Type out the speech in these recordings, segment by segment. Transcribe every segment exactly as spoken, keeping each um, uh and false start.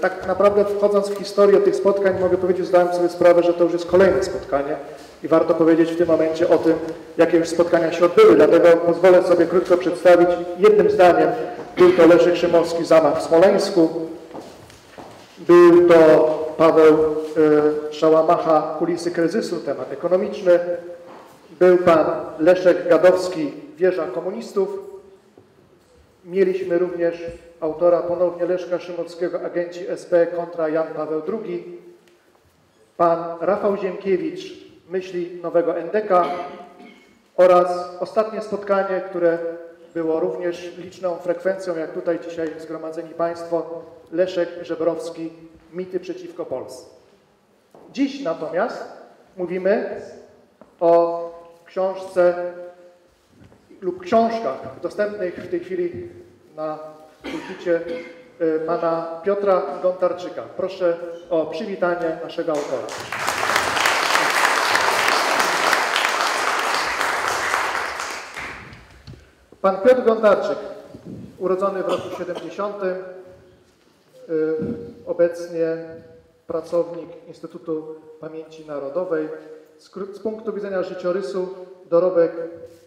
Tak naprawdę, wchodząc w historię tych spotkań, mogę powiedzieć, zdałem sobie sprawę, że to już jest kolejne spotkanie i warto powiedzieć w tym momencie o tym, jakie już spotkania się odbyły. Dlatego pozwolę sobie krótko przedstawić jednym zdaniem. Był to Leszek Szymowski, zamach w Smoleńsku. Był to Paweł y, Szałamacha, kulisy kryzysu, temat ekonomiczny. Był pan Leszek Gadowski, wieża komunistów. Mieliśmy również autora ponownie Leszka Szymowskiego, agenci S P kontra Jan Paweł drugi. Pan Rafał Ziemkiewicz, myśli nowego N D K. Oraz ostatnie spotkanie, które było również liczną frekwencją, jak tutaj dzisiaj zgromadzeni Państwo, Leszek Żebrowski, mity przeciwko Polsce. Dziś natomiast mówimy o książce lub książkach dostępnych w tej chwili na pulpicie pana Piotra Gontarczyka. Proszę o przywitanie naszego autora. Pan Piotr Gontarczyk, urodzony w roku siedemdziesiątym, yy, obecnie pracownik Instytutu Pamięci Narodowej. Z, z punktu widzenia życiorysu dorobek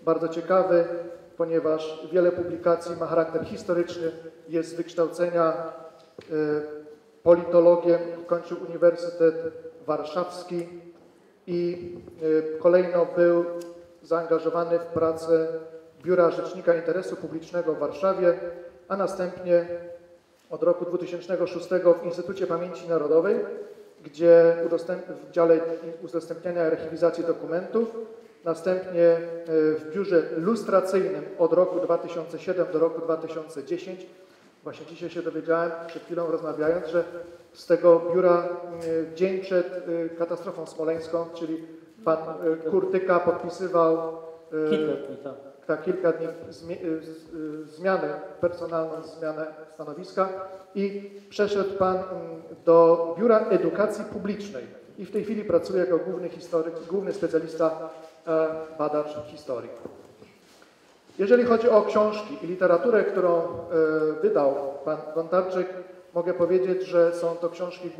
bardzo ciekawy, ponieważ wiele publikacji ma charakter historyczny, jest z wykształcenia yy, politologiem, kończył Uniwersytet Warszawski i yy, kolejno był zaangażowany w pracę Biura Rzecznika Interesu Publicznego w Warszawie, a następnie od roku dwa tysiące szóstego w Instytucie Pamięci Narodowej, gdzie w dziale udostępniania archiwizacji dokumentów, następnie w Biurze Lustracyjnym od roku dwa tysiące siódmego do roku dwa tysiące dziesiątego. Właśnie dzisiaj się dowiedziałem, przed chwilą rozmawiając, że z tego biura dzień przed katastrofą smoleńską, czyli pan Kurtyka podpisywał tak, kilka dni zmi zmianę personalną, zmianę stanowiska i przeszedł pan do Biura Edukacji Publicznej i w tej chwili pracuje jako główny historyk, główny specjalista, badacz historii. Jeżeli chodzi o książki i literaturę, którą wydał pan Gontarczyk, mogę powiedzieć, że są to książki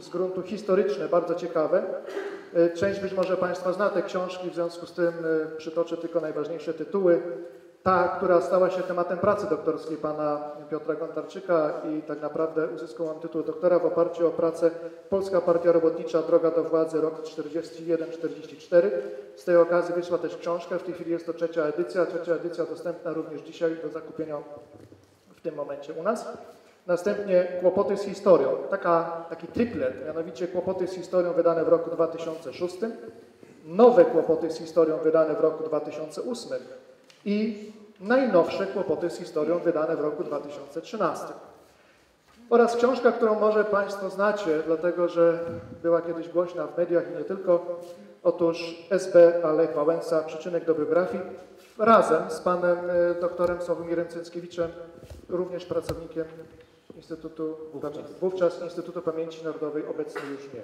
z gruntu historyczne, bardzo ciekawe. Część być może Państwa zna te książki, w związku z tym przytoczę tylko najważniejsze tytuły. Ta, która stała się tematem pracy doktorskiej pana Piotra Gontarczyka i tak naprawdę uzyskał on tytuł doktora w oparciu o pracę Polska Partia Robotnicza, droga do władzy, rok czterdziesty pierwszy czterdziesty czwarty. Z tej okazji wyszła też książka, w tej chwili jest to trzecia edycja, trzecia edycja dostępna również dzisiaj do zakupienia w tym momencie u nas. Następnie Kłopoty z historią, Taka, taki triplet, mianowicie Kłopoty z historią wydane w roku dwa tysiące szóstym, Nowe kłopoty z historią wydane w roku dwa tysiące ósmym i Najnowsze kłopoty z historią wydane w roku dwa tysiące trzynastym. Oraz książka, którą może Państwo znacie, dlatego że była kiedyś głośna w mediach i nie tylko, otóż S B Lech Wałęsa, Przyczynek do biografii, razem z panem doktorem Sławomirem Ceckiewiczem, również pracownikiem Instytutu, wówczas Instytutu Pamięci Narodowej, obecnie już nie.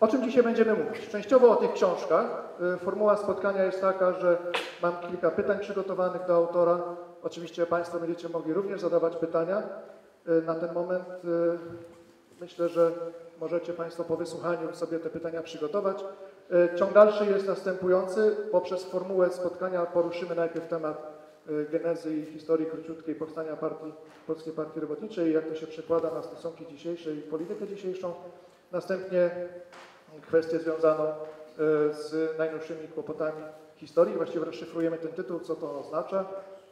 O czym dzisiaj będziemy mówić? Częściowo o tych książkach. Formuła spotkania jest taka, że mam kilka pytań przygotowanych do autora. Oczywiście Państwo będziecie mogli również zadawać pytania. Na ten moment myślę, że możecie Państwo po wysłuchaniu sobie te pytania przygotować. Ciąg dalszy jest następujący. Poprzez formułę spotkania poruszymy najpierw temat genezy i historii króciutkiej powstania partii, Polskiej Partii Robotniczej, jak to się przekłada na stosunki dzisiejsze i politykę dzisiejszą. Następnie kwestię związaną z najnowszymi kłopotami historii. Właściwie rozszyfrujemy ten tytuł, co to oznacza,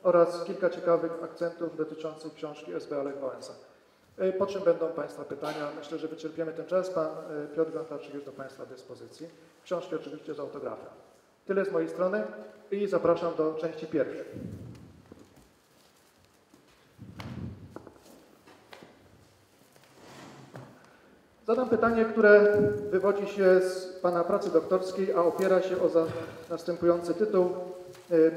oraz kilka ciekawych akcentów dotyczących książki S B Lech Wałęsa. Po czym będą Państwa pytania? Myślę, że wyczerpiemy ten czas. Pan Piotr Gontarczyk jest do Państwa dyspozycji. Książki oczywiście z autografem. Tyle z mojej strony i zapraszam do części pierwszej. Zadam pytanie, które wywodzi się z pana pracy doktorskiej, a opiera się o za następujący tytuł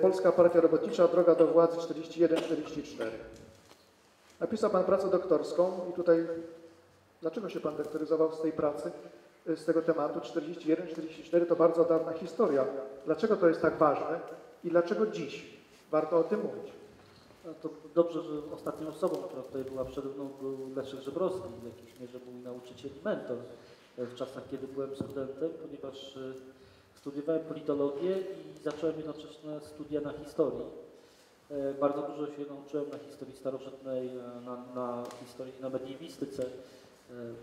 Polska Partia Robotnicza, droga do władzy czterdziesty pierwszy czterdziesty czwarty. Napisał pan pracę doktorską i tutaj dlaczego się pan doktoryzował z tej pracy? Z tego tematu czterdziesty pierwszy czterdziesty czwarty to bardzo dawna historia. Dlaczego to jest tak ważne i dlaczego dziś warto o tym mówić? To dobrze, że ostatnią osobą, która tutaj była przede mną, był Leszek Żebrowski, w jakiejś mierze mój nauczyciel i mentor w czasach, kiedy byłem studentem, ponieważ studiowałem politologię i zacząłem jednocześnie studia na historii. Bardzo dużo się nauczyłem na historii starożytnej, na, na historii, na mediewistyce,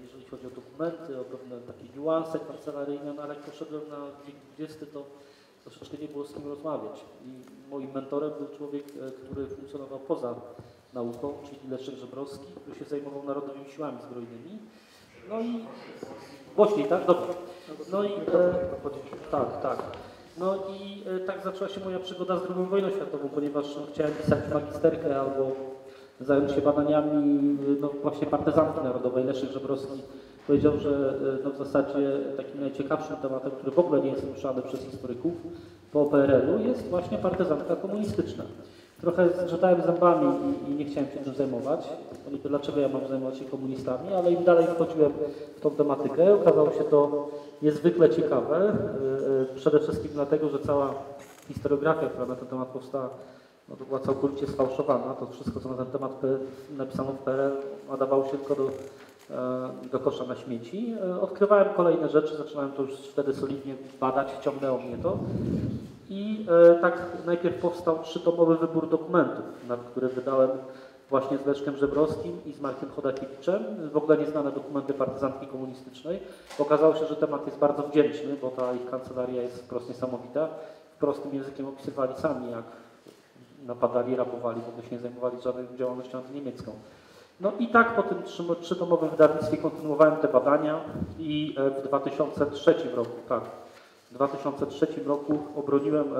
jeżeli chodzi o dokumenty, o pewne takie niuanse kancelaryjne, no ale jak poszedłem na wiek dwudziesty, to troszeczkę nie było z kim rozmawiać. I moim mentorem był człowiek, który funkcjonował poza nauką, czyli Leszek Żebrowski, który się zajmował Narodowymi Siłami Zbrojnymi. No i głośniej, tak? Dobra. No i e, tak, tak. No i e, tak zaczęła się moja przygoda z drugą wojną światową, ponieważ chciałem pisać magisterkę albo zająć się badaniami no, właśnie partyzanki narodowej. Leszek Żebrowski powiedział, że no, w zasadzie takim najciekawszym tematem, który w ogóle nie jest ruszany przez historyków po P R L u, jest właśnie partyzanka komunistyczna. Trochę zgrzytałem zębami i, i nie chciałem się tym zajmować. Oni to dlaczego ja mam zajmować się komunistami, ale im dalej wchodziłem w tą tematykę, okazało się to niezwykle ciekawe. Przede wszystkim dlatego, że cała historiografia, która na ten temat powstała, no to była całkowicie sfałszowana. To wszystko, co na ten temat napisano w P R L, nadawało się tylko do, do kosza na śmieci. Odkrywałem kolejne rzeczy, zaczynałem to już wtedy solidnie badać, ciągnęło mnie to. I tak najpierw powstał trzytomowy wybór dokumentów, który wydałem właśnie z Leszkiem Żebrowskim i z Markiem Chodakiewiczem. W ogóle nieznane dokumenty partyzantki komunistycznej. Okazało się, że temat jest bardzo wdzięczny, bo ta ich kancelaria jest wprost niesamowita. Prostym językiem opisywali sami, jak napadali, rabowali, w ogóle się nie zajmowali żadną działalnością antyniemiecką. No i tak po tym trzytomowym wydawnictwie kontynuowałem te badania i w dwa tysiące trzecim roku, tak, w dwa tysiące trzecim roku obroniłem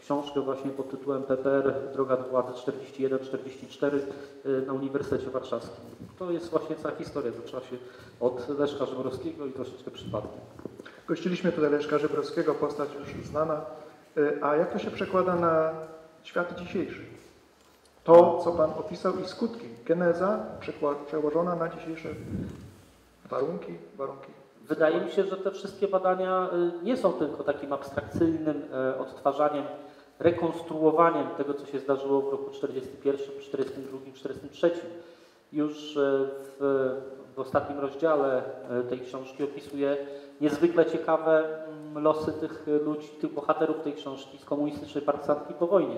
książkę właśnie pod tytułem P P R Droga do władzy czterdzieści jeden czterdzieści cztery na Uniwersytecie Warszawskim. To jest właśnie cała historia, zaczęła się od Leszka Żebrowskiego i troszeczkę przypadkiem. Gościliśmy tutaj Leszka Żebrowskiego, postać już znana. A jak to się przekłada na świat dzisiejszy? To, co Pan opisał i skutki, geneza przełożona na dzisiejsze warunki, warunki. Wydaje mi się, że te wszystkie badania nie są tylko takim abstrakcyjnym odtwarzaniem, rekonstruowaniem tego, co się zdarzyło w roku czterdziestym pierwszym, czterdziestym drugim, czterdziestym trzecim. Już w, w ostatnim rozdziale tej książki opisuję niezwykle ciekawe losy tych ludzi, tych bohaterów tej książki z komunistycznej partyzantki po wojnie.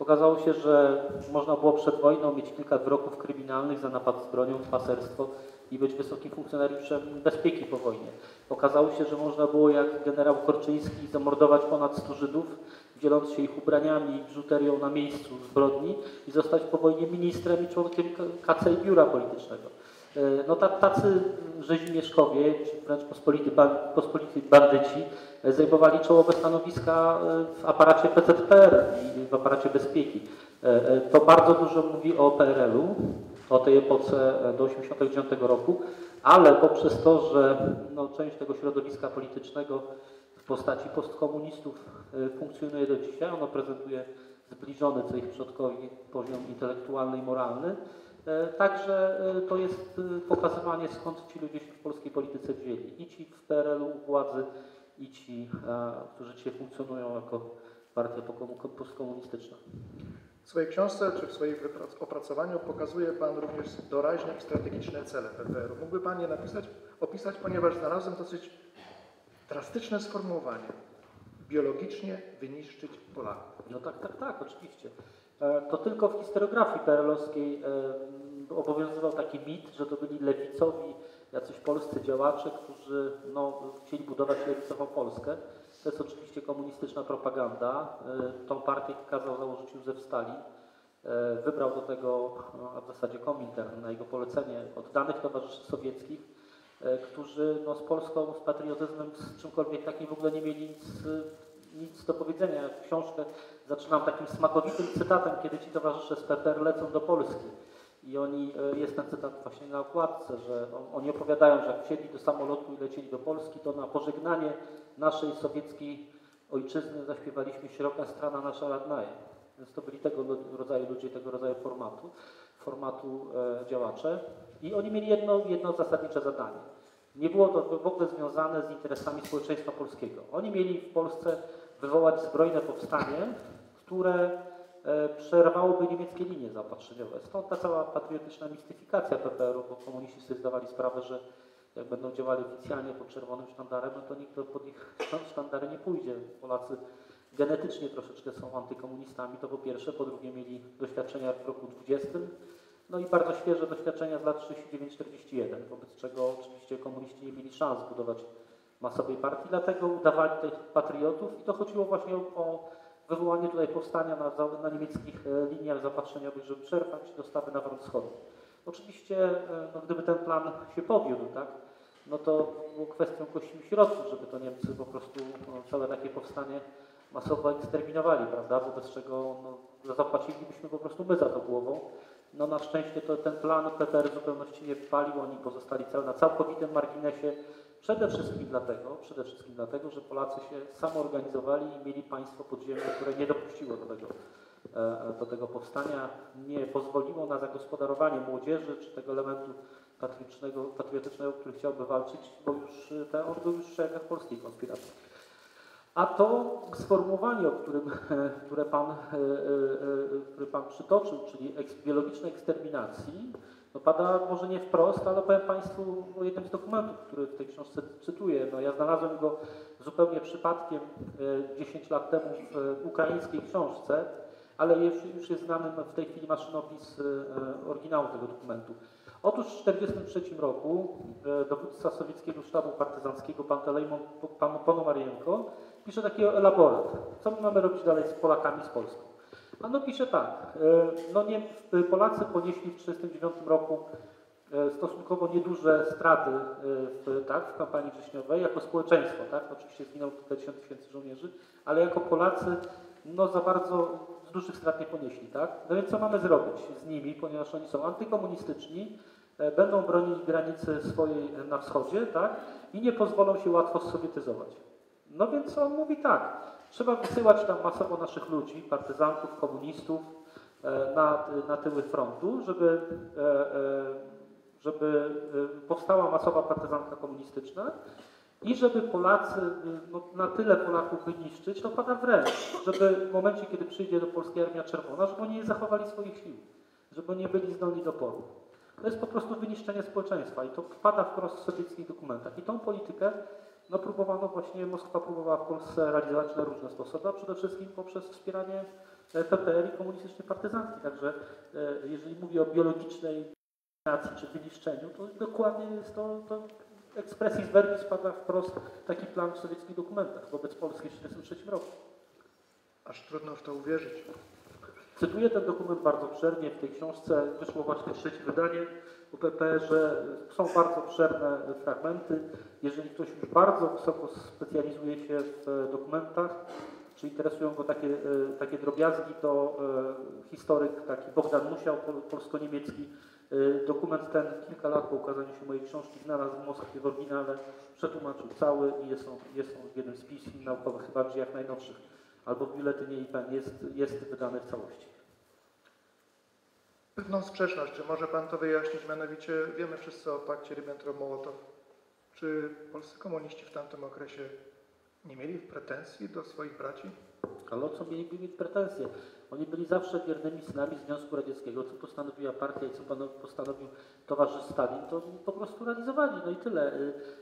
Okazało się, że można było przed wojną mieć kilka wyroków kryminalnych za napad z bronią, paserstwo i być wysokim funkcjonariuszem bezpieki po wojnie. Okazało się, że można było jak generał Korczyński zamordować ponad stu Żydów, dzieląc się ich ubraniami i biżuterią na miejscu zbrodni i zostać po wojnie ministrem i członkiem K C i biura politycznego. No tacy rzezimieszkowie, czy wręcz pospolity, pospolity bandyci zajmowali czołowe stanowiska w aparacie P Z P R i w aparacie bezpieki. To bardzo dużo mówi o P R L u, o tej epoce do osiemdziesiątego dziewiątego roku, ale poprzez to, że no, część tego środowiska politycznego w postaci postkomunistów funkcjonuje do dzisiaj, ono prezentuje zbliżony co ich przodkowi poziom intelektualny i moralny. Także to jest pokazywanie, skąd ci ludzie się w polskiej polityce wzięli. I ci w P R L u u władzy, i ci, którzy dzisiaj funkcjonują jako partia postkomunistyczna. W swojej książce, czy w swoim opracowaniu pokazuje Pan również doraźne i strategiczne cele P P R u. Mógłby Pan je napisać, opisać, ponieważ znalazłem dosyć drastyczne sformułowanie. Biologicznie wyniszczyć Polaków. No tak, tak, tak, oczywiście. To tylko w historiografii P R L owskiej obowiązywał taki mit, że to byli lewicowi jacyś polscy działacze, którzy no, chcieli budować lewicową Polskę. To jest oczywiście komunistyczna propaganda. Tą partię kazał założyć Józef Stalin. Wybrał do tego no, w zasadzie Komintern na jego polecenie oddanych towarzyszy sowieckich, którzy no, z Polską, z patriotyzmem, z czymkolwiek takim w ogóle nie mieli nic, nic do powiedzenia. Ja książkę zaczynam takim smakowitym cytatem, kiedy ci towarzysze z P P R lecą do Polski. I oni, jest ten cytat właśnie na okładce, że on, oni opowiadają, że jak wsiedli do samolotu i lecieli do Polski, to na pożegnanie naszej sowieckiej ojczyzny zaśpiewaliśmy "Szeroka strana nasza radnaje". Więc to byli tego rodzaju ludzie, tego rodzaju formatu, formatu e, działacze. I oni mieli jedno, jedno zasadnicze zadanie. Nie było to w ogóle związane z interesami społeczeństwa polskiego. Oni mieli w Polsce wywołać zbrojne powstanie, które przerwałoby niemieckie linie zaopatrzeniowe. Stąd ta cała patriotyczna mistyfikacja P P R u, bo komuniści sobie zdawali sprawę, że jak będą działali oficjalnie pod czerwonym sztandarem, no to nikt pod ich sztandary nie pójdzie. Polacy genetycznie troszeczkę są antykomunistami, to po pierwsze, po drugie mieli doświadczenia w roku dwudziestym, no i bardzo świeże doświadczenia z lat trzydziestego dziewiątego czterdziestego pierwszego, wobec czego oczywiście komuniści nie mieli szans budować masowej partii, dlatego udawali tych patriotów i to chodziło właśnie o wywołanie tutaj powstania na, na niemieckich liniach zaopatrzeniowych, żeby przerwać dostawy na front wschodni. Oczywiście, no, gdyby ten plan się powiódł, tak, no to było kwestią kości środków, żeby to Niemcy po prostu no, całe takie powstanie masowo eksterminowali, prawda, wobec czego no, zapłacilibyśmy po prostu my za to głową. No na szczęście to ten plan P P R w zupełności nie wypalił, oni pozostali cały, na całkowitym marginesie, przede wszystkim dlatego, przede wszystkim dlatego, że Polacy się samoorganizowali i mieli państwo podziemne, które nie dopuściło do tego, do tego powstania, nie pozwoliło na zagospodarowanie młodzieży czy tego elementu patriotycznego, patriotycznego, który chciałby walczyć, bo już te on był już w szeregach polskiej konspiracji. A to sformułowanie, o którym, które, pan, które Pan przytoczył, czyli biologicznej eksterminacji, no pada może nie wprost, ale powiem Państwu o jednym z dokumentów, który w tej książce cytuję. No ja znalazłem go zupełnie przypadkiem dziesięć lat temu w ukraińskiej książce, ale już jest znany w tej chwili maszynopis oryginału tego dokumentu. Otóż w tysiąc dziewięćset czterdziestym trzecim roku dowódca sowieckiego sztabu partyzanckiego pan Ponomarenko pisze taki elaborat, co my mamy robić dalej z Polakami, z Polską. A no pisze tak, no nie, Polacy ponieśli w tysiąc dziewięćset trzydziestym dziewiątym roku stosunkowo nieduże straty w, tak, w kampanii wrześniowej jako społeczeństwo, tak, oczywiście zginęło kilkadziesiąt tysięcy żołnierzy, ale jako Polacy no za bardzo dużych strat nie ponieśli, tak? No więc co mamy zrobić z nimi, ponieważ oni są antykomunistyczni, będą bronić granicy swojej na wschodzie, tak? I nie pozwolą się łatwo sowietyzować. No więc on mówi tak, trzeba wysyłać tam masowo naszych ludzi, partyzantów, komunistów na, na tyły frontu, żeby, żeby powstała masowa partyzanka komunistyczna i żeby Polacy, no, na tyle Polaków wyniszczyć, to pada wręcz, żeby w momencie, kiedy przyjdzie do Polski Armia Czerwona, żeby oni nie zachowali swoich sił, żeby oni nie byli zdolni do oporu. To jest po prostu wyniszczenie społeczeństwa i to wpada wprost w sowieckich dokumentach. I tą politykę no, próbowano właśnie, Moskwa próbowała w Polsce realizować na różne sposoby, a przede wszystkim poprzez wspieranie P P R i komunistycznej partyzantki. Także jeżeli mówię o biologicznej nacji czy wyniszczeniu, to dokładnie jest to... to Expressis verbis pada wprost taki plan w sowieckich dokumentach wobec Polski w tysiąc dziewięćset czterdziestym trzecim roku. Aż trudno w to uwierzyć. Cytuję ten dokument bardzo obszernie. W tej książce wyszło właśnie trzecie wydanie o P P R ze. Są bardzo obszerne fragmenty. Jeżeli ktoś już bardzo wysoko specjalizuje się w dokumentach, czy interesują go takie, takie drobiazgi, to historyk taki Bogdan Musiał, polsko-niemiecki, dokument ten kilka lat po ukazaniu się mojej książki znalazł w Moskwie w oryginale, przetłumaczył cały i jest on, jest on w jednym z pism naukowych, chyba w dziejach najnowszych, albo w biuletynie I P N jest, jest wydany w całości. Pewną sprzeczność, czy może Pan to wyjaśnić, mianowicie wiemy wszyscy o pakcie Ribbentrop-Mołotow. Czy polscy komuniści w tamtym okresie nie mieli pretensji do swoich braci? Ale o co mieliby mieć pretensje? Oni byli zawsze wiernymi synami Związku Radzieckiego, co postanowiła partia i co postanowił towarzysz Stalin, to po prostu realizowali, no i tyle.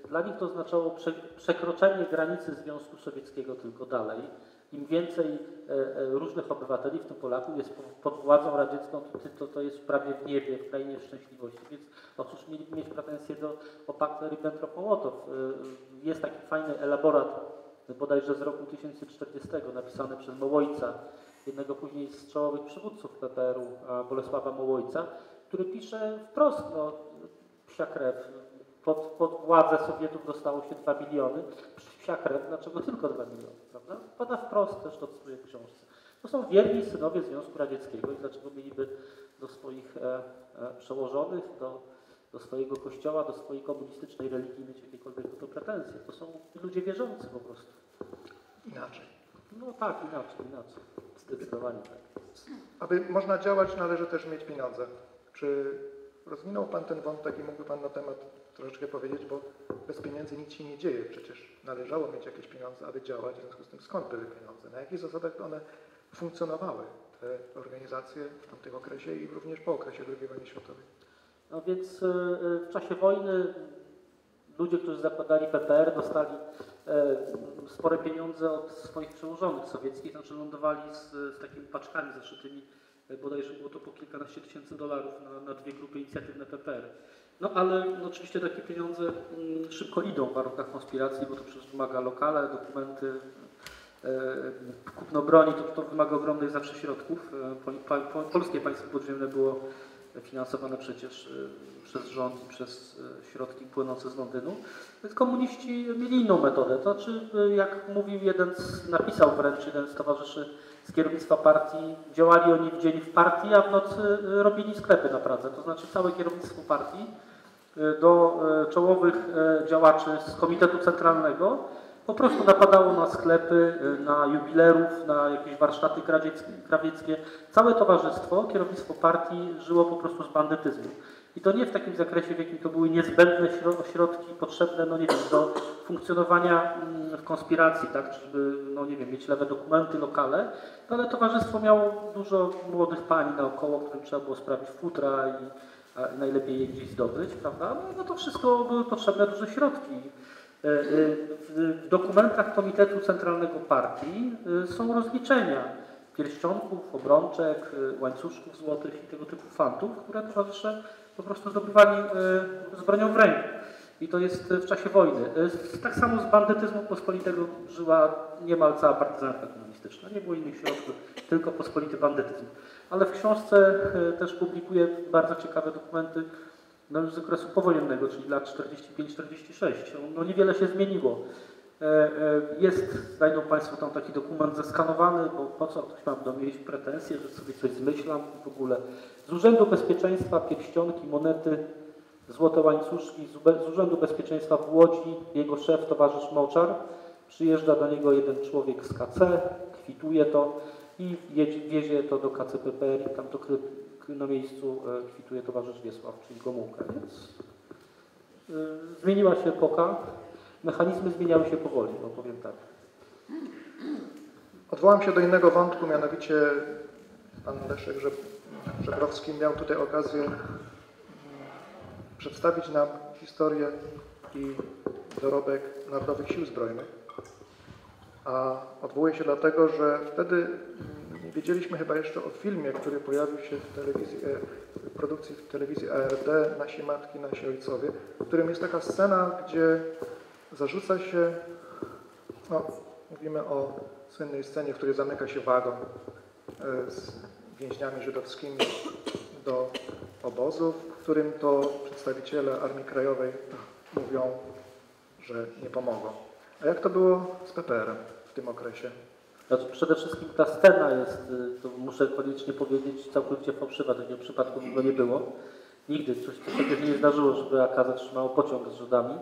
Dla nich to oznaczało przekroczenie granicy Związku Sowieckiego tylko dalej. Im więcej różnych obywateli, w tym Polaków, jest pod władzą radziecką, to to jest prawie w niebie, w krainie szczęśliwości, więc no cóż, mieliby mieć pretensje do paktu Ribbentrop-Mołotow. Jest taki fajny elaborat, bodajże z roku tysiąc dziewięćset czterdziestego, napisane przez Mołojca, jednego później z czołowych przywódców P P R u, Bolesława Mołojca, który pisze wprost, no, psia krew, pod, pod władzę Sowietów dostało się dwa miliony, psia krew, dlaczego tylko dwa miliony, prawda? Pada wprost, też to cytuję w książce. To są wierni synowie Związku Radzieckiego i dlaczego mieliby do swoich e, e, przełożonych, do, do swojego kościoła, do swojej komunistycznej religii mieć jakiekolwiek do to pretensje. To są ludzie wierzący po prostu. Inaczej. No tak, inaczej, inaczej. Zdecydowanie tak. Aby można działać, należy też mieć pieniądze. Czy rozwinął Pan ten wątek i mógłby Pan na temat troszeczkę powiedzieć, bo bez pieniędzy nic się nie dzieje. Przecież należało mieć jakieś pieniądze, aby działać. W związku z tym skąd były pieniądze? Na jakich zasadach one funkcjonowały? te organizacje w tamtym okresie i również po okresie drugiej wojny światowej. No więc w czasie wojny ludzie, którzy zakładali P P R, dostali spore pieniądze od swoich przełożonych sowieckich, znaczy lądowali z, z takimi paczkami zaszytymi, bodajże było to po kilkanaście tysięcy dolarów na, na dwie grupy inicjatywne P P R. No ale no, oczywiście takie pieniądze szybko idą w warunkach konspiracji, bo to przecież wymaga lokale, dokumenty, kupno broni, to, to wymaga ogromnych zawsze środków. Po, po, polskie państwo podziemne było finansowane przecież przez rząd i przez środki płynące z Londynu. Więc komuniści mieli inną metodę. To znaczy, jak mówił jeden, z, napisał wręcz jeden z towarzyszy z kierownictwa partii, działali oni w dzień w partii, a w nocy robili sklepy na Pradze. To znaczy całe kierownictwo partii do czołowych działaczy z Komitetu Centralnego po prostu napadało na sklepy, na jubilerów, na jakieś warsztaty krawieckie. Całe towarzystwo, kierownictwo partii żyło po prostu z bandytyzmu. I to nie w takim zakresie, w jakim to były niezbędne środki potrzebne, no nie wiem, do funkcjonowania w konspiracji, tak, żeby, no nie wiem, mieć lewe dokumenty, lokale, no ale towarzystwo miało dużo młodych pań naokoło, którym trzeba było sprawić futra i a najlepiej je gdzieś zdobyć, prawda? No to wszystko były potrzebne duże środki. W dokumentach Komitetu Centralnego Partii są rozliczenia pierścionków, obrączek, łańcuszków złotych i tego typu fantów, które towarzysze po prostu zdobywali z bronią w ręku. I to jest w czasie wojny. Tak samo z bandytyzmu pospolitego żyła niemal cała partyzantka komunistyczna. Nie było innych środków, tylko pospolity bandytyzm. Ale w książce też publikuję bardzo ciekawe dokumenty no z okresu powojennego, czyli lat czterdziesty piąty do czterdziestego szóstego. No niewiele się zmieniło. Jest, znajdą Państwo tam taki dokument zeskanowany, bo po co ktoś mam do mnie mieć pretensje, że sobie coś zmyślam w ogóle. Z Urzędu Bezpieczeństwa pierścionki, monety, złote łańcuszki, z Urzędu Bezpieczeństwa w Łodzi, jego szef, towarzysz Moczar, przyjeżdża do niego jeden człowiek z K C, kwituje to i wiezie to do K C P P R i tam to na miejscu kwituje towarzysz Wiesław, czyli Gomułka. Więc zmieniła się epoka, mechanizmy zmieniały się powoli, no powiem tak. Odwołam się do innego wątku, mianowicie pan Leszek Żebrowski miał tutaj okazję przedstawić nam historię i dorobek Narodowych Sił Zbrojnych. A odwołuję się dlatego, że wtedy nie wiedzieliśmy chyba jeszcze o filmie, który pojawił się w telewizji, w produkcji w telewizji A R D, Nasi Matki, Nasi Ojcowie, w którym jest taka scena, gdzie zarzuca się, no, mówimy o słynnej scenie, w której zamyka się wagon z więźniami żydowskimi do obozów, w którym to przedstawiciele Armii Krajowej mówią, że nie pomogą. A jak to było z P P R-em w tym okresie? Znaczy, przede wszystkim ta scena jest, to muszę koniecznie powiedzieć, całkowicie fałszywa. Takiego przypadku w ogóle nie było. Nigdy. Coś takiego nie zdarzyło, żeby A K zatrzymało pociąg z Żydami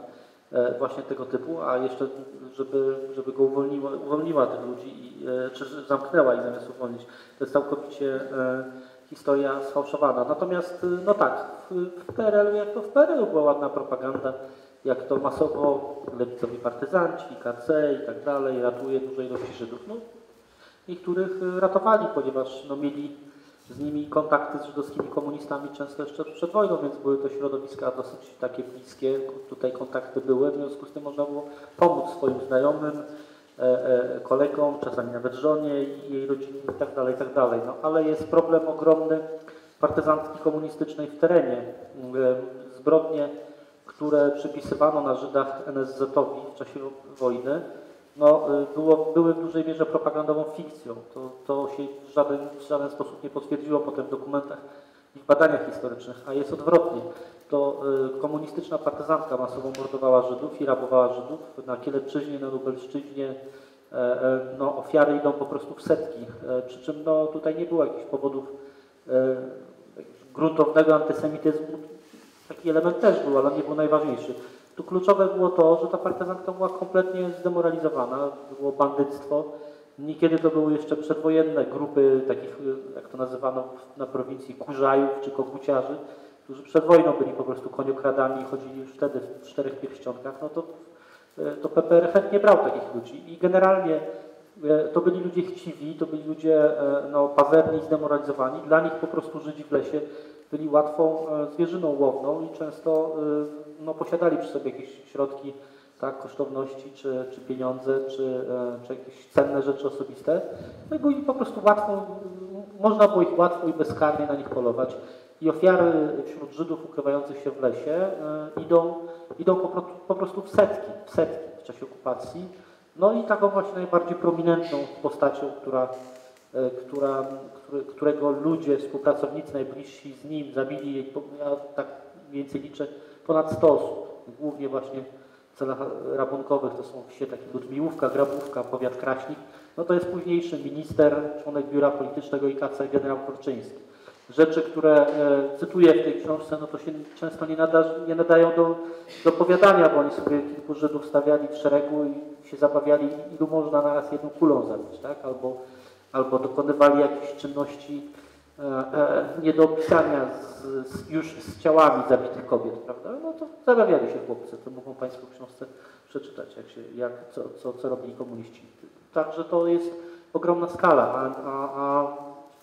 e, właśnie tego typu, a jeszcze żeby, żeby go uwolniła, uwolniła tych ludzi, i, e, czy zamknęła ich zamiast uwolnić. To jest całkowicie e, historia sfałszowana. Natomiast, no tak, w, w P R L-u, jak to w P R L-u była ładna propaganda, jak to masowo lewicowi partyzanci, K C i tak dalej, ratuje dużej ilości Żydów. No, niektórych ratowali, ponieważ no, mieli z nimi kontakty z żydowskimi komunistami często jeszcze przed wojną, więc były to środowiska dosyć takie bliskie. Tutaj kontakty były, w związku z tym można było pomóc swoim znajomym, kolegom, czasami nawet żonie i jej rodzinie i tak dalej, i tak dalej. No, ale jest problem ogromny partyzantki komunistycznej w terenie. Zbrodnie, które przypisywano na Żydach N S Z-owi w czasie wojny, no, było, były w dużej mierze propagandową fikcją. To, to się w żaden, w żaden sposób nie potwierdziło potem w dokumentach i w badaniach historycznych, a jest odwrotnie. To y, komunistyczna partyzantka masowo mordowała Żydów i rabowała Żydów na Kielepczyźnie, na Lubelszczyźnie. E, e, no, ofiary idą po prostu w setki, e, przy czym no, tutaj nie było jakichś powodów e, gruntownego antysemityzmu. Taki element też był, ale nie był najważniejszy. Tu kluczowe było to, że ta partyzantka była kompletnie zdemoralizowana, było bandyctwo. Niekiedy to były jeszcze przedwojenne grupy takich, jak to nazywano na prowincji, kurzajów czy koguciarzy, którzy przed wojną byli po prostu koniokradami i chodzili już wtedy w czterech pierścionkach. No to, to P P R chętnie brał takich ludzi i generalnie to byli ludzie chciwi, to byli ludzie no, pazerni i zdemoralizowani. Dla nich po prostu Żydzi w lesie byli łatwą zwierzyną łowną i często no, posiadali przy sobie jakieś środki, tak, kosztowności, czy, czy pieniądze, czy, czy jakieś cenne rzeczy osobiste. No i po prostu łatwo, można było ich łatwo i bezkarnie na nich polować. I ofiary wśród Żydów ukrywających się w lesie idą, idą po, po prostu w setki, w setki w czasie okupacji. No i taką właśnie najbardziej prominentną postacią, która, która, którego ludzie, współpracownicy najbliżsi z nim zabili, ja tak mniej więcej liczę, ponad sto osób, głównie właśnie w celach rabunkowych, to są wsie takie Ludmiłówka, Grabówka, powiat Kraśnik, no to jest późniejszy minister, członek biura politycznego I K C, generał Korczyński. Rzeczy, które e, cytuję w tej książce, no to się często nie, nada, nie nadają do, do powiadania, bo oni sobie kilku Żydów stawiali w szeregu i się zabawiali, ilu można na raz jedną kulą zabić, tak? Albo, albo dokonywali jakichś czynności e, e, nie do opisania z, z, już z ciałami zabitych kobiet, prawda? No to zabawiali się chłopcy, to mogą Państwo w książce przeczytać, jak się, jak, co, co, co robili komuniści. Także to jest ogromna skala, a, a, a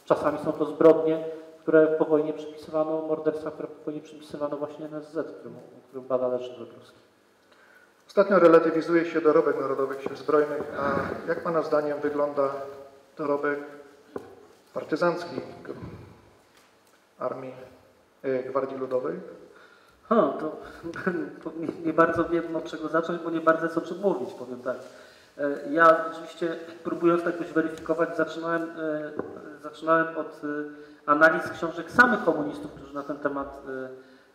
czasami są to zbrodnie, które po wojnie przypisywano, morderstwa, które po wojnie przypisywano właśnie N S Z, którym, którym bada Leszek Lebrowski. Ostatnio relatywizuje się dorobek Narodowych Sił Zbrojnych, a jak Pana zdaniem wygląda dorobek partyzancki Armii e, Gwardii Ludowej? Ha, to nie, nie bardzo wiem, od czego zacząć, bo nie bardzo jest o czym mówić, powiem tak. Ja oczywiście, próbując tak coś weryfikować, zaczynałem, zaczynałem od analiz książek samych komunistów, którzy na ten temat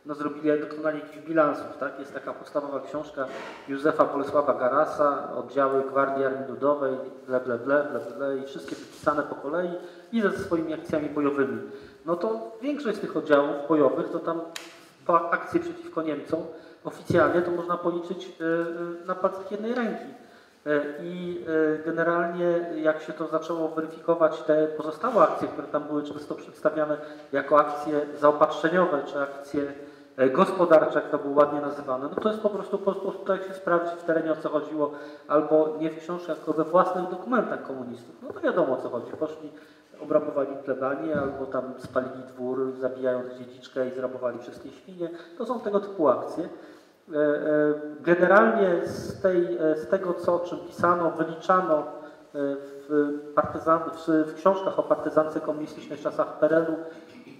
no, zrobili, dokonali jakichś bilansów. Tak? Jest taka podstawowa książka Józefa Bolesława Garasa, oddziały Gwardii Armii Ludowej, ble, ble, ble, ble, ble, i wszystkie wypisane po kolei i ze swoimi akcjami bojowymi. No to większość z tych oddziałów bojowych to tam akcje przeciwko Niemcom oficjalnie to można policzyć na palcach jednej ręki. I generalnie jak się to zaczęło weryfikować, te pozostałe akcje, które tam były często przedstawiane jako akcje zaopatrzeniowe czy akcje gospodarcze, jak to było ładnie nazywane, no to jest po prostu, po prostu tutaj się sprawdzić w terenie, o co chodziło, albo nie w książkach, tylko we własnych dokumentach komunistów. No to wiadomo, o co chodzi. Poszli, obrabowali plebanie, albo tam spalili dwór, zabijając dziedziczkę i zrabowali wszystkie świnie. To są tego typu akcje. Generalnie z, tej, z tego, co, o czym pisano, wyliczano w, partyzan, w, w książkach o partyzance komunistycznej w czasach P R L-u,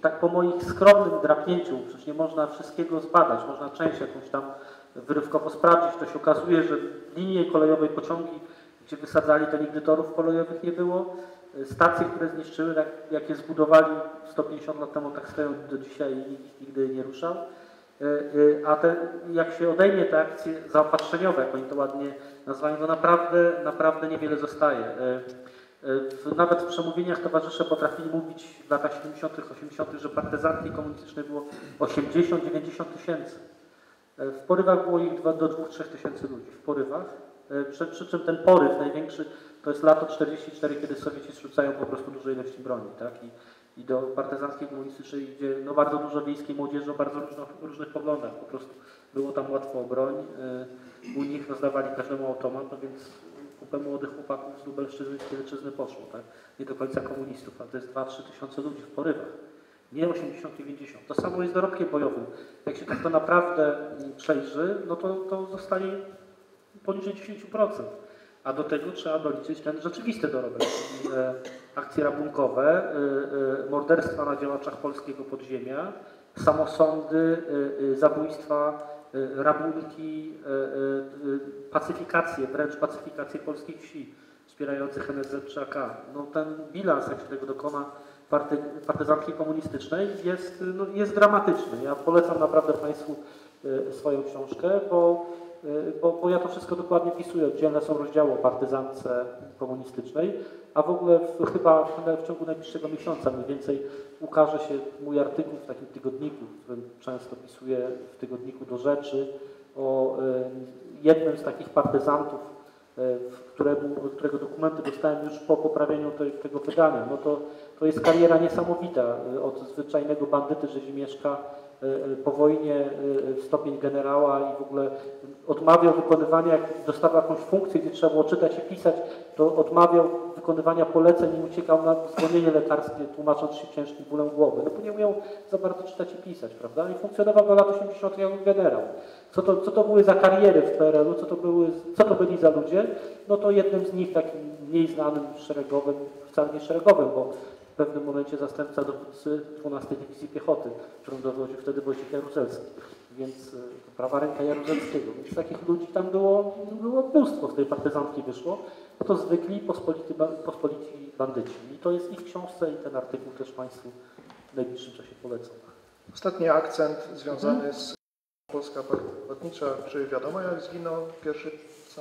tak po moich skromnym drapnięciu, przecież nie można wszystkiego zbadać, można część jakąś tam wyrywkowo sprawdzić, to się okazuje, że linie kolejowe pociągi, gdzie wysadzali, to nigdy torów kolejowych nie było, stacje, które zniszczyły, jak, jak je zbudowali sto pięćdziesiąt lat temu, tak stoją do dzisiaj i nikt nigdy nie ruszał. A te, jak się odejmie te akcje zaopatrzeniowe, jak oni to ładnie nazywają, to naprawdę, naprawdę niewiele zostaje. Nawet w przemówieniach towarzysze potrafili mówić w latach siedemdziesiątych, osiemdziesiątych, że partyzantki komunistycznej było osiemdziesiąt do dziewięćdziesięciu tysięcy. W porywach było ich do dwóch do trzech tysięcy ludzi. W porywach. Przy, przy czym ten poryw największy to jest lato czterdziesty czwarty, kiedy Sowieci zrzucają po prostu duże ilości broni. Tak? I, I do partyzanckiej komunistycznej idzie no, bardzo dużo wiejskiej młodzieży o bardzo różno, różnych poglądach. Po prostu było tam łatwo o broń. Yy, u nich rozdawali każdemu automat, no więc kupę młodych chłopaków z Lubelszczyzny, z Kielczyzny poszło. Tak? Nie do końca komunistów, a to jest dwa do trzech tysiące ludzi w porywach. Nie osiemdziesiąt do dziewięćdziesięciu. To samo jest dorobkiem bojowym. Jak się tak to naprawdę przejrzy, no to, to zostanie poniżej dziesięciu procent. A do tego trzeba doliczyć ten rzeczywisty dorobek. Akcje rabunkowe, morderstwa na działaczach polskiego podziemia, samosądy, zabójstwa, rabunki, pacyfikacje, wręcz pacyfikacje polskich wsi wspierających N S Z czy A K. No ten bilans, jak się tego dokona party, partyzantki komunistycznej, jest, no, jest dramatyczny. Ja polecam naprawdę Państwu swoją książkę, bo Bo, bo ja to wszystko dokładnie pisuję, oddzielne są rozdziały o partyzance komunistycznej, a w ogóle w, chyba w ciągu najbliższego miesiąca mniej więcej ukaże się mój artykuł w takim tygodniku, w którym często pisuję, w tygodniku Do Rzeczy, o y, jednym z takich partyzantów, y, któremu, którego dokumenty dostałem już po poprawieniu te, tego wydania. No to, to jest kariera niesamowita, od zwyczajnego bandyty rzezimieszka po wojnie stopień generała i w ogóle odmawiał wykonywania, jak dostał jakąś funkcję, gdzie trzeba było czytać i pisać, to odmawiał wykonywania poleceń i uciekał na zwolnienie lekarskie, tłumacząc się ciężkim bólem głowy. No bo nie umiał za bardzo czytać i pisać, prawda? I funkcjonował do lat osiemdziesiątych jako generał. Co to, co to były za kariery w P R L u, co to, były, co to byli za ludzie? No to jednym z nich, takim mniej znanym, szeregowym, wcale nie szeregowym, bo w pewnym momencie zastępca dowódcy dwunastej Dywizji Piechoty, którą dowodził wtedy Wojciech Jaruzelski, więc prawa ręka Jaruzelskiego. Więc takich ludzi tam było, było mnóstwo, z tej partyzantki wyszło. No to zwykli pospolity, pospolici bandyci. I to jest i w książce, i ten artykuł też Państwu w najbliższym czasie polecam. Ostatni akcent związany mhm. z Polska Partia Robotnicza. Czy wiadomo, jak zginął pierwszy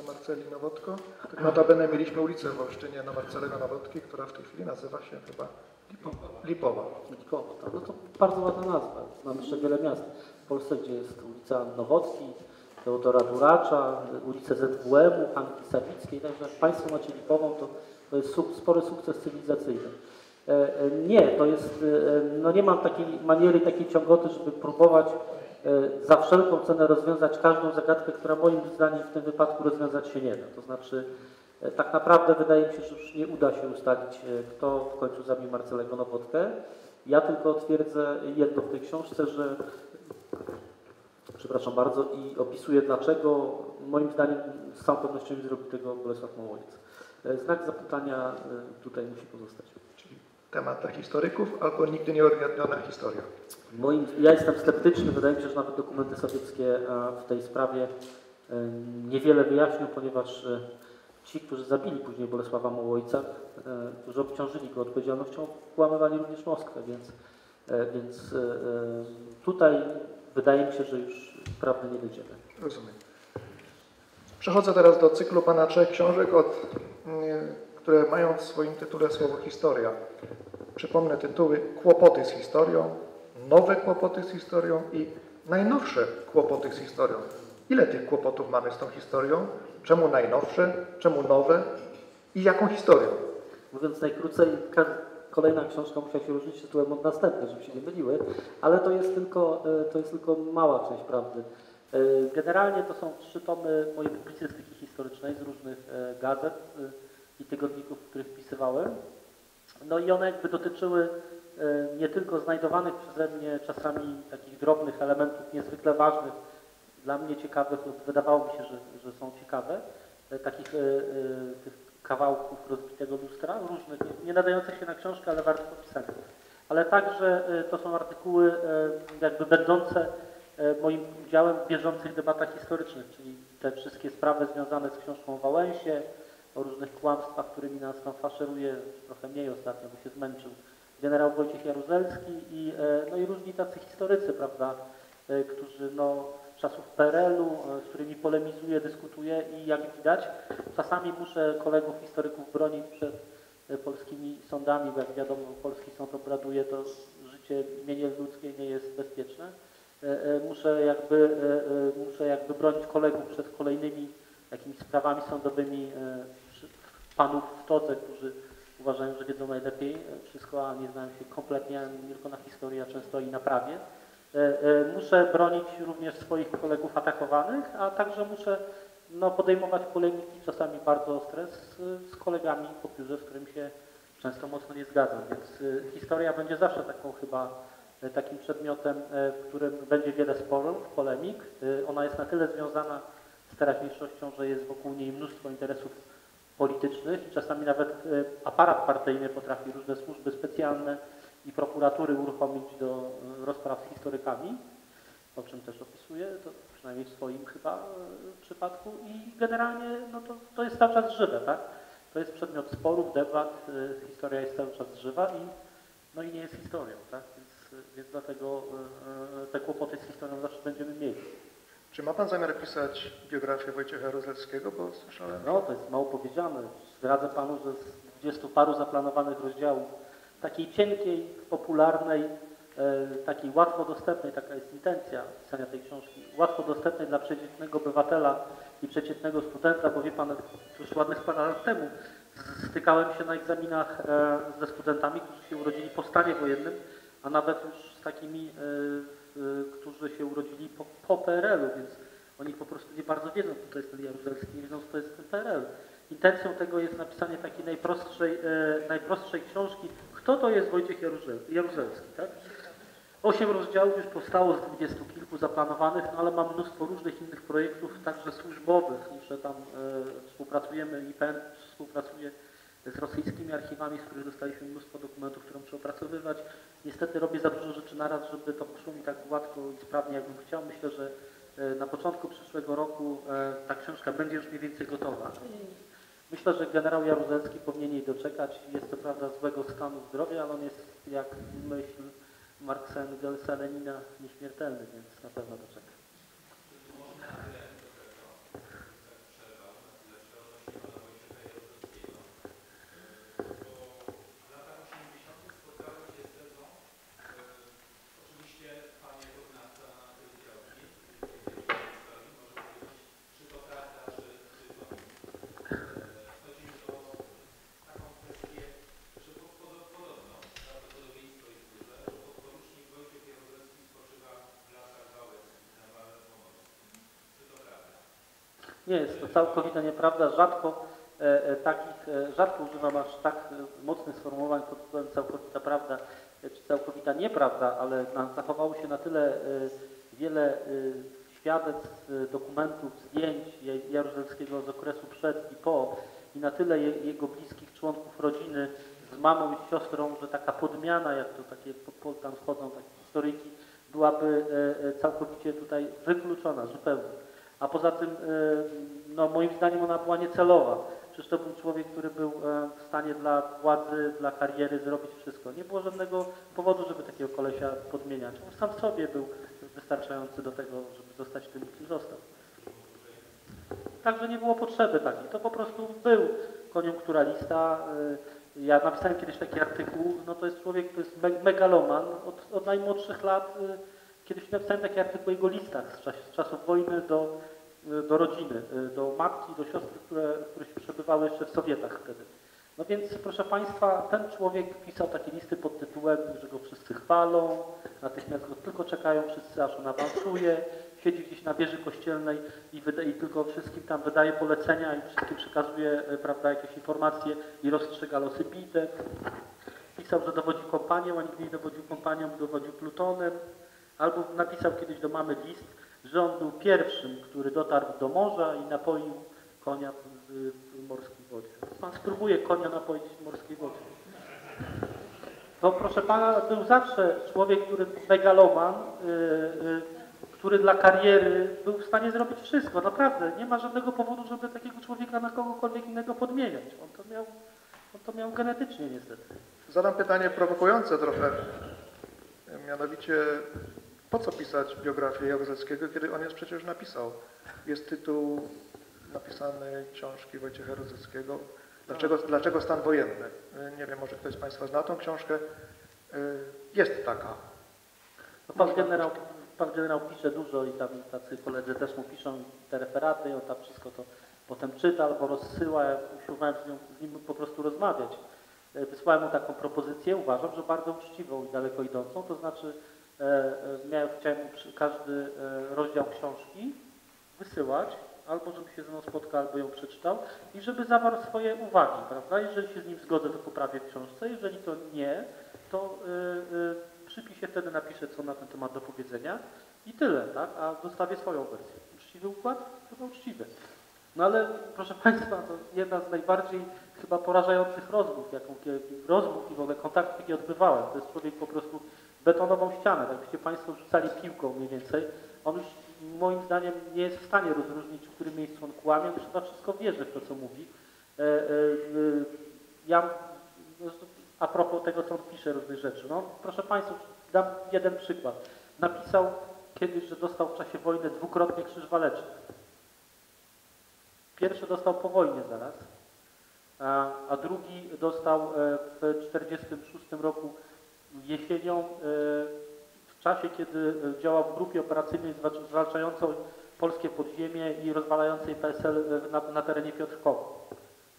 Marceli Nowotko? Tak notabene mieliśmy ulicę w Olsztynie na Marcelego Nowotki, która w tej chwili nazywa się chyba Lipowa. Lipowa. Lipowa, tak. No to bardzo ładna nazwa. Mamy jeszcze wiele miast w Polsce, gdzie jest ulica Nowotki, Teodora Duracza, ulice Z W M u, Hanki Sawickiej. Także jak Państwo macie Lipową, to, to jest sub, spory sukces cywilizacyjny. E, e, nie, to jest, e, no nie mam takiej maniery, takiej ciągoty, żeby próbować za wszelką cenę rozwiązać każdą zagadkę, która moim zdaniem w tym wypadku rozwiązać się nie da. To znaczy tak naprawdę wydaje mi się, że już nie uda się ustalić, kto w końcu zabił Marcelego Nowotkę. Ja tylko twierdzę jedno w tej książce, że przepraszam bardzo i opisuję dlaczego moim zdaniem z całą pewnością nie zrobił tego Bolesław Małowiec. Znak zapytania tutaj musi pozostać. Temat dla historyków albo nigdy nieodgadniona historia. Moim, ja jestem sceptyczny, wydaje mi się, że nawet dokumenty sowieckie w tej sprawie niewiele wyjaśnią, ponieważ ci, którzy zabili później Bolesława Małowica, którzy obciążyli go odpowiedzialnością, kłamywali również Moskwę, więc, więc tutaj wydaje mi się, że już prawdy nie dojdziemy. Rozumiem. Przechodzę teraz do cyklu pana trzech książek, od, które mają w swoim tytule słowo historia. Przypomnę tytuły: Kłopoty z historią, Nowe kłopoty z historią i Najnowsze kłopoty z historią. Ile tych kłopotów mamy z tą historią? Czemu najnowsze? Czemu nowe? I jaką historię? Mówiąc najkrócej, kolejna książka musiała się różnić tytułem od następnej, żeby się nie myliły, ale to jest tylko, to jest tylko mała część prawdy. Generalnie to są trzy tomy mojej publicystyki historycznej z różnych gazet i tygodników, w których pisywałem. No i one jakby dotyczyły nie tylko znajdowanych przeze mnie czasami takich drobnych elementów niezwykle ważnych, dla mnie ciekawych lub wydawało mi się, że, że są ciekawe, takich tych kawałków rozbitego lustra, różnych, nie nadających się na książkę, ale warto pisania. Ale także to są artykuły jakby będące moim udziałem w bieżących debatach historycznych, czyli te wszystkie sprawy związane z książką o Wałęsie, o różnych kłamstwach, którymi nas tam faszeruje, trochę mniej ostatnio, bo się zmęczył, generał Wojciech Jaruzelski i, no i różni tacy historycy, prawda, którzy no, z czasów P R L u, z którymi polemizuję, dyskutuję i jak widać, czasami muszę kolegów historyków bronić przed polskimi sądami, bo jak wiadomo, polski sąd obraduje, to życie mienie ludzkie nie jest bezpieczne. Muszę jakby, muszę jakby bronić kolegów przed kolejnymi jakimiś sprawami sądowymi panów w todze, którzy uważają, że wiedzą najlepiej wszystko, a nie znają się kompletnie tylko na historii, a często i na prawie. Muszę bronić również swoich kolegów atakowanych, a także muszę no, podejmować polemiki, czasami bardzo ostre, z, z kolegami po piórze, z którymi się często mocno nie zgadzam. Więc historia będzie zawsze taką chyba takim przedmiotem, w którym będzie wiele sporów, polemik. Ona jest na tyle związana z teraźniejszością, że jest wokół niej mnóstwo interesów politycznych i czasami nawet aparat partyjny potrafi różne służby specjalne i prokuratury uruchomić do rozpraw z historykami, o czym też opisuję, to przynajmniej w swoim chyba przypadku i generalnie no to, to jest cały czas żywe, tak? To jest przedmiot sporów, debat, historia jest cały czas żywa i, no i nie jest historią, tak? Więc, więc dlatego te kłopoty z historią zawsze będziemy mieli. Czy ma pan zamiar pisać biografię Wojciecha Jaruzelskiego, bo słyszałem... No, to jest mało powiedziane. Zdradzę panu, że z dwudziestu paru zaplanowanych rozdziałów, takiej cienkiej, popularnej, takiej łatwo dostępnej, taka jest intencja pisania tej książki, łatwo dostępnej dla przeciętnego obywatela i przeciętnego studenta, bo wie pan, już ładnych parę lat temu stykałem się na egzaminach ze studentami, którzy się urodzili po stanie wojennym, a nawet już z takimi którzy się urodzili po, po P R L-u, więc oni po prostu nie bardzo wiedzą, co to jest ten Jaruzelski, nie wiedzą, co to jest ten P R L. Intencją tego jest napisanie takiej najprostszej, e, najprostszej książki, kto to jest Wojciech Jaruzelski, Jaruzelski, tak? Osiem rozdziałów już powstało z dwudziestu kilku zaplanowanych, no ale mam mnóstwo różnych innych projektów, także służbowych, że tam e, współpracujemy, I P N współpracuje z rosyjskimi archiwami, z których dostaliśmy mnóstwo dokumentów, które muszę opracowywać. Niestety robię za dużo rzeczy naraz, żeby to poszło mi tak gładko i sprawnie, jakbym chciał. Myślę, że e, na początku przyszłego roku e, ta książka będzie już mniej więcej gotowa. Myślę, że generał Jaruzelski powinien jej doczekać. Jest to prawda złego stanu zdrowia, ale on jest, jak myśl Marksa, Engelsa, Lenina, nieśmiertelny, więc na pewno doczeka. Nie jest to całkowita nieprawda, rzadko e, takich, e, rzadko używam aż tak e, mocnych sformułowań pod tytułem całkowita prawda e, czy całkowita nieprawda, ale na, zachowało się na tyle e, wiele e, świadectw, e, dokumentów, zdjęć Jaruzelskiego z okresu przed i po i na tyle je, jego bliskich członków rodziny z mamą i siostrą, że taka podmiana, jak to takie po, po, tam wchodzą takie historyki, byłaby e, całkowicie tutaj wykluczona zupełnie. A poza tym, no moim zdaniem ona była niecelowa. Przecież to był człowiek, który był w stanie dla władzy, dla kariery zrobić wszystko. Nie było żadnego powodu, żeby takiego kolesia podmieniać. On sam w sobie był wystarczający do tego, żeby zostać tym, kim został. Także nie było potrzeby takiej. To po prostu był koniunkturalista. Ja napisałem kiedyś taki artykuł, no to jest człowiek, to jest me megaloman od, od najmłodszych lat. Kiedyś napisałem taki artykuł o jego listach z, czas, z czasów wojny do, do rodziny, do matki, do siostry, które, które się przebywały jeszcze w Sowietach wtedy. No więc, proszę Państwa, ten człowiek pisał takie listy pod tytułem, że go wszyscy chwalą, natychmiast go tylko czekają wszyscy, aż on awansuje, siedzi gdzieś na wieży kościelnej i, wyda, i tylko wszystkim tam wydaje polecenia i wszystkim przekazuje, prawda, jakieś informacje i rozstrzyga losy bitew. Pisał, że dowodzi kompanią, a nigdy nie dowodził kompanią, dowodził plutonem. Albo napisał kiedyś do mamy list, że on był pierwszym, który dotarł do morza i napoił konia w, w morskiej wodzie. Pan spróbuje konia napoić w morskiej wodzie. To proszę Pana, był zawsze człowiek, który megaloman, yy, yy, który dla kariery był w stanie zrobić wszystko. Naprawdę, nie ma żadnego powodu, żeby takiego człowieka na kogokolwiek innego podmieniać. On to miał, on to miał genetycznie niestety. Zadam pytanie prowokujące trochę. Mianowicie... Po co pisać biografię Jaruzelskiego, kiedy on jest przecież napisał? Jest tytuł napisany książki Wojciecha Jaruzelskiego. Dlaczego, dlaczego stan wojenny? Nie wiem, może ktoś z Państwa zna tą książkę. Jest taka. No pan, generał, pan generał pisze dużo i tam tacy koledzy też mu piszą te referaty i on tam wszystko to potem czyta albo rozsyła. Ja usiłowałem z, nią, z nim po prostu rozmawiać. Wysłałem mu taką propozycję, uważam, że bardzo uczciwą i daleko idącą, to znaczy miałem, chciałem każdy rozdział książki wysyłać, albo żeby się ze mną spotkał, albo ją przeczytał i żeby zawarł swoje uwagi, prawda? Jeżeli się z nim zgodzę, to poprawię w książce, jeżeli to nie, to y, y, przypiszę, wtedy napiszę, co na ten temat do powiedzenia i tyle, tak? A zostawię swoją wersję. Uczciwy układ? Chyba uczciwy. No ale proszę Państwa, to jedna z najbardziej chyba porażających rozmów, jaką rozmów i w ogóle kontaktów, jakie odbywałem. To jest człowiek po prostu betonową ścianę, jakbyście Państwo rzucali piłką mniej więcej. On już moim zdaniem nie jest w stanie rozróżnić, w którym miejscu on kłamie, on chyba wszystko wierzy w to, co mówi. E, e, e, ja, a propos tego, co on pisze różnych rzeczy, no proszę Państwa, dam jeden przykład. Napisał kiedyś, że dostał w czasie wojny dwukrotnie krzyż waleczny. Pierwszy dostał po wojnie zaraz, a, a drugi dostał w czterdziestym szóstym roku jesienią, w czasie, kiedy działał w grupie operacyjnej zwalczającej polskie podziemie i rozwalającej P S L na, na terenie Piotrkowa.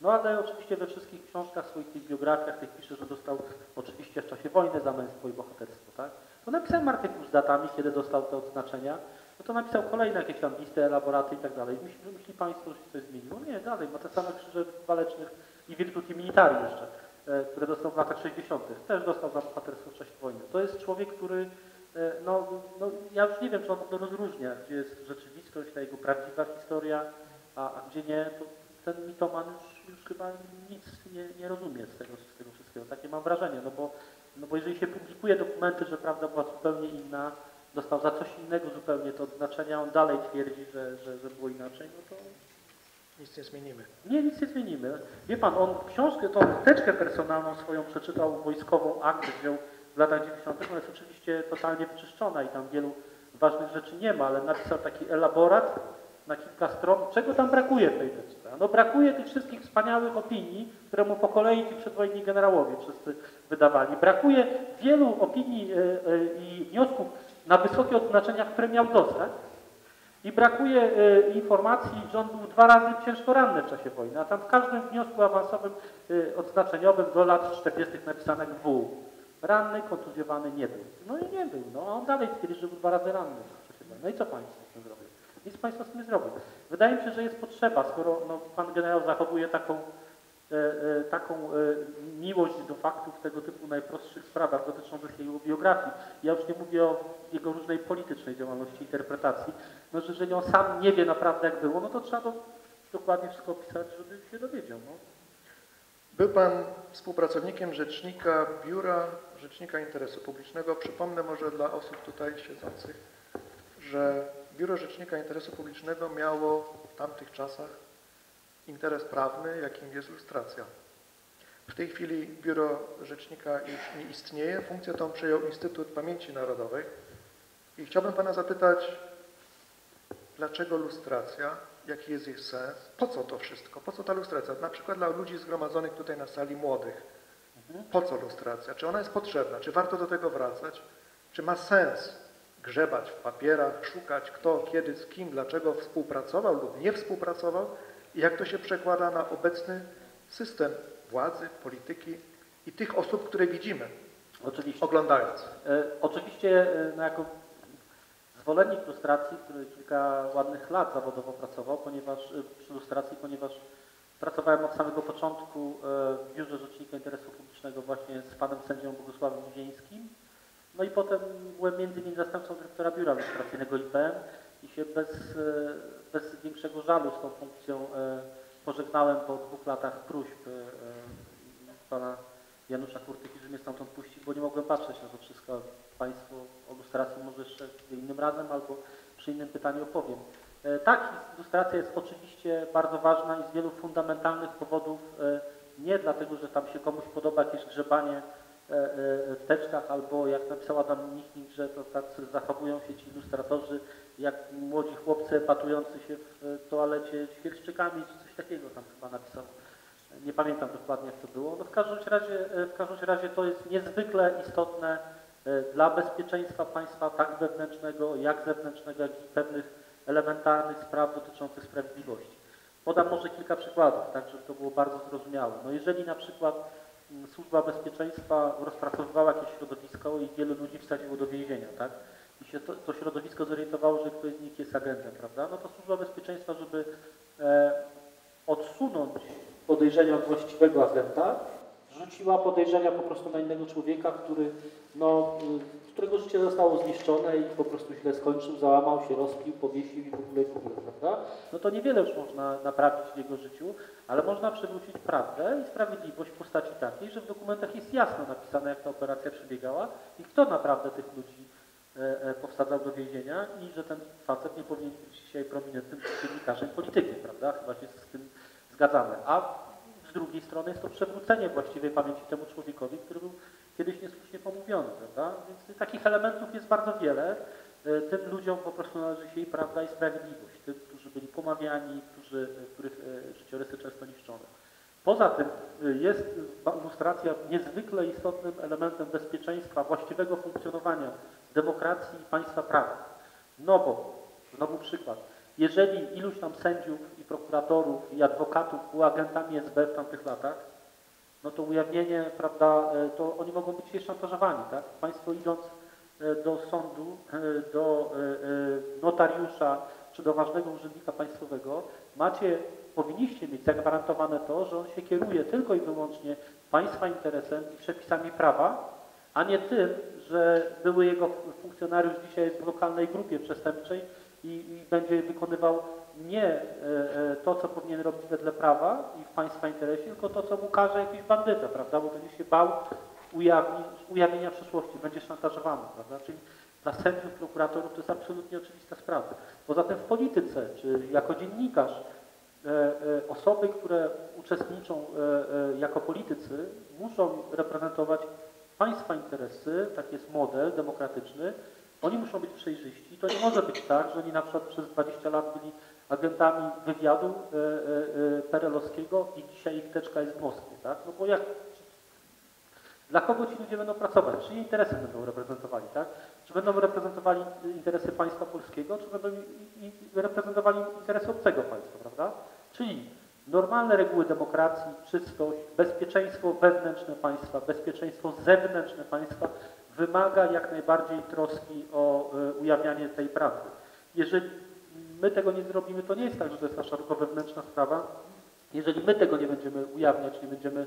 No ale oczywiście we wszystkich książkach, swoich tych biografiach tych pisze, że dostał oczywiście w czasie wojny za męstwo i bohaterstwo, tak? To napisałem artykuł z datami, kiedy dostał te odznaczenia, no to napisał kolejne jakieś tam listy, elaboraty i tak dalej. Myślę, myśli Państwo, że się coś zmieniło? Nie, dalej, ma te same krzyże walecznych i Virtuti Militari jeszcze, które dostał w latach sześćdziesiątych. Też dostał za bohaterstwo w czasie wojny. To jest człowiek, który, no, no ja już nie wiem, czy on to rozróżnia, gdzie jest rzeczywistość, ta jego prawdziwa historia, a, a gdzie nie, to ten mitoman już, już chyba nic nie, nie rozumie z tego, z tego wszystkiego. Takie mam wrażenie, no bo No bo jeżeli się publikuje dokumenty, że prawda była zupełnie inna, dostał za coś innego zupełnie to odznaczenia, on dalej twierdzi, że, że, że było inaczej, no to... Nic nie zmienimy. Nie, nic nie zmienimy. Wie Pan, on książkę, tą teczkę personalną swoją przeczytał wojskową, akt wziął w latach dziewięćdziesiątych, ona jest oczywiście totalnie wyczyszczona i tam wielu ważnych rzeczy nie ma, ale napisał taki elaborat na kilka stron. Czego tam brakuje w tej teczce? No brakuje tych wszystkich wspaniałych opinii, które mu po kolei ci przedwojenni generałowie wszyscy wydawali. Brakuje wielu opinii i wniosków na wysokich odznaczeniach, które miał dostać. I brakuje informacji, że on był dwa razy ciężko ranny w czasie wojny, a tam w każdym wniosku awansowym odznaczeniowym do lat czterdziestych napisane W. Ranny, kontuzjowany nie był. No i nie był. No a on dalej twierdzi, że był dwa razy ranny w czasie wojny. No i co Państwo z tym zrobią? Nic Państwo z tym nie zrobią. Wydaje mi się, że jest potrzeba, skoro no, Pan generał zachowuje taką, e, e, taką e, miłość do faktów tego typu najprostszych sprawach dotyczących jego biografii. Ja już nie mówię o jego różnej politycznej działalności, interpretacji. No, że jeżeli on sam nie wie naprawdę jak było, no to trzeba do, dokładnie wszystko opisać, żeby się dowiedział. No. Był Pan współpracownikiem Rzecznika Biura Rzecznika Interesu Publicznego. Przypomnę może dla osób tutaj siedzących, że Biuro Rzecznika Interesu Publicznego miało w tamtych czasach interes prawny, jakim jest lustracja. W tej chwili Biuro Rzecznika już nie istnieje. Funkcję tą przejął Instytut Pamięci Narodowej. I chciałbym Pana zapytać, dlaczego lustracja, jaki jest jej sens, po co to wszystko, po co ta lustracja? Na przykład dla ludzi zgromadzonych tutaj na sali młodych. Po co lustracja? Czy ona jest potrzebna? Czy warto do tego wracać? Czy ma sens grzebać w papierach, szukać kto, kiedy, z kim, dlaczego współpracował lub nie współpracował i jak to się przekłada na obecny system władzy, polityki i tych osób, które widzimy, oczywiście. Oglądając. E, oczywiście no, jako zwolennik lustracji, który kilka ładnych lat zawodowo pracował, ponieważ przy lustracji, ponieważ pracowałem od samego początku w Biurze Rzecznika Interesu Publicznego właśnie z panem sędzią Bogusławem Wieńskim. No i potem byłem między innymi zastępcą dyrektora biura lustracyjnego I P M i się bez, bez większego żalu z tą funkcją pożegnałem po dwóch latach próśb pana Janusza Kurtyki, że mnie stamtąd puścił, bo nie mogłem patrzeć na to wszystko. Państwu o lustracji może jeszcze innym razem albo przy innym pytaniu opowiem. Tak, lustracja jest oczywiście bardzo ważna i z wielu fundamentalnych powodów, nie dlatego, że tam się komuś podoba jakieś grzebanie w teczkach, albo jak napisała tam Michnik, że to tak zachowują się ci ilustratorzy, jak młodzi chłopcy patujący się w toalecie świerszczykami, czy coś takiego tam chyba napisał. Nie pamiętam dokładnie jak to było. No w każdym razie, w każdym razie to jest niezwykle istotne dla bezpieczeństwa państwa tak wewnętrznego, jak zewnętrznego, jak i pewnych elementarnych spraw dotyczących sprawiedliwości. Podam może kilka przykładów, tak żeby to było bardzo zrozumiałe. No jeżeli na przykład Służba Bezpieczeństwa rozpracowywała jakieś środowisko i wielu ludzi wsadziło do więzienia, tak? I się to, to środowisko zorientowało, że ktoś z nich jest agentem, prawda? No to Służba Bezpieczeństwa, żeby e, odsunąć podejrzenia od właściwego agenta, rzuciła podejrzenia po prostu na innego człowieka, który, no, którego życie zostało zniszczone i po prostu źle skończył, załamał się, rozpił, powiesił i w ogóle, i w ogóle, prawda? No to niewiele już można naprawić w jego życiu, ale można przywrócić prawdę i sprawiedliwość w postaci takiej, że w dokumentach jest jasno napisane, jak ta operacja przebiegała i kto naprawdę tych ludzi e, e, powsadzał do więzienia i że ten facet nie powinien być dzisiaj prominentnym dziennikarzem polityki, prawda? Chyba się z tym zgadzamy. A z drugiej strony jest to przewrócenie właściwej pamięci temu człowiekowi, który był kiedyś niesłusznie pomówiony, prawda? Więc takich elementów jest bardzo wiele. Tym ludziom po prostu należy się i prawda i sprawiedliwość. Tym, którzy byli pomawiani, którzy, których życiorysy często niszczone. Poza tym jest lustracja niezwykle istotnym elementem bezpieczeństwa, właściwego funkcjonowania demokracji i państwa prawa. No bo, znowu przykład, jeżeli iluś tam sędziów i prokuratorów i adwokatów były agentami S B w tamtych latach, no to ujawnienie, prawda, to oni mogą być szantażowani, tak? Państwo idąc do sądu, do notariusza czy do ważnego urzędnika państwowego, macie, powinniście mieć zagwarantowane to, że on się kieruje tylko i wyłącznie państwa interesem i przepisami prawa, a nie tym, że były jego funkcjonariusz dzisiaj w lokalnej grupie przestępczej i, i będzie wykonywał nie to, co powinien robić wedle prawa i w państwa interesie, tylko to, co mu każe jakiś bandyta, prawda, bo będzie się bał ujawni, ujawnienia przeszłości, będzie szantażowany, prawda, czyli dla sędziów, prokuratorów to jest absolutnie oczywista sprawa. Poza tym w polityce, czy jako dziennikarz, osoby, które uczestniczą jako politycy, muszą reprezentować państwa interesy, tak jest model demokratyczny, oni muszą być przejrzyści. To nie może być tak, że oni na przykład przez dwadzieścia lat byli agentami wywiadu peerelowskiego i dzisiaj ich teczka jest w Moskwie, tak? No bo jak, dla kogo ci ludzie będą pracować? Czyje interesy będą reprezentowali, tak? Czy będą reprezentowali interesy państwa polskiego, czy będą reprezentowali interesy obcego państwa, prawda? Czyli normalne reguły demokracji, czystość, bezpieczeństwo wewnętrzne państwa, bezpieczeństwo zewnętrzne państwa wymaga jak najbardziej troski o ujawnianie tej prawdy. Jeżeli my tego nie zrobimy, to nie jest tak, że to jest nasza tylko wewnętrzna sprawa. Jeżeli my tego nie będziemy ujawniać, nie będziemy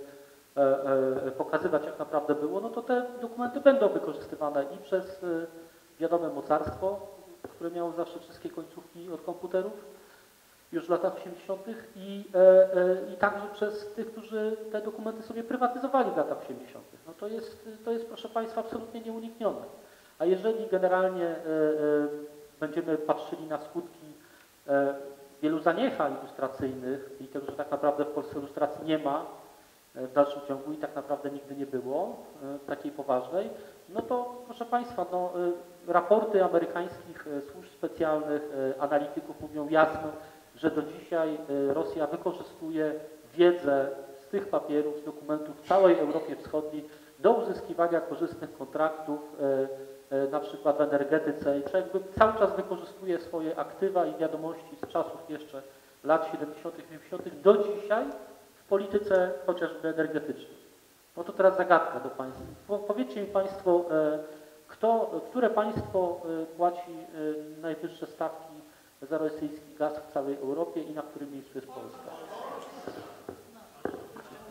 pokazywać, jak naprawdę było, no to te dokumenty będą wykorzystywane i przez wiadome mocarstwo, które miało zawsze wszystkie końcówki od komputerów już w latach osiemdziesiątych i, i także przez tych, którzy te dokumenty sobie prywatyzowali w latach osiemdziesiątych. No to jest, to jest, proszę Państwa, absolutnie nieuniknione. A jeżeli generalnie będziemy patrzyli na skutki wielu zaniechań ilustracyjnych i tego, że tak naprawdę w Polsce ilustracji nie ma, w dalszym ciągu i tak naprawdę nigdy nie było takiej poważnej, no to proszę Państwa, no, raporty amerykańskich służb specjalnych, analityków mówią jasno, że do dzisiaj Rosja wykorzystuje wiedzę z tych papierów, z dokumentów w całej Europie Wschodniej do uzyskiwania korzystnych kontraktów, na przykład w energetyce, i jakby cały czas wykorzystuje swoje aktywa i wiadomości z czasów jeszcze lat siedemdziesiątych, dziewięćdziesiątych do dzisiaj, w polityce chociażby energetycznej. No to teraz zagadka do Państwa. Powiedzcie mi Państwo, kto, które państwo płaci najwyższe stawki za rosyjski gaz w całej Europie i na którym miejscu jest Polska?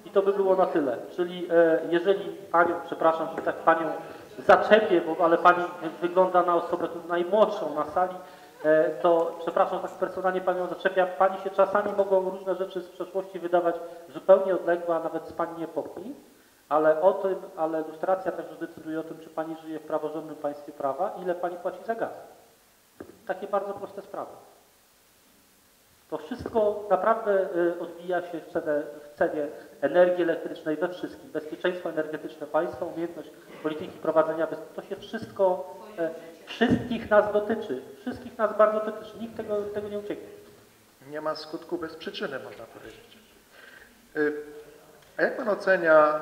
I to by było na tyle. Czyli jeżeli Panią, przepraszam, że tak Panią zaczepię, bo, ale Pani wygląda na osobę najmłodszą na sali, to przepraszam, tak personalnie Panią zaczepia, Pani się czasami mogą różne rzeczy z przeszłości wydawać zupełnie odległe, a nawet z Pani nie popni, ale o tym, ale lustracja także decyduje o tym, czy Pani żyje w praworządnym państwie prawa, ile Pani płaci za gaz. Takie bardzo proste sprawy. To wszystko naprawdę odbija się w cenie, w cenie energii elektrycznej, we wszystkim. Bezpieczeństwo energetyczne państwa, umiejętność polityki prowadzenia, to się wszystko... Wszystkich nas dotyczy. Wszystkich nas bardzo dotyczy. Nikt tego, tego nie ucieknie. Nie ma skutku bez przyczyny, można powiedzieć. A jak Pan ocenia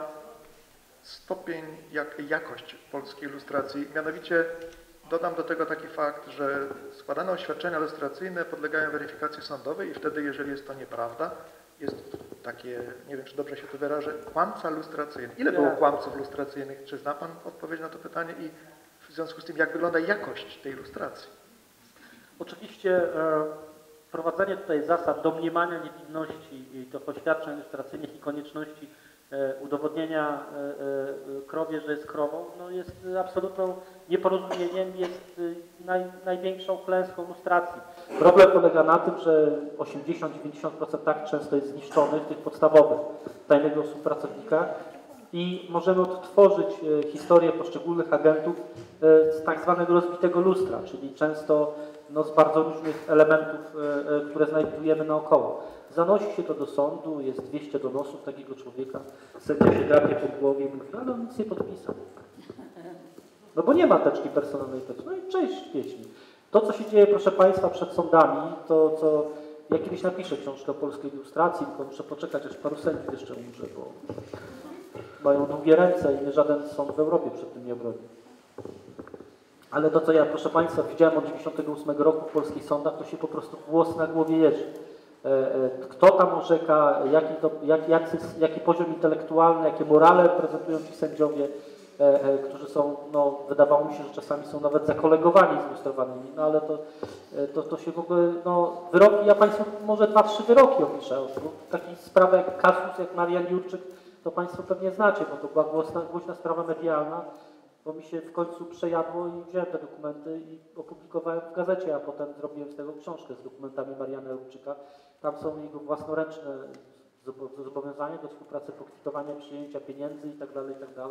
stopień, jak, jakość polskiej ilustracji? Mianowicie dodam do tego taki fakt, że składane oświadczenia ilustracyjne podlegają weryfikacji sądowej i wtedy, jeżeli jest to nieprawda, jest takie, nie wiem, czy dobrze się tu wyrażę, kłamca lustracyjny. Ile było kłamców lustracyjnych? Czy zna Pan odpowiedź na to pytanie? I w związku z tym, jak wygląda jakość tej ilustracji? Oczywiście e, prowadzenie tutaj zasad domniemania niewinności i tych oświadczeń ilustracyjnych i konieczności e, udowodnienia e, e, krowie, że jest krową, no jest absolutną nieporozumieniem, jest e, naj, największą klęską ilustracji. Problem polega na tym, że osiemdziesiąt do dziewięćdziesięciu procent tak często jest zniszczonych, tych podstawowych, tajnego usług pracownika, i możemy odtworzyć historię poszczególnych agentów z tak zwanego rozbitego lustra, czyli często no, z bardzo różnych elementów, które znajdujemy naokoło. Zanosi się to do sądu, jest dwieście donosów takiego człowieka, sędzia się drapie po głowie i mówi, ale on nic nie podpisał. No bo nie ma teczki personalnej, teczki. No i cześć, pieśni. To, co się dzieje, proszę Państwa, przed sądami, to co... Ja kiedyś napiszę książkę o polskiej ilustracji, tylko muszę poczekać, aż paru sędziów jeszcze umrze, bo... mają długie ręce i żaden sąd w Europie przed tym nie obroni. Ale to, co ja, proszę Państwa, widziałem od tysiąc dziewięćset dziewięćdziesiątego ósmego roku w polskich sądach, to się po prostu włos na głowie jeży. Kto tam orzeka, jaki, to, jak, jak, jaki poziom intelektualny, jakie morale prezentują ci sędziowie, którzy są, no, wydawało mi się, że czasami są nawet zakolegowani z ilustrowanymi, no ale to, to, to się w ogóle, no, wyroki, ja Państwu może dwa, trzy wyroki opiszę, bo taki sprawa jak kasus, jak Marian Jurczyk, to Państwo pewnie znacie, bo to była głośna, głośna sprawa medialna, bo mi się w końcu przejadło i wziąłem te dokumenty i opublikowałem w gazecie, a potem zrobiłem z tego książkę z dokumentami Mariana Jurczyka. Tam są jego własnoręczne zobowiązania do współpracy, pokwitowania, przyjęcia pieniędzy itd., itd.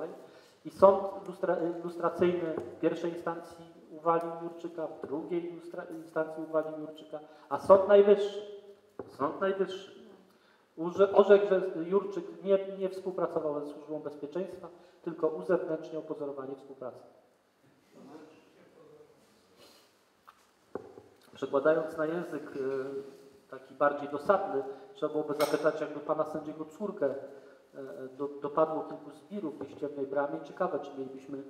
I sąd lustra, lustracyjny pierwszej instancji uwalił Jurczyka, drugiej lustra, instancji uwalił Jurczyka, a Sąd Najwyższy, Sąd Najwyższy orzekł, że Jurczyk nie, nie współpracował ze Służbą Bezpieczeństwa, tylko uzewnętrzniał pozorowanie współpracy. Przekładając na język taki bardziej dosadny, trzeba byłoby zapytać, jakby pana sędziego córkę Do, dopadło kilku zbirów w Ściemnej Bramie. Ciekawe, czy mielibyśmy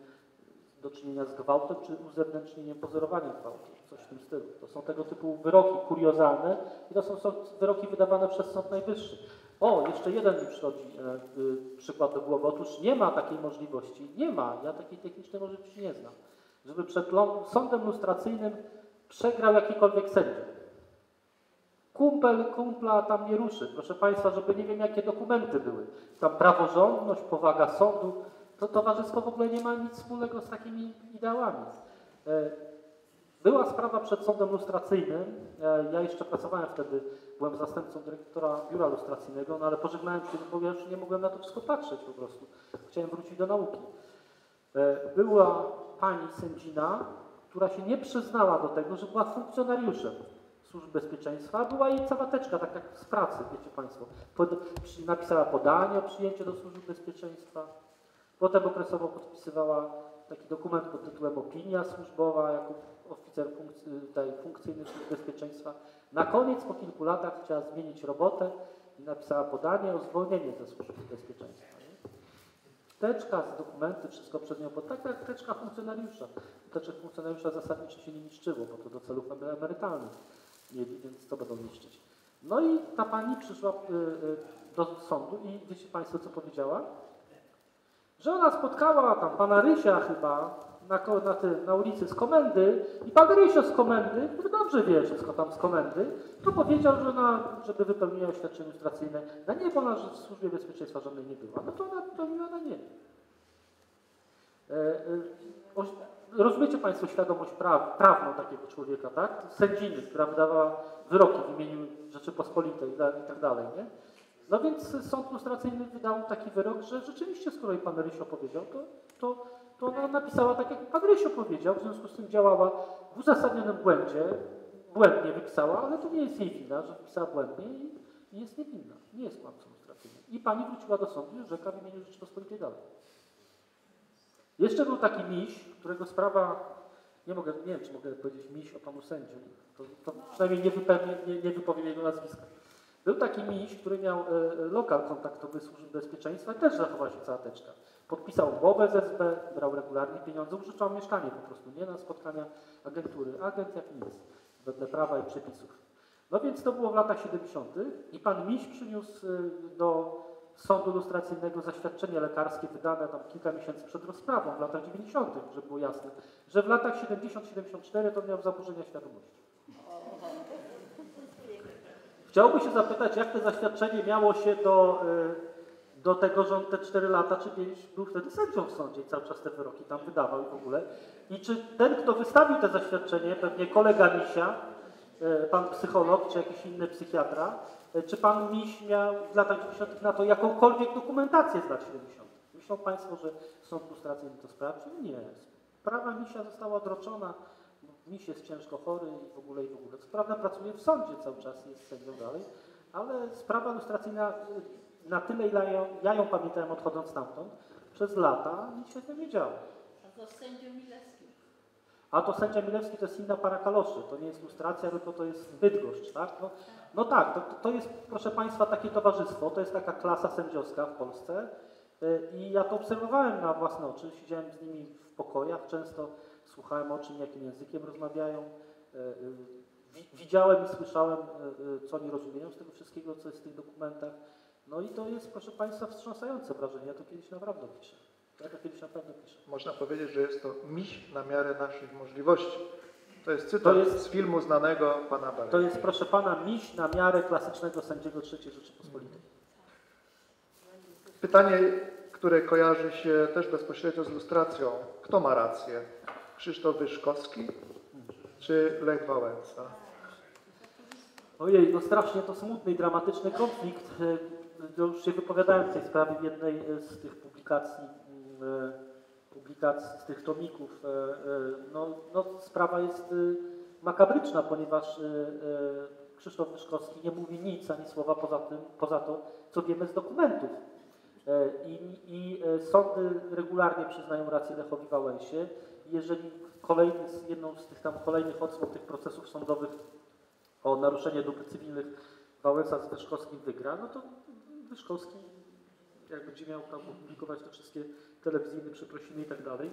do czynienia z gwałtem, czy uzewnętrznieniem pozorowania gwałtu, coś w tym stylu. To są tego typu wyroki kuriozalne i to są sąd, wyroki wydawane przez Sąd Najwyższy. O, jeszcze jeden mi przychodzi e, przykład do głowy. Otóż nie ma takiej możliwości, nie ma, ja takiej technicznej możliwości nie znam, żeby przed sądem lustracyjnym przegrał jakikolwiek sędzia. Kumpel kumpla tam nie ruszy. Proszę Państwa, żeby nie wiem jakie dokumenty były. Tam praworządność, powaga sądu. To towarzystwo w ogóle nie ma nic wspólnego z takimi ideałami. Była sprawa przed sądem lustracyjnym. Ja jeszcze pracowałem wtedy, byłem zastępcą dyrektora biura lustracyjnego, no ale pożegnałem się, bo ja już nie mogłem na to wszystko patrzeć po prostu. Chciałem wrócić do nauki. Była pani sędzina, która się nie przyznała do tego, że była funkcjonariuszem Służb Bezpieczeństwa, była jej cała teczka, tak jak z pracy, wiecie Państwo. Pod, przy, napisała podanie o przyjęciu do Służb Bezpieczeństwa, potem okresowo podpisywała taki dokument pod tytułem Opinia Służbowa, jako oficer funkcji, tej, funkcyjny Służb Bezpieczeństwa. Na koniec, po kilku latach, chciała zmienić robotę i napisała podanie o zwolnienie ze Służb Bezpieczeństwa. Teczka z dokumenty, wszystko przez nią, bo tak jak teczka funkcjonariusza. Teczek funkcjonariusza zasadniczo się nie niszczyło, bo to do celów emerytalnych mieli, więc co będą niszczyć. No i ta pani przyszła do sądu i wiecie Państwo, co powiedziała? Że ona spotkała tam pana Rysia chyba na, na, na ulicy z komendy i pan Rysio z komendy, który dobrze wie wszystko tam z komendy, to powiedział, że ona, żeby wypełniła oświadczenie lustracyjne, na nie, bo ona w Służbie Bezpieczeństwa żadnej nie była. No to ona wypełniła na nie. E, e, Rozumiecie Państwo świadomość praw, prawną takiego człowieka, tak? Sędziny, która wydawała wyroki w imieniu Rzeczypospolitej i tak dalej, nie? No więc sąd lustracyjny wydał taki wyrok, że rzeczywiście, skoro i pan Rysio powiedział, to, to, to ona napisała tak, jak pan Rysio powiedział, w związku z tym działała w uzasadnionym błędzie, błędnie wypisała, ale to nie jest jej wina, że wypisała błędnie i jest niewinna, nie jest kłamcą lustracyjnym. I pani wróciła do sądu i orzeka w imieniu Rzeczypospolitej dalej. Jeszcze był taki miś, którego sprawa, nie, mogę, nie wiem, czy mogę powiedzieć miś o panu sędziu, to, to przynajmniej nie, wypełnię, nie, nie wypowiem jego nazwiska. Był taki miś, który miał e, lokal kontaktowy Służb Bezpieczeństwa i też zachowała się cała teczka. Podpisał umowę z S B, brał regularnie pieniądze, użyczał mieszkanie po prostu, nie na spotkania agentury. Agent jak nic, wedle prawa i przepisów. No więc to było w latach siedemdziesiątych i pan miś przyniósł do sądu lustracyjnego zaświadczenie lekarskie wydane tam kilka miesięcy przed rozprawą w latach dziewięćdziesiątych, żeby było jasne, że w latach siedemdziesiąt siedemdziesiąt cztery to miał zaburzenia świadomości. Chciałbym się zapytać, jak to zaświadczenie miało się do, do tego, że on te cztery lata, czy pięć był wtedy sędzią w sądzie i cały czas te wyroki tam wydawał i w ogóle. I czy ten, kto wystawił to zaświadczenie, pewnie kolega misia, pan psycholog czy jakiś inny psychiatra, czy pan miś miał w latach dziewięćdziesiątych na to jakąkolwiek dokumentację z lat siedemdziesiątych? Myślą Państwo, że sąd lustracyjny to sprawdził? Nie. Sprawa misia została odroczona. Miś jest ciężko chory i w ogóle, i w ogóle. Sprawa pracuje w sądzie cały czas, jest sędzią dalej, ale sprawa lustracyjna, na tyle ile ja, ja ją pamiętałem odchodząc stamtąd, przez lata nic się nie wiedziało. A to sędzia Milewski. A to sędzia Milewski to jest inna para kaloszy. To nie jest lustracja, tylko to jest Bydgoszcz, tak? No, no tak, to, to jest, proszę Państwa, takie towarzystwo, to jest taka klasa sędziowska w Polsce i ja to obserwowałem na własne oczy, siedziałem z nimi w pokojach, często słuchałem o czym, jakim językiem rozmawiają, widziałem i słyszałem, co oni rozumieją z tego wszystkiego, co jest w tych dokumentach. No i to jest, proszę Państwa, wstrząsające wrażenie, ja to kiedyś naprawdę piszę. Tak, jak kiedyś naprawdę pisze. Można powiedzieć, że jest to miś na miarę naszych możliwości. To jest cytat to jest, z filmu znanego pana Barena. To jest, proszę pana, miś na miarę klasycznego sędziego trzeciej Rzeczypospolitej. Pytanie, które kojarzy się też bezpośrednio z lustracją. Kto ma rację? Krzysztof Wyszkowski czy Lech Wałęsa? Ojej, no strasznie to smutny i dramatyczny konflikt. Już się wypowiadałem w tej sprawie w jednej z tych publikacji, publikacji z tych tomików. No, no, sprawa jest makabryczna, ponieważ Krzysztof Wyszkowski nie mówi nic, ani słowa poza tym, poza to, co wiemy z dokumentów. I, i sądy regularnie przyznają rację Lechowi Wałęsie. Jeżeli kolejny, jedną z tych tam kolejnych odsłon tych procesów sądowych o naruszenie dóbr cywilnych Wałęsa z Wyszkowskim wygra, no to Wyszkowski, jak będzie miał tam publikować te wszystkie telewizyjne przeprosiny i tak dalej,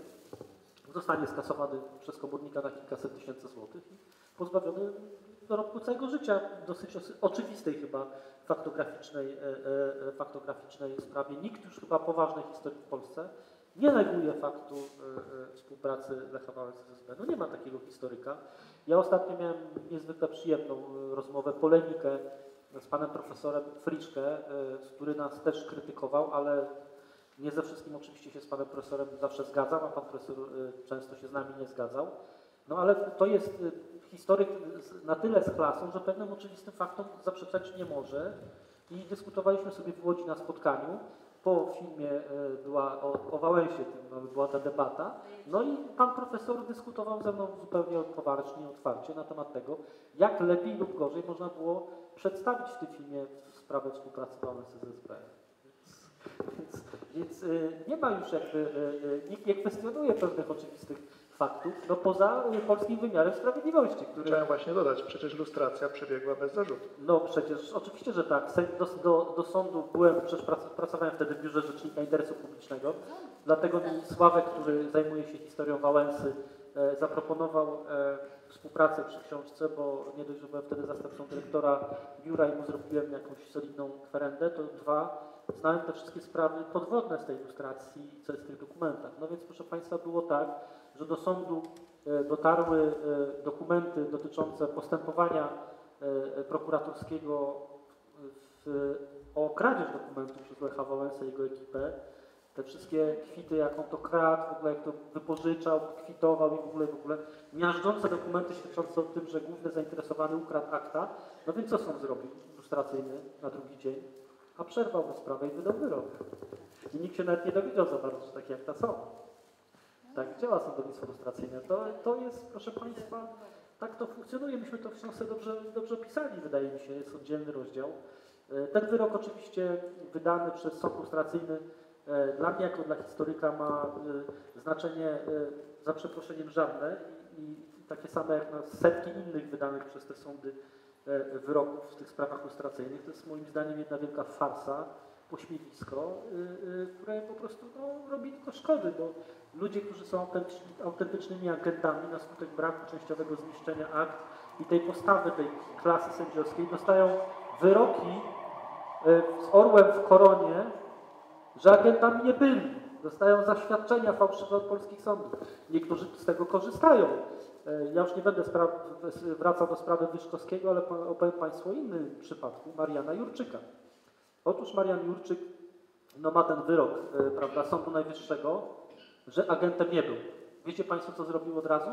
zostanie skasowany przez komornika na kilkaset tysięcy złotych i pozbawiony dorobku całego życia, dosyć oczywistej chyba faktograficznej, faktograficznej sprawie. Nikt już chyba poważnej historii w Polsce nie neguje faktu współpracy Lecha Wałęsy z S B. No nie ma takiego historyka. Ja ostatnio miałem niezwykle przyjemną rozmowę, polemikę z panem profesorem Friszke, który nas też krytykował, ale nie ze wszystkim oczywiście się z panem profesorem zawsze zgadzam, a pan profesor często się z nami nie zgadzał. No ale to jest historyk na tyle z klasą, że pewnym oczywistym faktom zaprzeczać nie może. I dyskutowaliśmy sobie w Łodzi na spotkaniu. Po filmie była o, o Wałęsie, była ta debata. No i pan profesor dyskutował ze mną zupełnie poważnie, otwarcie na temat tego, jak lepiej lub gorzej można było przedstawić w tym filmie sprawę współpracy Wałęsy z S B. Więc, więc nie ma już jakby, nikt nie kwestionuje pewnych oczywistych faktów, no poza polskim wymiarem sprawiedliwości, który... Chciałem właśnie dodać, przecież lustracja przebiegła bez zarzutu. No przecież, oczywiście, że tak. Do, do, do sądu byłem, przecież pracowałem wtedy w Biurze Rzecznika Interesu Publicznego, dlatego mi Sławek, który zajmuje się historią Wałęsy, e, zaproponował e, współpracę przy książce, bo nie dość, że byłem wtedy zastępcą dyrektora biura i mu zrobiłem jakąś solidną kwerendę, to dwa, znałem te wszystkie sprawy podwodne z tej ilustracji, co jest w tych dokumentach. No więc, proszę państwa, było tak, że do sądu dotarły dokumenty dotyczące postępowania prokuratorskiego w, o kradzież dokumentów przez Lecha Wałęsę i jego ekipę. Te wszystkie kwity, jak on to kradł, w ogóle jak to wypożyczał, kwitował i w ogóle, w ogóle. Miażdżące dokumenty świadczące o tym, że główny zainteresowany ukradł akta. No więc co sąd zrobił ilustracyjny na drugi dzień? A przerwał mu sprawę i wydał wyrok. I nikt się nawet nie dowiedział za bardzo, że takie akta są. Tak działa sądownictwo lustracyjne. To, to jest, proszę państwa, tak to funkcjonuje. Myśmy to w książce dobrze, dobrze opisali, wydaje mi się. Jest oddzielny rozdział. Ten wyrok oczywiście wydany przez sąd lustracyjny dla mnie jako dla historyka ma znaczenie za przeproszeniem żadne i takie same jak na setki innych wydanych przez te sądy wyroków w tych sprawach lustracyjnych. To jest moim zdaniem jedna wielka farsa, pośmiewisko, które po prostu no, robi tylko szkody, bo ludzie, którzy są autentycznymi agentami na skutek braku częściowego zniszczenia akt i tej postawy, tej klasy sędziowskiej, dostają wyroki z orłem w koronie, że agentami nie byli. Dostają zaświadczenia fałszywe od polskich sądów. Niektórzy z tego korzystają. Ja już nie będę wracał do sprawy Wyszkowskiego, ale opowiem państwu o innym przypadku, Mariana Jurczyka. Otóż Marian Jurczyk no, ma ten wyrok, prawda, Sądu Najwyższego, że agentem nie był. Wiecie państwo, co zrobił od razu?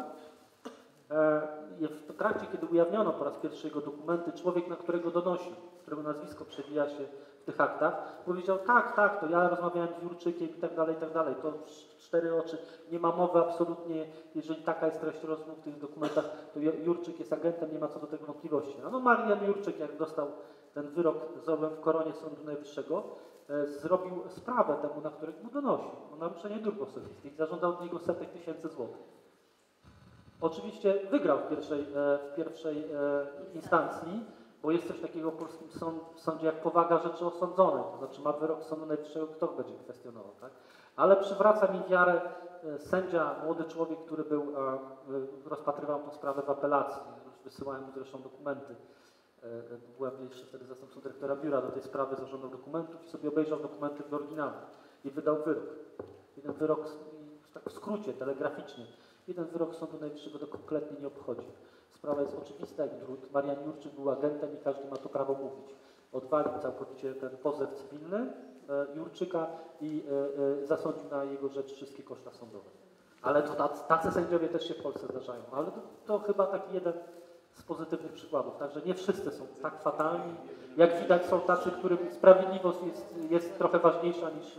E, w trakcie, kiedy ujawniono po raz pierwszy jego dokumenty, człowiek, na którego donosił, którego nazwisko przewija się w tych aktach, powiedział tak, tak, to ja rozmawiałem z Jurczykiem i tak dalej, i tak dalej. To cztery oczy, nie ma mowy absolutnie, jeżeli taka jest treść rozmów w tych dokumentach, to Jurczyk jest agentem, nie ma co do tego wątpliwości. No, no Marian Jurczyk, jak dostał ten wyrok z orłem w koronie Sądu Najwyższego, e, zrobił sprawę temu, na którego mu donosił, o naruszenie dóbr osobistych i zażądał od niego setek tysięcy złotych. Oczywiście wygrał w pierwszej, e, w pierwszej e, instancji, bo jest coś takiego w polskim sąd, w sądzie jak powaga rzeczy osądzonej, to znaczy ma wyrok Sądu Najwyższego, kto będzie kwestionował, tak? Ale przywraca mi wiarę e, sędzia, młody człowiek, który był, e, rozpatrywał tę sprawę w apelacji, już wysyłałem mu zresztą dokumenty. Byłem jeszcze wtedy zastępcą dyrektora biura do tej sprawy, zażądał dokumentów i sobie obejrzał dokumenty w oryginale i wydał wyrok. Jeden wyrok, tak w skrócie, telegraficznie, jeden wyrok Sądu Najwyższego to kompletnie nie obchodzi. Sprawa jest oczywista jak drut. Marian Jurczyk był agentem i każdy ma to prawo mówić. Odwalił całkowicie ten pozew cywilny Jurczyka i zasądził na jego rzecz wszystkie koszta sądowe. Ale to tacy sędziowie też się w Polsce zdarzają. Ale to, to chyba taki jeden z pozytywnych przykładów. Także nie wszyscy są tak fatalni. Jak widać są tacy, którym sprawiedliwość jest, jest trochę ważniejsza niż,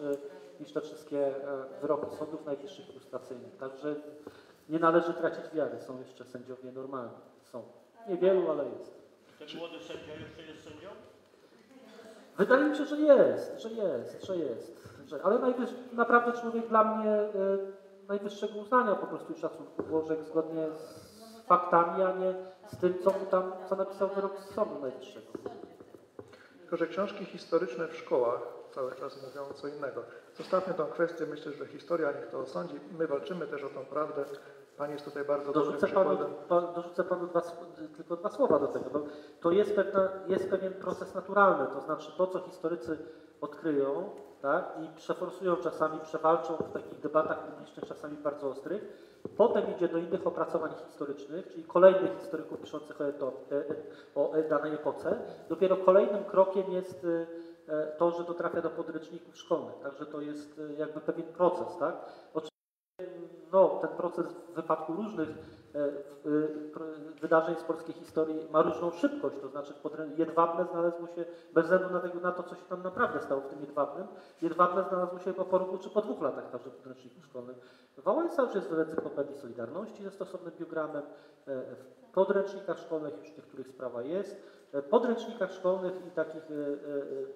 niż te wszystkie wyroki sądów najwyższych frustracyjnych. Także nie należy tracić wiary. Są jeszcze sędziowie normalni. Są. Niewielu, ale jest. Ten młody sędzia jeszcze jest sędzią? Wydaje mi się, że jest, że jest, że jest. Że, ale naprawdę człowiek dla mnie y, najwyższego uznania po prostu i szacunku. Bożek zgodnie z faktami, a nie z tym, co mu tam, co napisał wyrok z Sądu Najwyższego. Tylko, że książki historyczne w szkołach cały czas mówią co innego. Zostawmy tą kwestię, myślę, że historia niech to osądzi. My walczymy też o tą prawdę. Pan jest tutaj bardzo dobrym przykładem. Panu, dorzucę panu dwa, tylko dwa słowa do tego. Bo to jest, pewna, jest pewien proces naturalny, to znaczy to, co historycy odkryją, tak, i przeforsują czasami, przewalczą w takich debatach publicznych, czasami bardzo ostrych, potem idzie do innych opracowań historycznych, czyli kolejnych historyków piszących o, eto, o danej epoce. Dopiero kolejnym krokiem jest to, że to trafia do podręczników szkolnych. Także to jest jakby pewien proces, tak? No, ten proces w wypadku różnych e, e, wydarzeń z polskiej historii ma różną szybkość, to znaczy Jedwabne znalazło się, bez względu na, tego, na to, co się tam naprawdę stało w tym Jedwabnym, Jedwabne znalazło się po, po roku czy po dwóch latach także w podręczniku szkolnym. Wałęsa już jest w Encyklopedii Solidarności ze stosownym biogramem, e, w podręcznikach szkolnych już niektórych sprawa jest, e, podręcznikach szkolnych i takich, e,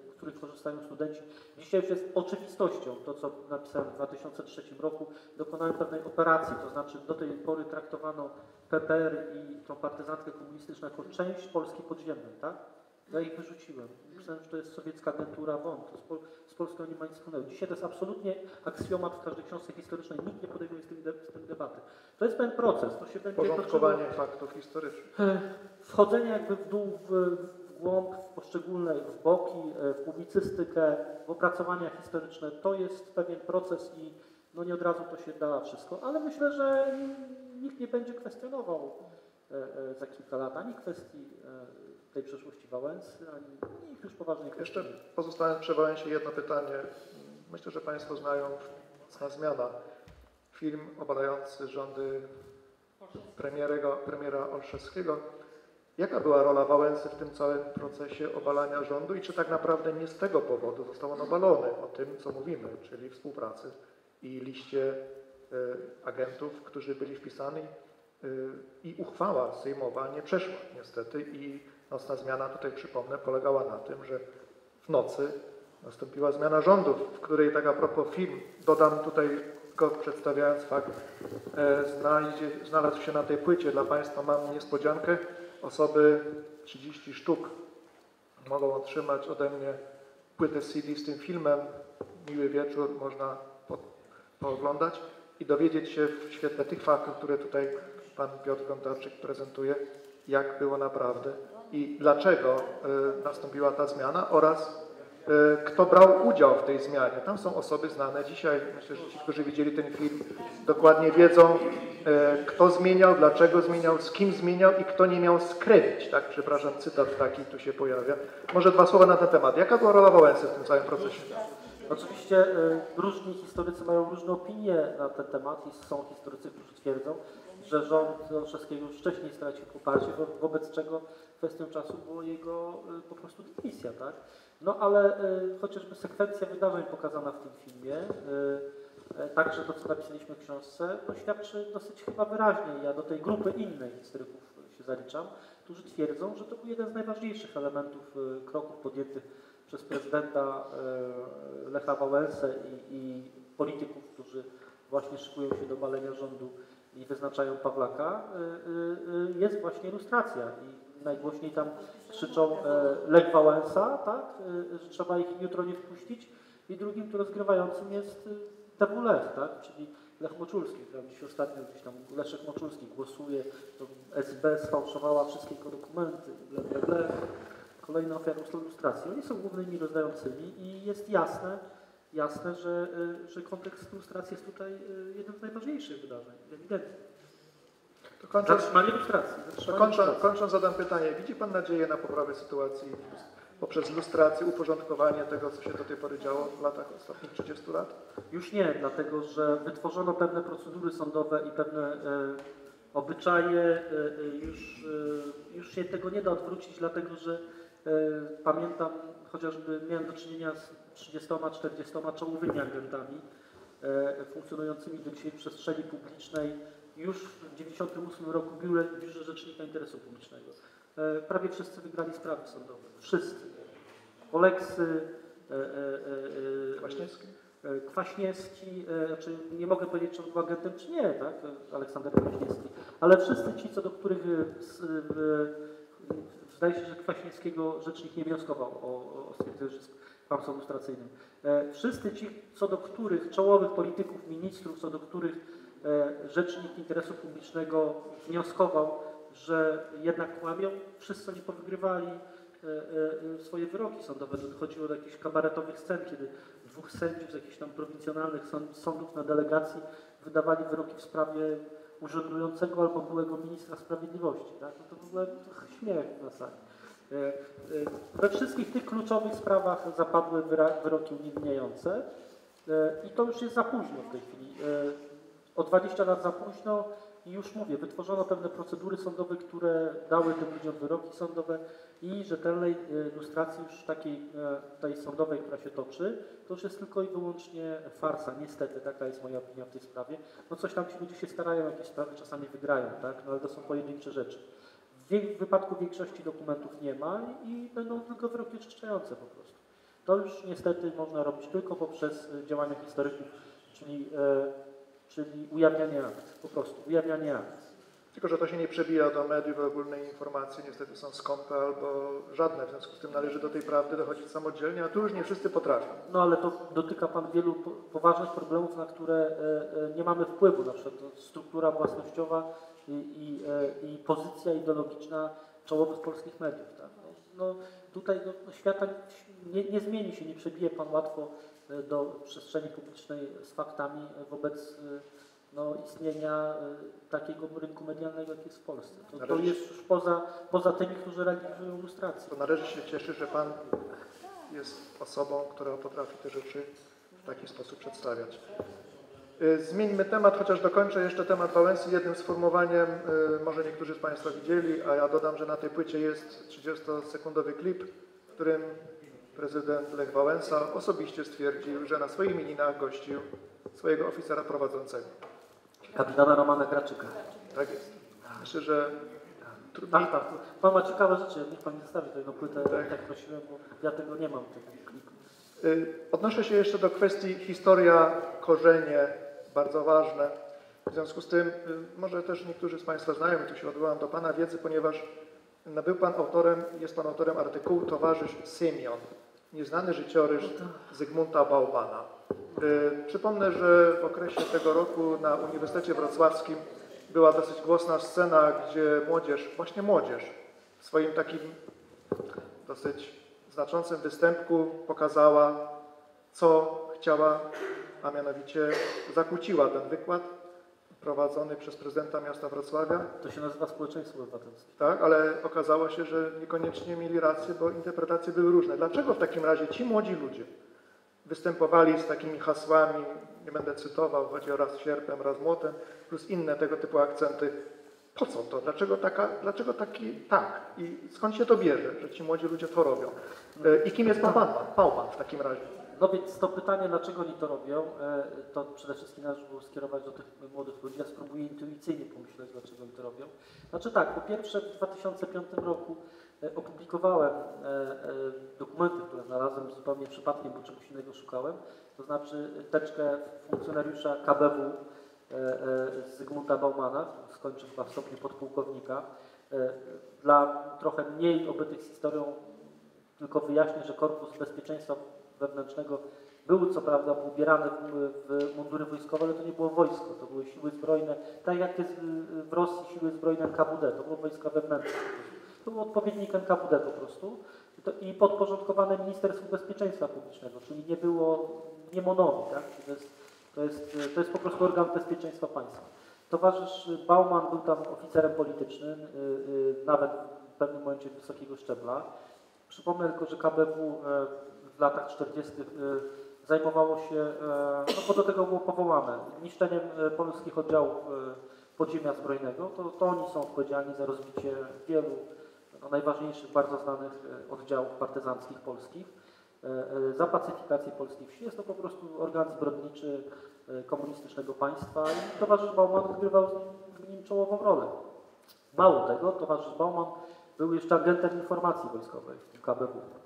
e, których korzystają studenci. Dzisiaj już jest oczywistością to, co napisałem w dwa tysiące trzecim roku. Dokonałem pewnej operacji, to znaczy do tej pory traktowano P P R i tą partyzantkę komunistyczną jako część Polski podziemnej, tak? Ja ich wyrzuciłem. Myślałem, że to jest sowiecka agentura W O N. To z, Pol z Polską nie ma nic wspólnego. Dzisiaj to jest absolutnie aksjomat w każdej książce historycznej. Nikt nie podejmuje z tym, de z tym debaty. To jest pewien proces. To się będzie porządkowanie faktów historycznych. Wchodzenie jakby w dół w, w głąb, w poszczególne, w boki, w publicystykę, w opracowania historyczne, to jest pewien proces i no nie od razu to się da wszystko, ale myślę, że nikt nie będzie kwestionował e, e, za kilka lat ani kwestii e, tej przeszłości Wałęsy, ani nikt już poważnie kwestii. Jeszcze pozostając przy Wałęsie jedno pytanie. Myślę, że Państwo znają Mocna zmiana. Film obalający rządy premiera Olszewskiego. Jaka była rola Wałęsy w tym całym procesie obalania rządu i czy tak naprawdę nie z tego powodu został on obalony, o tym, co mówimy, czyli współpracy i liście y, agentów, którzy byli wpisani y, i uchwała sejmowa nie przeszła niestety i nocna zmiana, tutaj przypomnę, polegała na tym, że w nocy nastąpiła zmiana rządów, w której tak a propos film, dodam tutaj go przedstawiając fakt, y, znajdzie, znalazł się na tej płycie, dla Państwa mam niespodziankę. Osoby, trzydzieści sztuk, mogą otrzymać ode mnie płytę C D z tym filmem. Miły wieczór, można po, pooglądać i dowiedzieć się w świetle tych faktów, które tutaj pan Piotr Gontarczyk prezentuje, jak było naprawdę i dlaczego y, nastąpiła ta zmiana oraz y, kto brał udział w tej zmianie. Tam są osoby znane dzisiaj. Myślę, że ci, którzy widzieli ten film, dokładnie wiedzą, kto zmieniał, dlaczego zmieniał, z kim zmieniał i kto nie miał skrywić, tak? Przepraszam, cytat taki tu się pojawia. Może dwa słowa na ten temat. Jaka była rola Wałęsy w tym całym procesie? Oczywiście y, różni historycy mają różne opinie na ten temat i są historycy, którzy twierdzą, że rząd Olszewskiego już wcześniej stracił poparcie, wo wobec czego kwestią czasu było jego y, po prostu dymisja, tak? No ale y, chociażby sekwencja wydarzeń pokazana w tym filmie, y, także to, co napisaliśmy w książce, to świadczy dosyć chyba wyraźnie. Ja do tej grupy innych historyków się zaliczam, którzy twierdzą, że to był jeden z najważniejszych elementów kroków podjętych przez prezydenta Lecha Wałęsę i, i polityków, którzy właśnie szykują się do obalenia rządu i wyznaczają Pawlaka, jest właśnie lustracja. I najgłośniej tam krzyczą Lech Wałęsa, tak, że trzeba ich jutro nie wpuścić. I drugim tu rozgrywającym jest Lech, tak? Czyli Lech Moczulski, prawda? Dziś ostatnio gdzieś tam Leszek Moczulski głosuje, to S B sfałszowała wszystkie jego dokumenty, ble, ble, ble. Kolejna ofiara lustracji. Oni są głównymi rozdającymi i jest jasne, jasne, że, że kontekst frustracji jest tutaj jednym z najważniejszych wydarzeń, ewidentnie. To kończą, zatrzymanie frustracji. Zatrzymanie to kończą, kończą zadam pytanie. Widzi Pan nadzieję na poprawę sytuacji poprzez lustrację, uporządkowanie tego, co się do tej pory działo w latach ostatnich trzydziestu lat? Już nie, dlatego że wytworzono pewne procedury sądowe i pewne e, obyczaje. E, już, e, już się tego nie da odwrócić, dlatego że e, pamiętam, chociażby miałem do czynienia z trzydziestoma, czterdziestoma czołowymi agentami e, funkcjonującymi do dzisiaj w przestrzeni publicznej. Już w dziewięćdziesiątym ósmym roku Biurze Rzecznika Interesu Publicznego. E, prawie wszyscy wygrali sprawy sądowe. Wszyscy. Oleksy, e, e, e, Kwaśniewski, e, Kwaśniewski e, znaczy nie mogę powiedzieć, czy on był agentem, czy nie, tak? Aleksander Kwaśniewski. Ale wszyscy ci, co do których zdaje się, że Kwaśniewskiego rzecznik nie wnioskował o, o, o stwierdzenie, że jest kłamstwem lustracyjnym. E, wszyscy ci, co do których czołowych polityków, ministrów, co do których Rzecznik Interesu Publicznego wnioskował, że jednak kłamią, wszyscy oni powygrywali swoje wyroki sądowe. Dochodziło do jakichś kabaretowych scen, kiedy dwóch sędziów z jakichś tam prowincjonalnych sądów na delegacji wydawali wyroki w sprawie urzędującego albo byłego ministra sprawiedliwości. Tak? No to w ogóle to śmiech na sali. We wszystkich tych kluczowych sprawach zapadły wyroki uniewinniające i to już jest za późno w tej chwili. O dwadzieścia lat za późno i już mówię, wytworzono pewne procedury sądowe, które dały tym ludziom wyroki sądowe i rzetelnej lustracji już takiej tej sądowej, która się toczy, to już jest tylko i wyłącznie farsa, niestety, taka jest moja opinia w tej sprawie. No coś tam ci ludzie się starają, jakieś sprawy czasami wygrają, tak? No ale to są pojedyncze rzeczy. W wypadku większości dokumentów nie ma i będą tylko wyroki oczyszczające po prostu. To już niestety można robić tylko poprzez działania historyków, czyli czyli ujawnianie akt, po prostu ujawnianie akt. Tylko że to się nie przebija do mediów, ogólnej informacji, niestety są skąpe albo żadne, w związku z tym należy do tej prawdy dochodzić samodzielnie, a tu już nie wszyscy potrafią. No ale to dotyka Pan wielu poważnych problemów, na które nie mamy wpływu, na przykład struktura własnościowa i, i, i pozycja ideologiczna czołowych polskich mediów. Tak? No, no, tutaj no, świata nie, nie zmieni się, nie przebije Pan łatwo do przestrzeni publicznej z faktami wobec no, istnienia takiego rynku medialnego, jak jest w Polsce. To, należy... to jest już poza, poza tymi, którzy realizują lustrację. To należy się cieszyć, że Pan jest osobą, która potrafi te rzeczy w taki sposób przedstawiać. Zmieńmy temat, chociaż dokończę jeszcze temat Wałęsy jednym sformułowaniem. Może niektórzy z Państwa widzieli, a ja dodam, że na tej płycie jest trzydziestosekundowy klip, w którym prezydent Lech Wałęsa osobiście stwierdził, że na swoich imieninach gościł swojego oficera prowadzącego. Kapitana Romana Graczyka. Tak jest. Myślę, że... Trudniej... Tak, tak. Pan ma ciekawe rzeczy, niech Pan nie zostawi tutaj na płytę, tak. tak prosiłem, bo ja tego nie mam. Odnoszę się jeszcze do kwestii historia, korzenie, bardzo ważne. W związku z tym, może też niektórzy z Państwa znają, tu się odwołam do Pana wiedzy, ponieważ był Pan autorem, jest Pan autorem artykułu Towarzysz Symion, nieznany życiorys Zygmunta Bałbana. Yy, przypomnę, że w okresie tego roku na Uniwersytecie Wrocławskim była dosyć głośna scena, gdzie młodzież, właśnie młodzież, w swoim takim dosyć znaczącym występku pokazała, co chciała, a mianowicie zakłóciła ten wykład prowadzony przez prezydenta miasta Wrocławia. To się nazywa społeczeństwo obywatelskie. Tak, ale okazało się, że niekoniecznie mieli rację, bo interpretacje były różne. Dlaczego w takim razie ci młodzi ludzie występowali z takimi hasłami, nie będę cytował, chodzi o raz sierpem, raz młotem, plus inne tego typu akcenty. Po co to? Dlaczego, taka, dlaczego taki tak? I skąd się to bierze, że ci młodzi ludzie to robią? I kim jest pan Bałban w takim razie? No więc to pytanie, dlaczego oni to robią, to przede wszystkim należy było skierować do tych młodych ludzi. Ja spróbuję intuicyjnie pomyśleć, dlaczego oni to robią. Znaczy tak, po pierwsze w dwa tysiące piątym roku opublikowałem dokumenty, które znalazłem zupełnie przypadkiem, bo czegoś innego szukałem, to znaczy teczkę funkcjonariusza K B W Zygmunta Baumana, skończył chyba w stopniu podpułkownika. Dla trochę mniej obytych z historią tylko wyjaśnię, że Korpus Bezpieczeństwa Wewnętrznego był co prawda ubierany w mundury wojskowe, ale to nie było wojsko, to były siły zbrojne, tak jak jest w Rosji siły zbrojne N K W D, to było wojska wewnętrzne. To był odpowiednik N K W D po prostu i podporządkowane Ministerstwu Bezpieczeństwa Publicznego, czyli nie było mniemonowi, tak? To jest, to, jest, to jest po prostu organ bezpieczeństwa państwa. Towarzysz Bauman był tam oficerem politycznym, nawet w pewnym momencie wysokiego szczebla. Przypomnę tylko, że K B W w latach czterdziestych zajmowało się, no bo do tego było powołane, niszczeniem polskich oddziałów podziemia zbrojnego. To, to oni są odpowiedzialni za rozbicie wielu no, najważniejszych, bardzo znanych oddziałów partyzanckich polskich, za pacyfikację polskich wsi. Jest to po prostu organ zbrodniczy komunistycznego państwa i towarzysz Bauman odgrywał w nim czołową rolę. Mało tego, towarzysz Bauman był jeszcze agentem informacji wojskowej w K B W.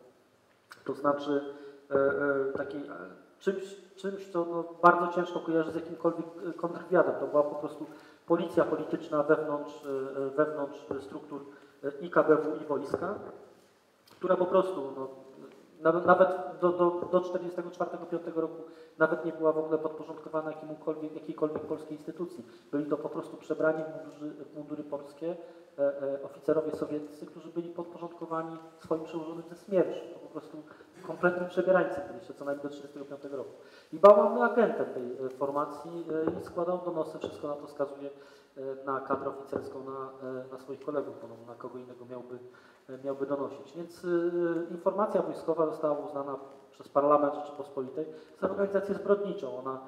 To znaczy e, e, taki, czymś, czymś, co no, bardzo ciężko kojarzy z jakimkolwiek kontrwywiadem. To była po prostu policja polityczna wewnątrz, e, wewnątrz struktur i K B W, i wojska, która po prostu no, nawet, nawet do, do, do czterdziestego czwartego do czterdziestego piątego roku nawet nie była w ogóle podporządkowana jakiemukolwiek, jakiejkolwiek polskiej instytucji. Byli to po prostu przebrani w mundury, w mundury polskie e, e, oficerowie sowieccy, którzy byli podporządkowani swoim przełożonym ze Smierczy. To po prostu kompletni przebierańcy byli jeszcze co najmniej do czterdziestego piątego roku. I Bauman był agentem tej formacji e, i składał donosy, wszystko na to wskazuje, na kadrę oficerską, na, na swoich kolegów, na kogo innego miałby, miałby donosić. Więc y, informacja wojskowa została uznana przez Parlament Rzeczypospolitej za organizację zbrodniczą. Ona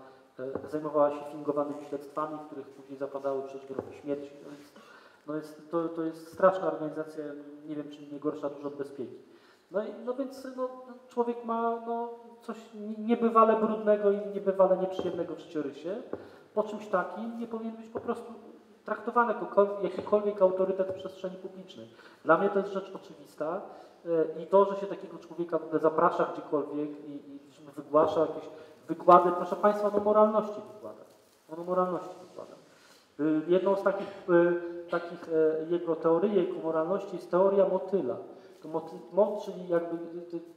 y, zajmowała się fingowanymi śledztwami, w których później zapadały przecież wyroki śmierci. No jest, no jest, to, to jest straszna organizacja, nie wiem czy nie gorsza dużo od bezpieki. No, i, no więc no, człowiek ma no, coś niebywale brudnego i niebywale nieprzyjemnego w życiorysie. Po czymś takim nie powinien być po prostu traktowany jako jakikolwiek autorytet w przestrzeni publicznej. Dla mnie to jest rzecz oczywista i to, że się takiego człowieka zaprasza gdziekolwiek i, i wygłasza jakieś wykłady, proszę Państwa, no moralności wykłada. No moralności wykłada. Jedną z takich, takich jego teorii o moralności jest teoria motyla. To motyl, czyli jakby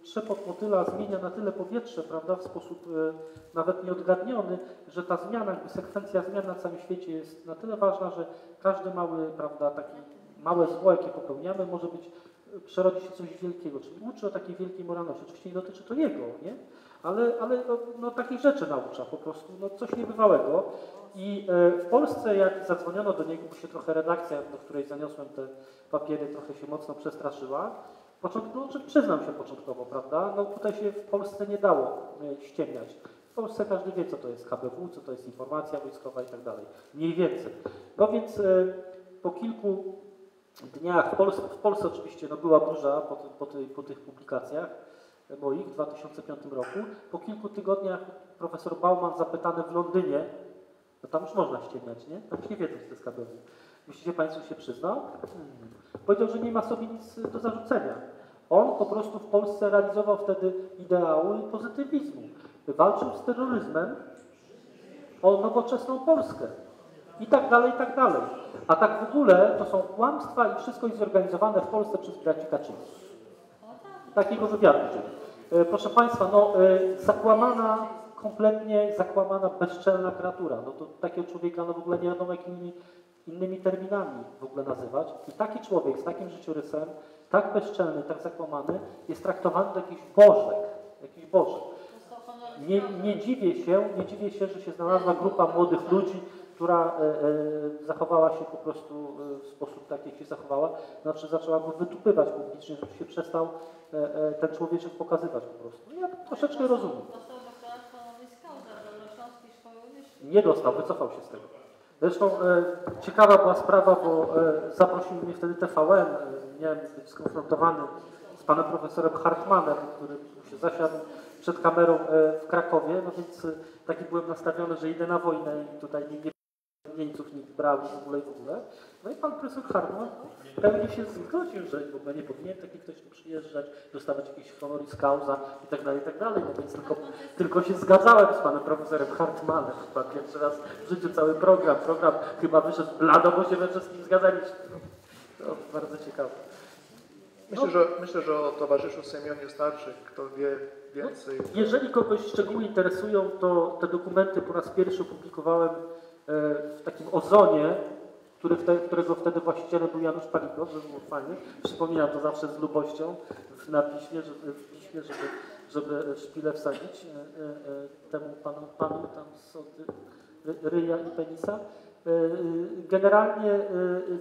trzepot motyla zmienia na tyle powietrze, prawda, w sposób e, nawet nieodgadniony, że ta zmiana, jakby sekwencja zmian na całym świecie jest na tyle ważna, że każdy mały, prawda, takie małe zło, jakie popełniamy, może być, przerodzi się coś wielkiego, czyli uczy o takiej wielkiej moralności. Oczywiście nie dotyczy to jego, nie? Ale, ale no, no, takich rzeczy naucza po prostu, no, coś niebywałego. I e, w Polsce, jak zadzwoniono do niego, bo się trochę redakcja, do której zaniosłem te papiery, trochę się mocno przestraszyła. Początkowo, no, przyznam się początkowo, prawda? No tutaj się w Polsce nie dało e, ściemniać. W Polsce każdy wie, co to jest K B W, co to jest informacja wojskowa i tak dalej. Mniej więcej. No więc e, po kilku dniach, w Polsce, w Polsce oczywiście no, była burza po, po, ty, po tych publikacjach moich w dwa tysiące piątym roku. Po kilku tygodniach profesor Bauman zapytany w Londynie, no tam już można ściemniać, nie? Tam już nie wiedzą, co to jest K B W. Myślicie Państwo, się przyznał? Hmm. Powiedział, że nie ma sobie nic do zarzucenia. On po prostu w Polsce realizował wtedy ideały pozytywizmu. Walczył z terroryzmem o nowoczesną Polskę. I tak dalej, i tak dalej. A tak w ogóle to są kłamstwa i wszystko jest zorganizowane w Polsce przez braci Kaczyńskich. Takiego wywiadu. Proszę Państwa, no zakłamana, kompletnie zakłamana, bezczelna kreatura. No to takiego człowieka no w ogóle nie wiadomo jakimi innymi terminami w ogóle nazywać. I taki człowiek z takim życiorysem, tak bezczelny, tak zakłamany, jest traktowany do jakichś bożek. Jakiś bożek. Nie, nie dziwię się, nie dziwię się, że się znalazła grupa młodych ludzi, która e, e, zachowała się po prostu e, w sposób taki, jak się zachowała, znaczy zaczęła go wytupywać publicznie, żeby się przestał e, e, ten człowieczek pokazywać po prostu. Ja troszeczkę rozumiem. Nie dostał, wycofał się z tego. Zresztą e, ciekawa była sprawa, bo e, zaprosił mnie wtedy T V N, e, miałem być skonfrontowany z panem profesorem Hartmanem, który się zasiadł przed kamerą e, w Krakowie, no więc e, taki byłem nastawiony, że idę na wojnę i tutaj nie, nie Niemców nikt brał w ogóle i w ogóle. No i pan profesor Hartman pewnie się zgodził, że w ogóle nie powinien taki ktoś tu przyjeżdżać, dostawać jakiś honoris causa i tak dalej, i tak dalej. No więc tylko, tylko się zgadzałem z panem profesorem Hartmanem. Chyba pierwszy raz w życiu cały program. Program chyba wyszedł blado, bo się we wszystkim zgadzaliśmy. To bardzo ciekawe. Myślę, no. że, myślę, że o towarzyszu Semionie Starszych, kto wie więcej. No, jeżeli kogoś szczegóły interesują, to te dokumenty po raz pierwszy opublikowałem w takim ozonie, który wtedy, którego wtedy właścicielem był Janusz Palikot, że było fajnie. Przypominam to zawsze z lubością na piśmie, żeby, w piśmie, żeby, żeby szpilę wsadzić temu panu, panu tam z ryja i penisa. Generalnie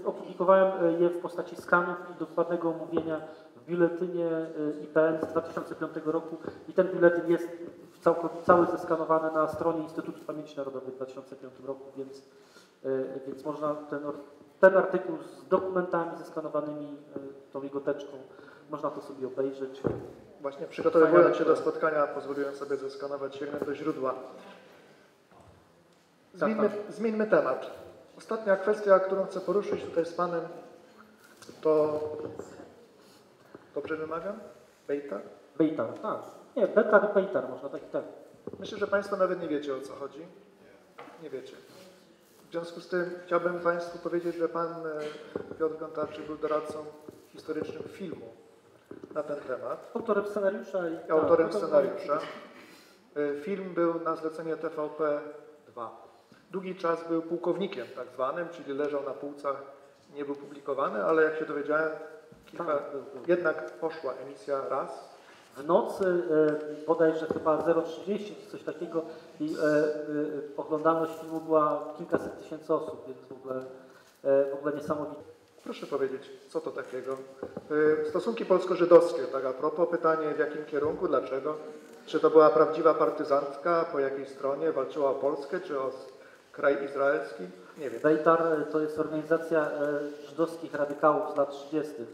opublikowałem je w postaci skanów i dokładnego omówienia w biuletynie I P N z dwa tysiące piątego roku i ten biuletyn jest cały zeskanowany na stronie Instytutu Pamięci Narodowej w dwa tysiące piątym roku, więc, więc można ten, ten artykuł z dokumentami zeskanowanymi, tą jego teczką, można to sobie obejrzeć. Właśnie przygotowując się do spotkania, pozwoliłem sobie zeskanować się do źródła. Zmieńmy, zmieńmy temat. Ostatnia kwestia, którą chcę poruszyć tutaj z panem, to... Dobrze wymawiam? Bejtar? Bejtar, tak. Nie, Betar i Bejtar można, tak i tak. Myślę, że państwo nawet nie wiecie, o co chodzi. Nie wiecie. W związku z tym chciałbym państwu powiedzieć, że pan Piotr Gontarczyk był doradcą historycznym filmu na ten temat. Autorem scenariusza. I... Autorem tak, scenariusza. Film był na zlecenie T V P dwa. Długi czas był pułkownikiem tak zwanym, czyli leżał na półcach, nie był publikowany, ale jak się dowiedziałem, kilka... tak, jednak poszła emisja raz. W nocy bodajże chyba zero trzydzieści czy coś takiego i oglądalność filmu była kilkaset tysięcy osób, więc w ogóle, w ogóle niesamowite. Proszę powiedzieć, co to takiego? Stosunki polsko-żydowskie, tak a propos, pytanie w jakim kierunku, dlaczego? Czy to była prawdziwa partyzantka, po jakiej stronie, walczyła o Polskę, czy o kraj izraelski? Nie wiem. Bejtar to jest organizacja żydowskich radykałów z lat trzydziestych.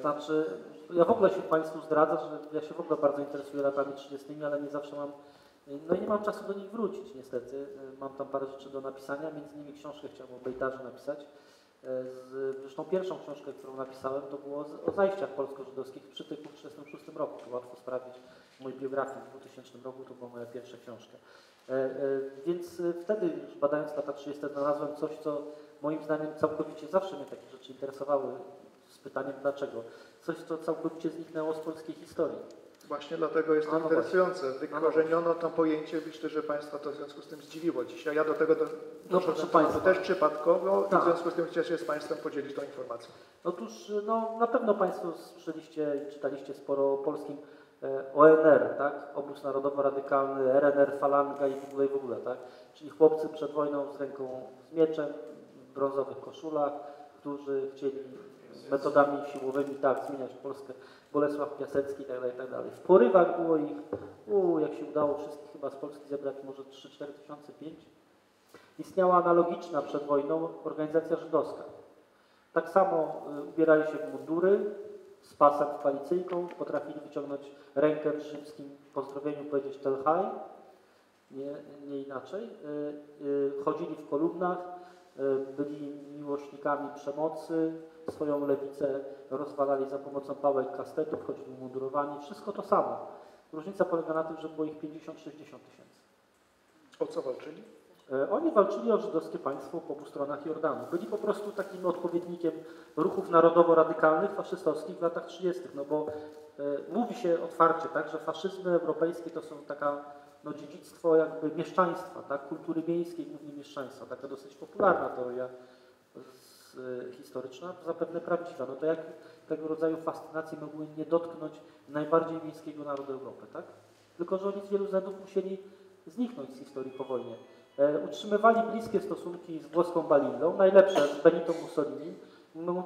Znaczy, ja w ogóle się państwu zdradzę, że ja się w ogóle bardzo interesuję latami trzydziestymi, ale nie zawsze mam, no i nie mam czasu do nich wrócić niestety. Mam tam parę rzeczy do napisania, między innymi książkę chciałem o Bejtarze napisać. Z, zresztą pierwszą książkę, którą napisałem, to było o zajściach polsko-żydowskich w Przytyku w tysiąc dziewięćset trzydziestym szóstym roku. To łatwo sprawdzić w mojej biografii w dwutysięcznym roku, to była moja pierwsza książka. E, e, więc wtedy już badając lata trzydzieste znalazłem coś, co moim zdaniem całkowicie, zawsze mnie takie rzeczy interesowały z pytaniem dlaczego. Coś, co całkowicie zniknęło z polskiej historii. Właśnie dlatego jest to no interesujące. No wykorzeniono to pojęcie, myślę, że państwa to w związku z tym zdziwiło dzisiaj. Ja do tego do, no, proszę państwa. też przypadkowo tak. I w związku z tym chciałem się z państwem podzielić tą informacją. Otóż no, na pewno państwo słyszeliście i czytaliście sporo o polskim O N R, tak? Obóz narodowo-radykalny, R N R, falanga i w ogóle, i w ogóle, tak? Czyli chłopcy przed wojną z ręką z mieczem, w brązowych koszulach, którzy chcieli metodami siłowymi, tak, zmieniać Polskę. Bolesław Piasecki i tak dalej, i tak dalej. W porywach było ich, u, jak się udało wszystkich chyba z Polski zebrać, może trzy, cztery tysiące, pięć. Istniała analogiczna przed wojną organizacja żydowska. Tak samo ubierali się w mundury z pasem w palicyjką, potrafili wyciągnąć rękę w rzymskim pozdrowieniu, powiedzieć Tel Chai, nie, nie inaczej. Chodzili w kolumnach, byli miłośnikami przemocy, swoją lewicę rozwalali za pomocą pałek, kastetów, choćby umundurowani, wszystko to samo. Różnica polega na tym, że było ich pięćdziesiąt do sześćdziesięciu tysięcy. O co walczyli? Oni walczyli o żydowskie państwo po obu stronach Jordanu. Byli po prostu takim odpowiednikiem ruchów narodowo-radykalnych, faszystowskich w latach trzydziestych. No bo e, mówi się otwarcie, tak, że faszyzmy europejskie to są taka no, dziedzictwo jakby mieszczaństwa, tak, kultury miejskiej, głównie mieszczaństwa. Taka dosyć popularna teoria historyczna, to zapewne prawdziwa. No to jak tego rodzaju fascynacje mogły nie dotknąć najbardziej miejskiego narodu Europy, tak? Tylko że oni z wielu względów musieli zniknąć z historii po wojnie. E, utrzymywali bliskie stosunki z włoską Balillą, najlepsze z Benito Mussolini.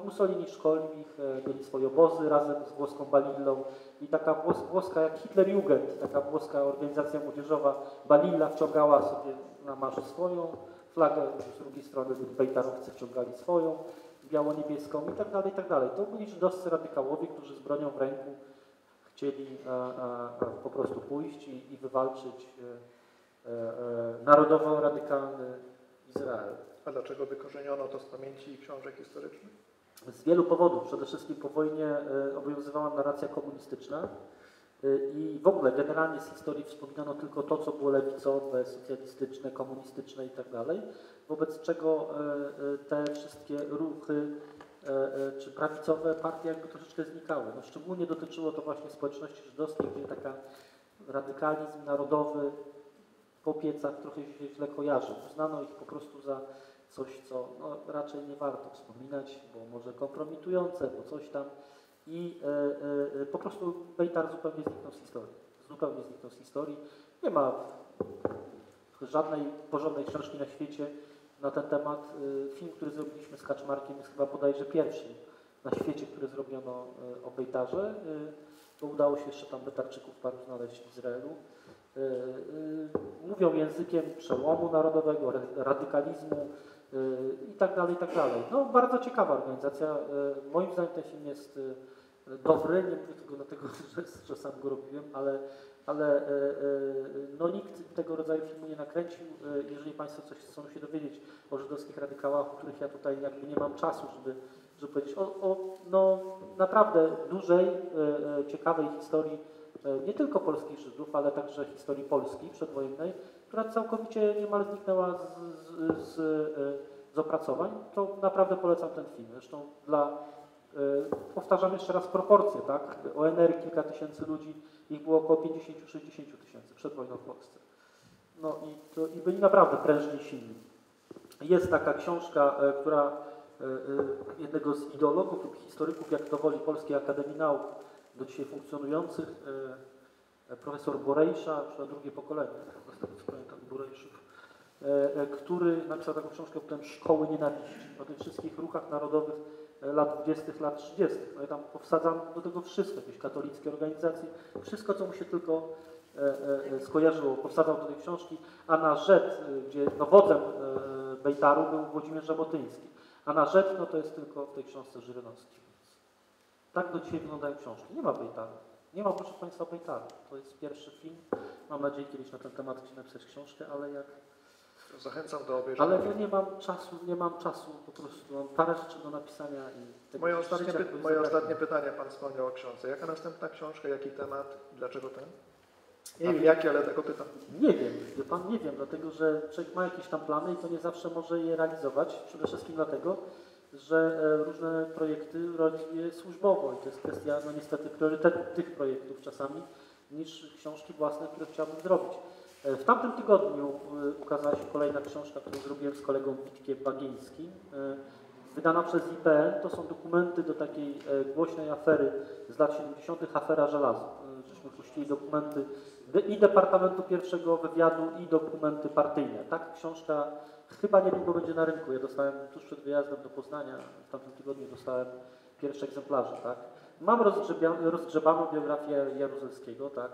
Mussolini szkolił ich, e, mieli swoje obozy razem z włoską Balillą i taka włos, włoska jak Hitlerjugend, taka włoska organizacja młodzieżowa Balilla wciągała sobie na marszu swoją flagę, z drugiej strony bejtarowcy wciągali swoją, biało-niebieską i tak dalej, i tak dalej. To byli żydowscy radykałowie, którzy z bronią w ręku chcieli a, a, a po prostu pójść i, i wywalczyć e, e, narodowo-radykalny Izrael. A dlaczego wykorzeniono to z pamięci i książek historycznych? Z wielu powodów. Przede wszystkim po wojnie e, obowiązywała narracja komunistyczna e, i w ogóle generalnie z historii wspominano tylko to, co było lewicowe, socjalistyczne, komunistyczne i tak dalej, wobec czego e, te wszystkie ruchy e, czy prawicowe partie jakby troszeczkę znikały. No, szczególnie dotyczyło to właśnie społeczności żydowskiej, gdzie taka radykalizm narodowy po piecach trochę się źle kojarzy. Uznano ich po prostu za coś, co no, raczej nie warto wspominać, bo może kompromitujące, bo coś tam. I e, e, po prostu Bejtar zupełnie zniknął z historii. zupełnie zniknął z historii. Nie ma żadnej porządnej książki na świecie na ten temat. Film, który zrobiliśmy z Kaczmarkiem, jest chyba bodajże pierwszym na świecie, który zrobiono o Bejtarze, bo udało się jeszcze tam Betarczyków paru znaleźć w Izraelu. Mówią językiem przełomu narodowego, radykalizmu i tak dalej, i tak dalej. No, bardzo ciekawa organizacja. Moim zdaniem ten film jest dobry, nie mówię tego dlatego, że sam go robiłem, ale, ale no, nikt tego rodzaju filmu nie nakręcił. Jeżeli Państwo coś chcą się dowiedzieć o żydowskich radykałach, o których ja tutaj jakby nie mam czasu, żeby, żeby powiedzieć o, o no, naprawdę dużej, ciekawej historii, nie tylko polskich Żydów, ale także historii Polski przedwojennej, która całkowicie niemal zniknęła z, z, z opracowań, to naprawdę polecam ten film. Zresztą dla, powtarzam jeszcze raz proporcje, tak? O N R kilka tysięcy ludzi, ich było około pięćdziesiąt do sześćdziesięciu tysięcy przed wojną w Polsce. No i, to, i byli naprawdę prężni, silni. Jest taka książka, która jednego z ideologów lub historyków, jak to woli, Polskiej Akademii Nauk, do dzisiaj funkcjonujących, profesor Borejsza, czyli drugie pokolenie, pamiętam, Borejszów, który napisał taką książkę potem Szkoły Nienawiści, o tych wszystkich ruchach narodowych lat dwudziestych, lat trzydziestych. No i tam powsadzam do tego wszystko, jakieś katolickie organizacje, wszystko, co mu się tylko skojarzyło, powsadzał do tej książki, a na Rzet, gdzie no, wodzem Bejtaru był Włodzimierz Żabotyński, a na Rzet, no to jest tylko w tej książce Żyrynowskiej. Tak do dzisiaj wyglądają książki. Nie ma Bejtaru. Nie ma, proszę Państwa, Bejtaru. To jest pierwszy film. Mam nadzieję kiedyś na ten temat chcę napisać książkę, ale jak... Zachęcam do obejrzenia. Ale ja nie mam czasu, nie mam czasu. Po prostu mam parę rzeczy do napisania. I moje ostatnie, życia, py moje ostatnie pytanie. Pan wspomniał o książce. Jaka następna książka? Jaki temat? Dlaczego ten? Nie wiem, jaki, ale tego pytam. Nie wiem. Wie pan, nie wiem, dlatego że człowiek ma jakieś tam plany i to nie zawsze może je realizować. Przede wszystkim dlatego, że różne projekty realizuje służbowo i to jest kwestia no niestety priorytetu tych projektów czasami niż książki własne, które chciałbym zrobić. W tamtym tygodniu ukazała się kolejna książka, którą zrobiłem z kolegą Witkiem Bagińskim, wydana przez I P N. To są dokumenty do takiej głośnej afery z lat siedemdziesiątych, afera żelazo. Żeśmy puścili dokumenty i Departamentu Pierwszego Wywiadu i dokumenty partyjne. Tak, książka chyba niedługo będzie na rynku. Ja dostałem tuż przed wyjazdem do Poznania, w tamtym tygodniu dostałem pierwsze egzemplarze, tak. Mam rozgrzebaną biografię Jaruzelskiego, tak.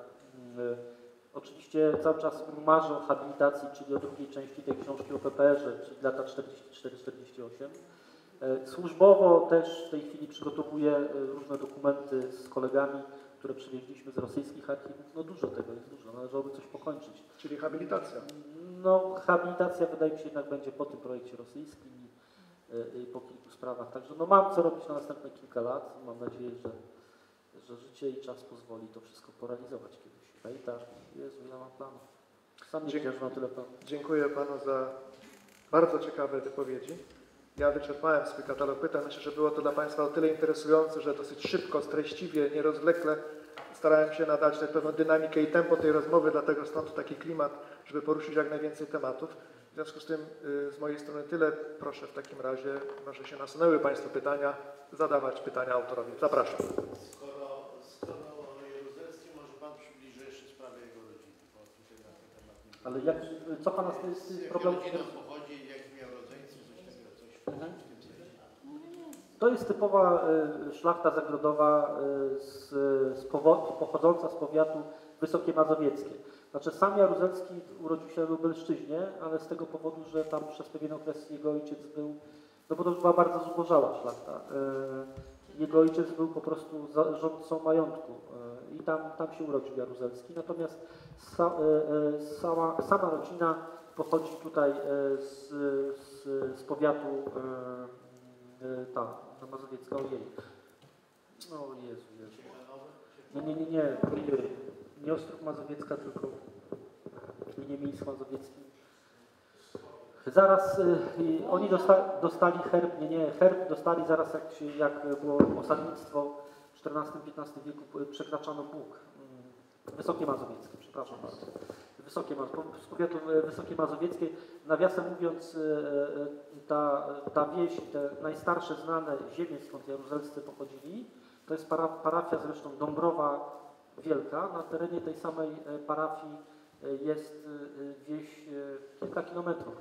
Hmm. Oczywiście cały czas marzę o habilitacji, czyli o drugiej części tej książki o P P R ze, czyli lata czterdziesty czwarty do czterdziestego ósmego. Służbowo też w tej chwili przygotowuję różne dokumenty z kolegami, które przywieźliśmy z rosyjskich archiwów. No dużo tego jest, dużo. Należałoby coś pokończyć. Czyli habilitacja. No, habilitacja wydaje mi się jednak będzie po tym projekcie rosyjskim i, i po kilku sprawach. Także no, mam co robić na następne kilka lat. Mam nadzieję, że, że życie i czas pozwoli to wszystko porealizować kiedyś. No i tak, Jezu, ja mam planu. Sam nie wiem, że mam tyle planu. Dziękuję Panu za bardzo ciekawe wypowiedzi. Ja wyczerpałem swój katalog pytań. Myślę, że było to dla Państwa o tyle interesujące, że dosyć szybko, treściwie, nierozwlekle starałem się nadać pewną dynamikę i tempo tej rozmowy, dlatego stąd taki klimat, żeby poruszyć jak najwięcej tematów. W związku z tym y, z mojej strony tyle. Proszę w takim razie, może się nasunęły Państwu pytania, zadawać pytania autorowi. Zapraszam. Skoro, skoro o Jaruzelskim, może Pan przybliży jeszcze sprawę jego rodziny, bo tutaj na ten temat nie było. Ale jak, co Pana z tym, z tym problemem? To jest typowa szlachta zagrodowa z, z powodu, pochodząca z powiatu Wysokie Mazowieckie. Znaczy sam Jaruzelski urodził się na Lubelszczyźnie, ale z tego powodu, że tam przez pewien okres jego ojciec był, no bo to już była bardzo zubożała szlachta. Jego ojciec był po prostu rządcą majątku i tam, tam się urodził Jaruzelski. Natomiast sa, sama, sama rodzina pochodzi tutaj z, z, z powiatu tam, na Mazowiecka, ojej. No Jezu, Jezu. Nie, nie, nie, nie. Nie Ostrów Mazowiecka, tylko nie Mińsk Mazowiecki. Zaraz y, oni dosta, dostali herb, nie, nie, herb dostali zaraz jak, się, jak było osadnictwo w czternastym piętnastym wieku, przekraczano Bóg. Wysokie Mazowieckie, przepraszam bardzo. Wysokie, z powiatu Wysokie Mazowieckie. Nawiasem mówiąc, ta, ta wieś, te najstarsze znane ziemie, skąd Jaruzelscy pochodzili, to jest para, parafia zresztą Dąbrowa wielka. Na terenie tej samej parafii jest wieś kilka kilometrów,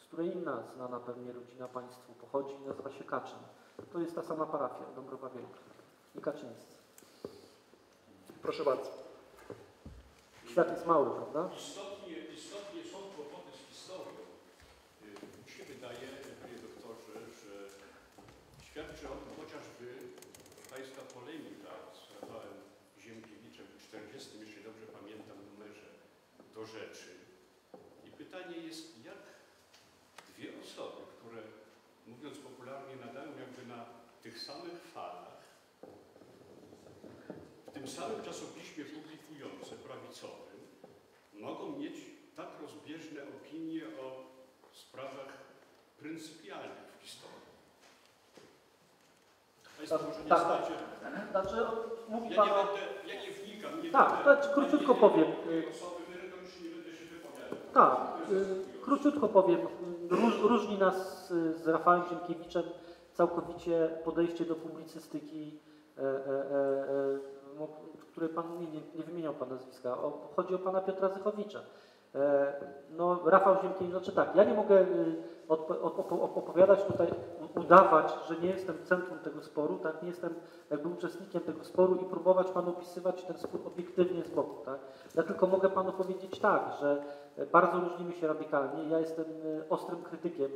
z której inna znana pewnie rodzina Państwu pochodzi i nazywa się Kaczyn. To jest ta sama parafia, Dąbrowa Wielka i Kaczyńscy. Proszę bardzo. Świat jest mały, prawda? Istotnie, istotnie są kłopoty z historią. Mi się wydaje, panie doktorze, że świadczy o tym chociażby Pańska polemika z Rafałem Ziemkiewiczem w czterdziestym, jeśli dobrze pamiętam, numerze Do Rzeczy. I pytanie jest, jak dwie osoby, które mówiąc popularnie nadają jakby na tych samych falach, w tym samym czasopiśmie publikujące, prawicowym, mogą mieć tak rozbieżne opinie o sprawach pryncypialnych w historii. Państwo może nie znacie. Znaczy, mówi ja, pan... nie będę, ja nie wnikam. Nie tak, będę, to króciutko nie, powiem. Nie, osoby merytorycznie będę się wypowiadał. Tak, y, króciutko powiem. Róż, różni nas z Rafałem Ziemkiewiczem całkowicie podejście do publicystyki, e, e, e, które pan nie, nie wymieniał pan nazwiska. O, chodzi o pana Piotra Zychowicza. E, no, Rafał Ziemkiewicz, znaczy tak, ja nie mogę y, opowiadać tutaj, udawać, że nie jestem centrum tego sporu, tak, nie jestem jakby uczestnikiem tego sporu i próbować Panu opisywać ten spór obiektywnie z boku, tak. Ja tylko mogę Panu powiedzieć tak, że bardzo różnimy się radykalnie. Ja jestem ostrym krytykiem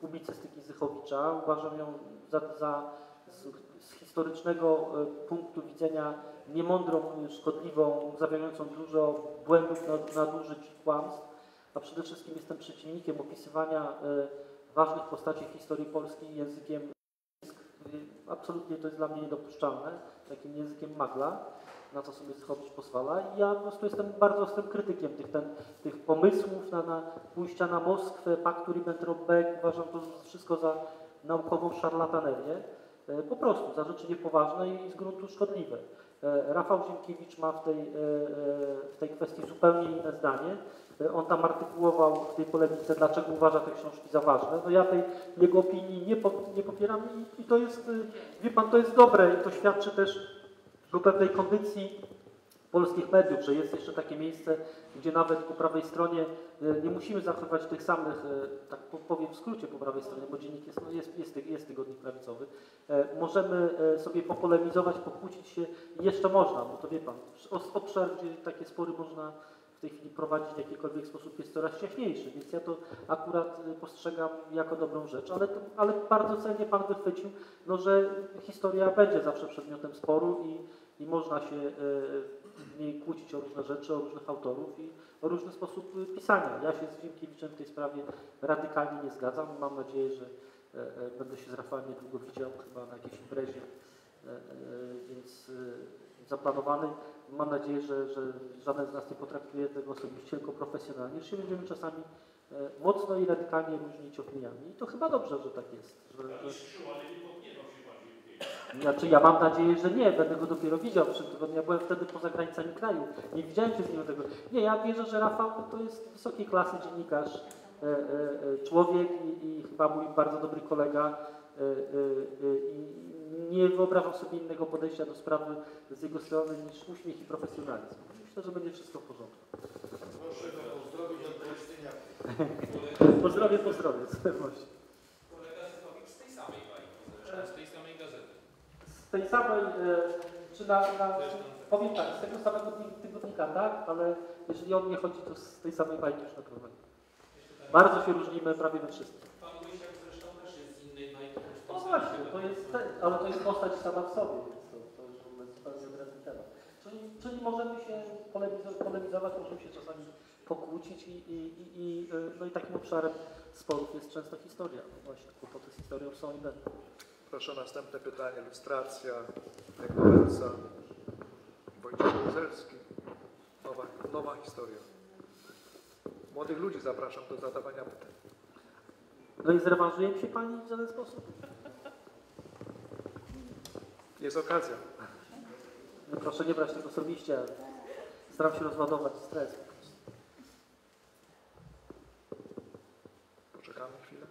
publicystyki Zychowicza. Uważam ją za, za z, z historycznego punktu widzenia niemądrą, szkodliwą, zawierającą dużo błędów, nadużyć i kłamstw. A przede wszystkim jestem przeciwnikiem opisywania y, ważnych postaci w historii polskiej językiem, absolutnie to jest dla mnie niedopuszczalne, takim językiem magla, na co sobie Zychowicz pozwala. I ja po prostu jestem bardzo ostrym krytykiem tych, ten, tych pomysłów na, na pójścia na Moskwę, paktu Ribbentrop-Beck. Uważam to wszystko za naukową szarlatanerię, y, po prostu za rzeczy niepoważne i z gruntu szkodliwe. Rafał Ziemkiewicz ma w tej, w tej kwestii zupełnie inne zdanie. On tam artykułował w tej polemice, dlaczego uważa te książki za ważne. No ja tej jego opinii nie, nie popieram i, i to jest, wie pan, to jest dobre i to świadczy też o pewnej kondycji polskich mediów, że jest jeszcze takie miejsce, gdzie nawet po prawej stronie nie musimy zachowywać tych samych, tak powiem w skrócie po prawej stronie, bo dziennik jest, no jest, jest, jest tygodnik prawicowy. Możemy sobie popolemizować, pokłócić się i jeszcze można, bo to wie pan, obszar, gdzie takie spory można w tej chwili prowadzić w jakikolwiek sposób jest coraz jaśniejszy, więc ja to akurat postrzegam jako dobrą rzecz, ale, to, ale bardzo celnie pan wychwycił, no, że historia będzie zawsze przedmiotem sporu i, i można się w niej kłócić o różne rzeczy, o różnych autorów i o różny sposób pisania. Ja się z Ziemkiewiczem w tej sprawie radykalnie nie zgadzam. Mam nadzieję, że będę się z Rafałem niedługo widział chyba na jakiejś imprezie, więc zaplanowany. Mam nadzieję, że, że żaden z nas nie potraktuje tego osobiście, tylko profesjonalnie. Już się będziemy czasami mocno i radykalnie różnić opiniami. I to chyba dobrze, że tak jest. Że, Znaczy, ja mam nadzieję, że nie. Będę go dopiero widział w przyszłym tygodniu. Ja byłem wtedy poza granicami kraju. Nie widziałem się z nim tego. Nie, ja wierzę, że Rafał to jest wysokiej klasy dziennikarz, e, e, człowiek i, i chyba mój bardzo dobry kolega. E, e, i nie wyobrażam sobie innego podejścia do sprawy z jego strony niż uśmiech i profesjonalizm. Myślę, że będzie wszystko w porządku. Proszę go pozdrowić od Polsztynia. Pozdrowie, pozdrowie, z pewnością. Kolega Zychowicz z tej samej bajki, z tej samej gazety. Tej samej, czy na, na, powiem tak, z tego samego tygodnika, tak, ale jeżeli o mnie chodzi, to z tej samej bajki już na pewno. Bardzo się różnimy prawie we wszystkim. Pan Łysiak zresztą też jest z innej bajki. No właśnie, to jest, ale to jest postać sama w sobie, więc to, to już jest zupełnie odrębny temat. Czyli, czyli możemy się polemizować, możemy się czasami pokłócić i, i, i, no i takim obszarem sporów jest często historia. Właśnie kłopoty z historią są i będą. Proszę o następne pytanie. Ilustracja, Nekowenca, Wojciech Łuzelski. Nowa, nowa historia. Młodych ludzi zapraszam do zadawania pytań. No i zrewanżuje się Pani w żaden sposób? Jest okazja. No proszę nie brać tego osobiście. Staram się rozładować stres. Poczekamy chwilę.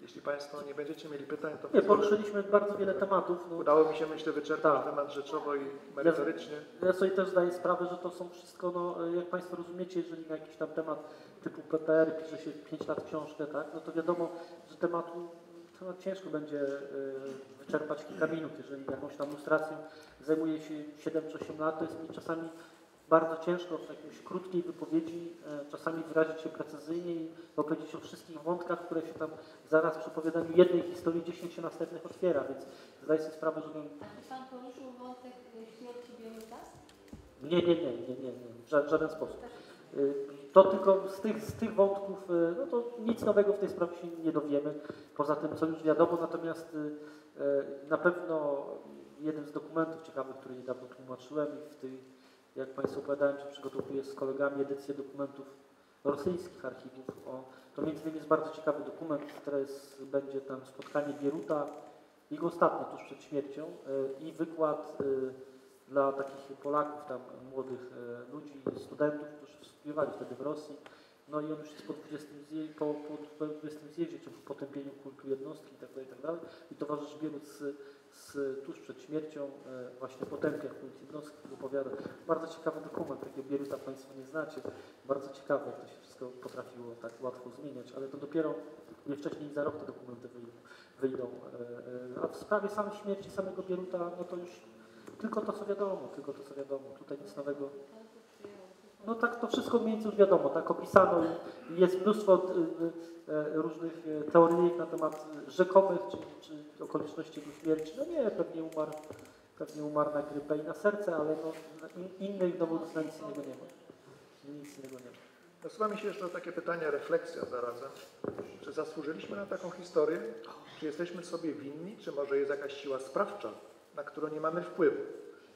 Jeśli jeśli Państwo nie będziecie mieli pytań, to... Nie, poruszyliśmy bardzo wiele tematów. No. Udało mi się, myślę, wyczerpać tak. temat rzeczowo i merytorycznie. Ja, ja sobie też zdaję sprawę, że to są wszystko, no, jak Państwo rozumiecie, jeżeli na jakiś tam temat typu P P R pisze się pięć lat książkę, tak, no to wiadomo, że tematu no, ciężko będzie y, wyczerpać kilka minut, jeżeli jakąś tam lustracją zajmuje się siedem czy osiem lat, to jest mi czasami bardzo ciężko w jakiejś krótkiej wypowiedzi e, czasami wyrazić się precyzyjnie i opowiedzieć o wszystkich wątkach, które się tam zaraz przy opowiadaniu jednej historii dziesięciu następnych otwiera, więc zdaję sobie sprawę, że... Ten... A czy Pan poruszył wątek śmierci Bienitas? Nie, nie, nie, nie, nie, nie, w ża żaden sposób. To tylko z tych, z tych wątków, no to nic nowego w tej sprawie się nie dowiemy, poza tym, co już wiadomo, natomiast e, na pewno jeden z dokumentów ciekawych, który niedawno tłumaczyłem i w tej jak Państwu opowiadałem, że przygotowuję z kolegami edycję dokumentów rosyjskich archiwów. O, to między innymi jest bardzo ciekawy dokument, który jest, będzie tam spotkanie Bieruta, jego ostatnie tuż przed śmiercią y, i wykład y, dla takich Polaków, tam młodych y, ludzi, studentów, którzy studiowali wtedy w Rosji. No i on już jest po dwudziestym zjeździe, czy po potępieniu kultu jednostki itd. itd. I towarzysz Bierut z, z, tuż przed śmiercią e, właśnie potępia kult jednostki, opowiada. Bardzo ciekawy dokument, takiego Bieruta Państwo nie znacie. Bardzo ciekawe, jak to się wszystko potrafiło tak łatwo zmieniać, ale to dopiero nie wcześniej za rok te dokumenty wyjdą. E, e, a w sprawie samej śmierci samego Bieruta, no to już tylko to, co wiadomo, tylko to, co wiadomo. Tutaj nic nowego. No tak, to wszystko mniej więcej już wiadomo, tak opisano i jest mnóstwo różnych teorii na temat rzekomych czy, czy okoliczności jego śmierci. No nie, pewnie umarł, pewnie umarł na grypę i na serce, ale no, in, innych dowodów na nic innego nie ma. Nic innego nie ma. Nasuwa mi się jeszcze takie pytanie, refleksja zarazem. Czy zasłużyliśmy na taką historię? Czy jesteśmy sobie winni? Czy może jest jakaś siła sprawcza, na którą nie mamy wpływu?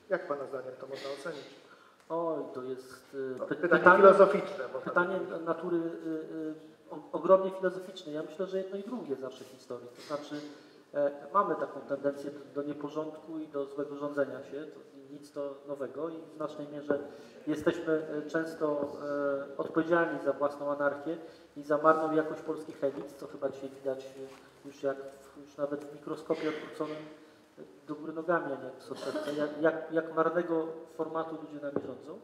Jak Pana zdaniem to można ocenić? Oj, to jest no, pytanie, pytanie filozoficzne. Pytanie natury y, y, ogromnie filozoficzne. Ja myślę, że jedno i drugie zawsze w historii. To znaczy e, mamy taką tendencję do, do nieporządku i do złego rządzenia się. To nic to nowego i w znacznej mierze jesteśmy często e, odpowiedzialni za własną anarchię i za marną jakość polskich elit, co chyba dzisiaj widać już jak już nawet w mikroskopie odwróconym do góry nogami, a nie w soczewce, jak, jak, jak marnego formatu ludzie nami rządzą.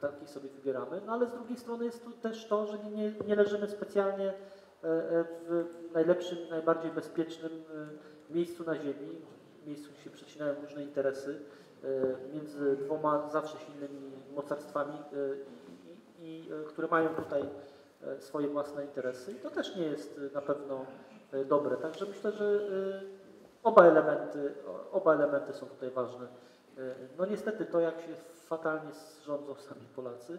Takich sobie wybieramy. No ale z drugiej strony jest tu też to, że nie, nie leżymy specjalnie w najlepszym, najbardziej bezpiecznym miejscu na ziemi, miejscu, gdzie się przecinają różne interesy między dwoma zawsze silnymi mocarstwami, i, i, które mają tutaj swoje własne interesy. I to też nie jest na pewno dobre. Także myślę, że Oba elementy, oba elementy są tutaj ważne. No niestety to, jak się fatalnie rządzą sami Polacy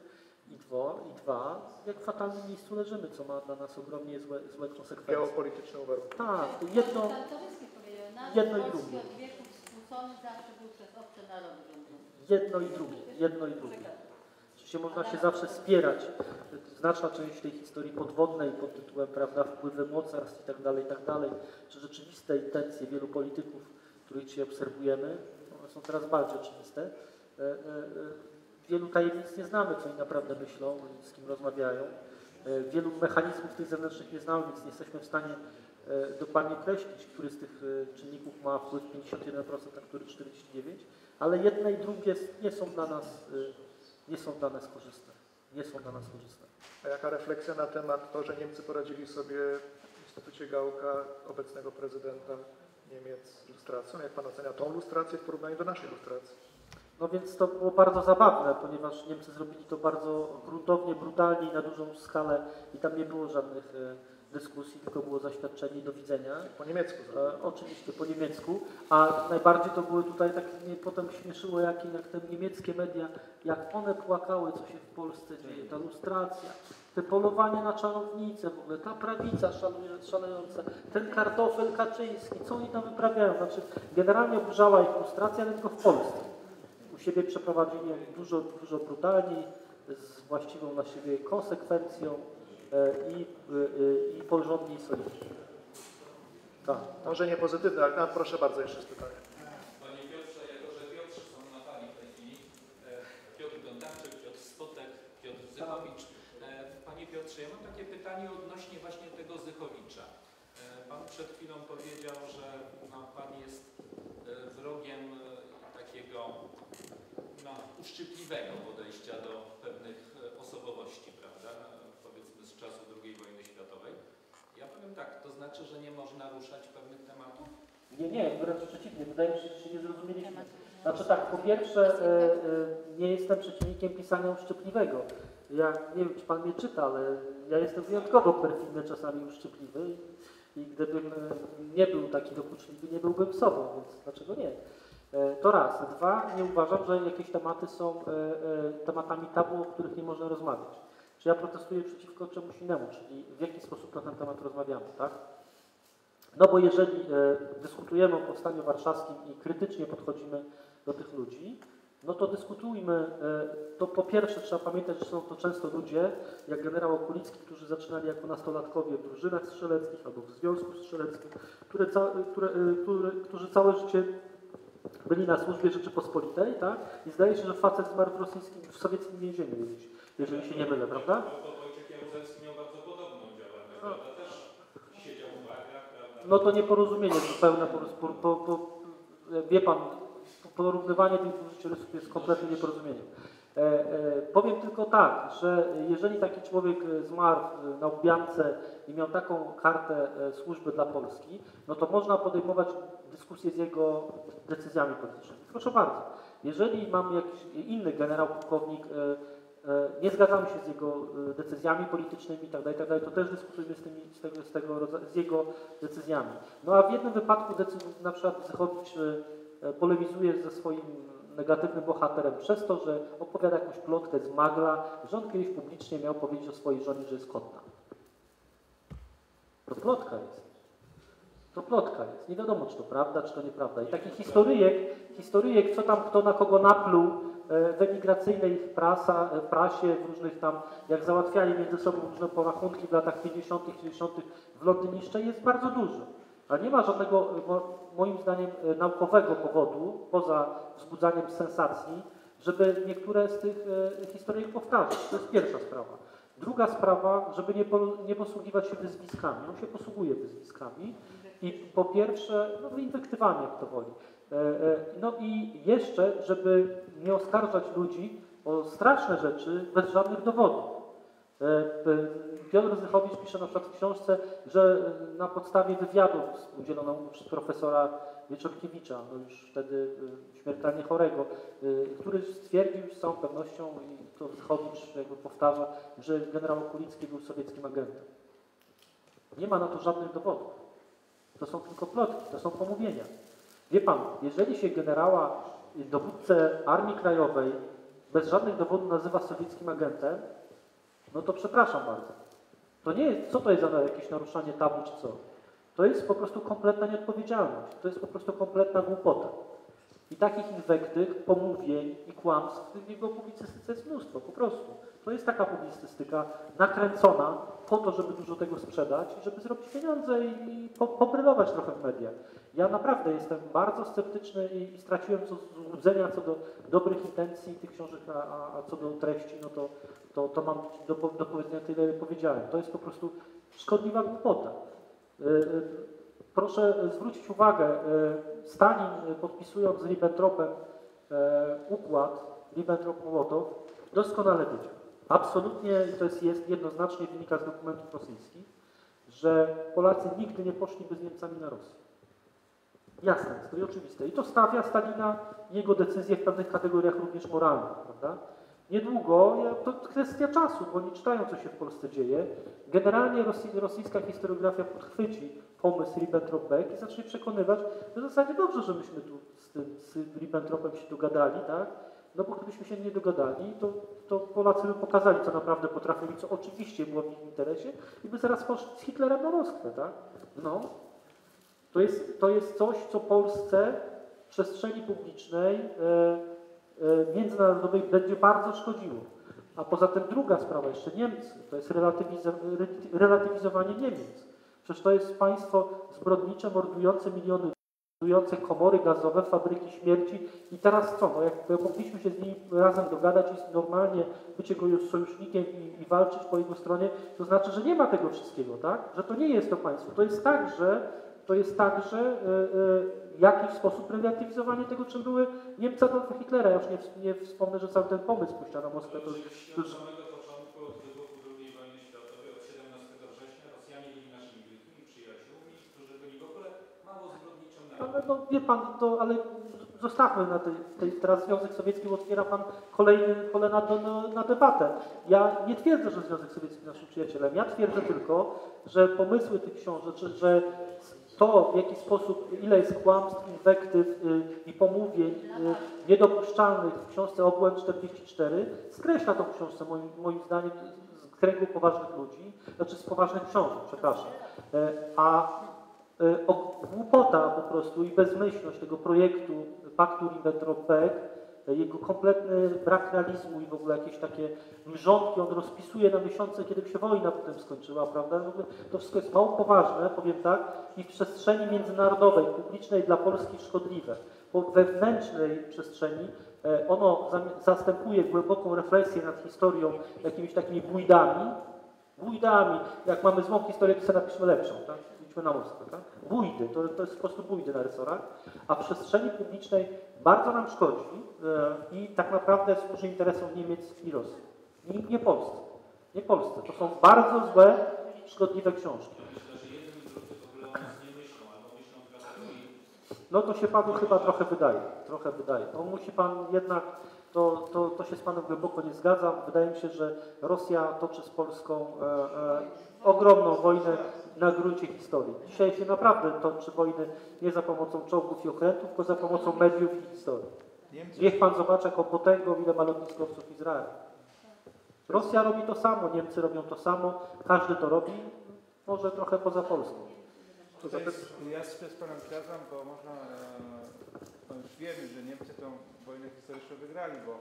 i dwa, i dwa jak w fatalnym miejscu leżymy, co ma dla nas ogromnie złe, złe konsekwencje. Geopolityczne uwarunkowanie. Tak, jedno, jedno i drugie. Jedno i drugie, jedno i drugie. Oczywiście można się zawsze spierać. Znaczna część tej historii podwodnej pod tytułem, prawda, wpływy mocarstw i tak dalej, i tak dalej, czy rzeczywiste intencje wielu polityków, których dzisiaj obserwujemy, one są teraz bardziej oczywiste. Wielu tajemnic nie znamy, co oni naprawdę myślą, z kim rozmawiają. Wielu mechanizmów tych zewnętrznych nie znamy, więc nie jesteśmy w stanie dokładnie określić, który z tych czynników ma wpływ pięćdziesiąt jeden procent, a który czterdzieści dziewięć procent, ale jedne i drugie nie są dla nas, nie są dla nas korzystne. Nie są dla nas korzystne. A jaka refleksja na temat to, że Niemcy poradzili sobie w Instytucie Gałka obecnego prezydenta Niemiec lustracją? Jak Pan ocenia tą lustrację w porównaniu do naszej lustracji? No więc to było bardzo zabawne, ponieważ Niemcy zrobili to bardzo gruntownie, brutalnie i na dużą skalę i tam nie było żadnych dyskusji, tylko było zaświadczenie do widzenia. Po niemiecku e, Oczywiście, po niemiecku, a najbardziej to były tutaj, tak mnie potem śmieszyło, jak, jak te niemieckie media, jak one płakały, co się w Polsce dzieje, ta lustracja, te polowanie na czarownicę w ogóle, ta prawica szalejąca, ten kartofel Kaczyński, co oni tam wyprawiają, znaczy generalnie oburzała ich lustracja, ale tylko w Polsce. U siebie przeprowadzili ją dużo, dużo brutalniej, z właściwą dla siebie konsekwencją, I, i, i porządnie i solidnie. Tak. Może nie pozytywne, ale no, proszę bardzo, jeszcze z pytaniem. Panie Piotrze, jako że Piotr są na Pani w tej chwili, Piotr Gondarczyk, Piotr Spotek, Piotr Zychowicz. Panie Piotrze, ja mam takie pytanie odnośnie właśnie tego Zychowicza. Pan przed chwilą powiedział, że no, Pan jest wrogiem takiego no, uszczypliwego podejścia do pewnych osobowości, prawda? Powiedzmy z czasu drugiej wojny światowej. Ja powiem tak, to znaczy, że nie można ruszać pewnych tematów? Nie, nie, wręcz przeciwnie, wydaje mi się, że się nie zrozumieliśmy. Znaczy tak, po pierwsze nie jestem przeciwnikiem pisania uszczypliwego. Ja nie wiem, czy Pan mnie czyta, ale ja jestem wyjątkowo perfidny, czasami uszczypliwy i gdybym nie był taki dokuczliwy, nie byłbym sobą, więc dlaczego nie? To raz. Dwa, nie uważam, że jakieś tematy są tematami tabu, o których nie można rozmawiać. Czy ja protestuję przeciwko czemuś innemu, czyli w jaki sposób na ten temat rozmawiamy, tak? No bo jeżeli dyskutujemy o Powstaniu Warszawskim i krytycznie podchodzimy do tych ludzi, no to dyskutujmy, to po pierwsze trzeba pamiętać, że są to często ludzie, jak generał Okulicki, którzy zaczynali jako nastolatkowie w drużynach strzeleckich albo w związku strzeleckim, które, które, które, którzy całe życie byli na służbie Rzeczypospolitej, tak? I zdaje się, że facet zmarł w rosyjskim, w sowieckim więzieniu gdzieś, jeżeli się nie mylę, prawda? Wojciech Jaruzelski miał bardzo podobną działalność, prawda? Też siedział w bagrach, prawda? No to nieporozumienie zupełne, po, po, po, wie Pan, porównywanie tych dwóch życiorysów jest kompletnym nieporozumieniem. E, e, powiem tylko tak, że jeżeli taki człowiek zmarł na Łubjance i miał taką kartę służby dla Polski, no to można podejmować dyskusję z jego decyzjami politycznymi. Proszę bardzo, jeżeli mamy jakiś inny generał, pułkownik, e, e, nie zgadzamy się z jego decyzjami politycznymi itd., itd., to też dyskutujemy z, tymi, z, tego, z, tego rodzaju, z jego decyzjami. No a w jednym wypadku decyd- na przykład Zychowicz polemizuje ze swoim negatywnym bohaterem przez to, że opowiada jakąś plotkę z Magla, że on kiedyś publicznie miał powiedzieć o swojej żonie, że jest kotna. To plotka jest. To plotka jest. Nie wiadomo, czy to prawda, czy to nieprawda. I taki historyjek, historyjek co tam kto na kogo napluł w emigracyjnej prasa, prasie, w różnych tam, jak załatwiali między sobą różne porachunki w latach pięćdziesiątych, sześćdziesiątych w Londynie jeszcze jest bardzo dużo. Ale nie ma żadnego, moim zdaniem, naukowego powodu, poza wzbudzaniem sensacji, żeby niektóre z tych historyjek powtarzać. To jest pierwsza sprawa. Druga sprawa, żeby nie, po, nie posługiwać się wyzwiskami. On się posługuje wyzwiskami i po pierwsze, no inwektywami, jak to woli. No i jeszcze, żeby nie oskarżać ludzi o straszne rzeczy bez żadnych dowodów. Piotr Zychowicz pisze na przykład w książce, że na podstawie wywiadów udzielono przez profesora Wieczorkiewicza, no już wtedy śmiertelnie chorego, który stwierdził z całą pewnością, i to Zychowicz jakby powtarza, że generał Okulicki był sowieckim agentem. Nie ma na to żadnych dowodów. To są tylko plotki, to są pomówienia. Wie Pan, jeżeli się generała, dowódcę Armii Krajowej bez żadnych dowodów nazywa sowieckim agentem, no to przepraszam bardzo. To nie jest, co to jest za jakieś naruszanie tabu czy co? To jest po prostu kompletna nieodpowiedzialność. To jest po prostu kompletna głupota. I takich inwektyw, pomówień i kłamstw w jego publicystyce jest mnóstwo, po prostu. To jest taka publicystyka nakręcona po to, żeby dużo tego sprzedać i żeby zrobić pieniądze i, i po, pobrylować trochę w mediach. Ja naprawdę jestem bardzo sceptyczny i, i straciłem co złudzenia co do dobrych intencji tych książek, a, a, a co do treści, no to, to, to mam do, do powiedzenia tyle powiedziałem. To jest po prostu szkodliwa głupota. Yy, proszę zwrócić uwagę, yy, Stalin, podpisując z Ribbentropem e, układ Ribbentrop-Mołotow, doskonale wiedział. Absolutnie, to jest, jest jednoznacznie wynika z dokumentów rosyjskich, że Polacy nigdy nie poszliby z Niemcami na Rosję. Jasne, jest to i oczywiste. I to stawia Stalina i jego decyzje w pewnych kategoriach również moralnych, prawda? Niedługo, to kwestia czasu, bo oni czytają, co się w Polsce dzieje. Generalnie rosy, rosyjska historiografia podchwyci pomysł Ribbentrop-Beck i zacznie przekonywać, że w zasadzie dobrze, że myśmy tu z, tym, z Ribbentropem się dogadali, tak? No bo gdybyśmy się nie dogadali, to, to Polacy by pokazali, co naprawdę potrafili, co oczywiście było w ich interesie i by zaraz poszli z Hitlerem na Moskwę, tak? No. To jest, to jest coś, co Polsce w przestrzeni publicznej yy, międzynarodowej będzie bardzo szkodziło. A poza tym druga sprawa, jeszcze Niemcy, to jest relatywizowanie Niemiec. Przecież to jest państwo zbrodnicze, mordujące miliony budujące komory gazowe, fabryki śmierci i teraz co? No jak mogliśmy się z nim razem dogadać i normalnie być jego sojusznikiem i, i walczyć po jego stronie, to znaczy, że nie ma tego wszystkiego, tak? Że to nie jest to państwo. To jest także, to jest także yy, yy, jakiś sposób reaktywizowanie tego, czym były Niemcy Adolfa Hitlera. Ja już nie, nie wspomnę, że cały ten pomysł pójścia na Moskwę. To, to, to, Ale no wie pan, to, ale zostawmy na tej, tej, teraz Związek Sowiecki, bo otwiera pan kolejne pole na, na, na debatę. Ja nie twierdzę, że Związek Sowiecki jest naszym przyjacielem. Ja twierdzę tylko, że pomysły tych książek, że to, w jaki sposób, ile jest kłamstw, inwektyw yy, i pomówień yy, niedopuszczalnych w książce Obłęd czterdzieści cztery, skreśla tą książkę moim, moim zdaniem z kręgu poważnych ludzi, znaczy z poważnych książek, przepraszam. Yy, a O, głupota po prostu i bezmyślność tego projektu Paktu Ribbentrop-Beck, jego kompletny brak realizmu i w ogóle jakieś takie mrzonki, on rozpisuje na miesiące, kiedy się wojna potem skończyła, prawda? To wszystko jest mało poważne, powiem tak, i w przestrzeni międzynarodowej, publicznej dla Polski szkodliwe. Bo wewnętrznej przestrzeni ono zastępuje głęboką refleksję nad historią jakimiś takimi bójdami, bójdami, jak mamy złą historię, to sobie napiszmy lepszą, tak? Na Moskwę, tak? Bójdy, to, to jest po prostu bójdy na resorach, a w przestrzeni publicznej bardzo nam szkodzi yy, i tak naprawdę służy interesom Niemiec i Rosji. I nie Polsce. Nie Polsce. To są bardzo złe, szkodliwe książki. No to się panu chyba trochę wydaje. Trochę wydaje. No musi pan jednak, to, to, to się z panem głęboko nie zgadzam. Wydaje mi się, że Rosja toczy z Polską e, e, ogromną wojnę na gruncie historii. Dzisiaj się naprawdę toczy wojny nie za pomocą czołgów i okrętów, tylko za pomocą mediów i historii. Niech pan zobaczy, jaką potęgą, ile ma lotniskowców Izraela. Rosja robi to samo, Niemcy robią to samo, każdy to robi, może trochę poza Polską. To to jest, ja się z panem zgadzam, bo można, e, już wiemy, że Niemcy tą wojnę historyczną wygrali, bo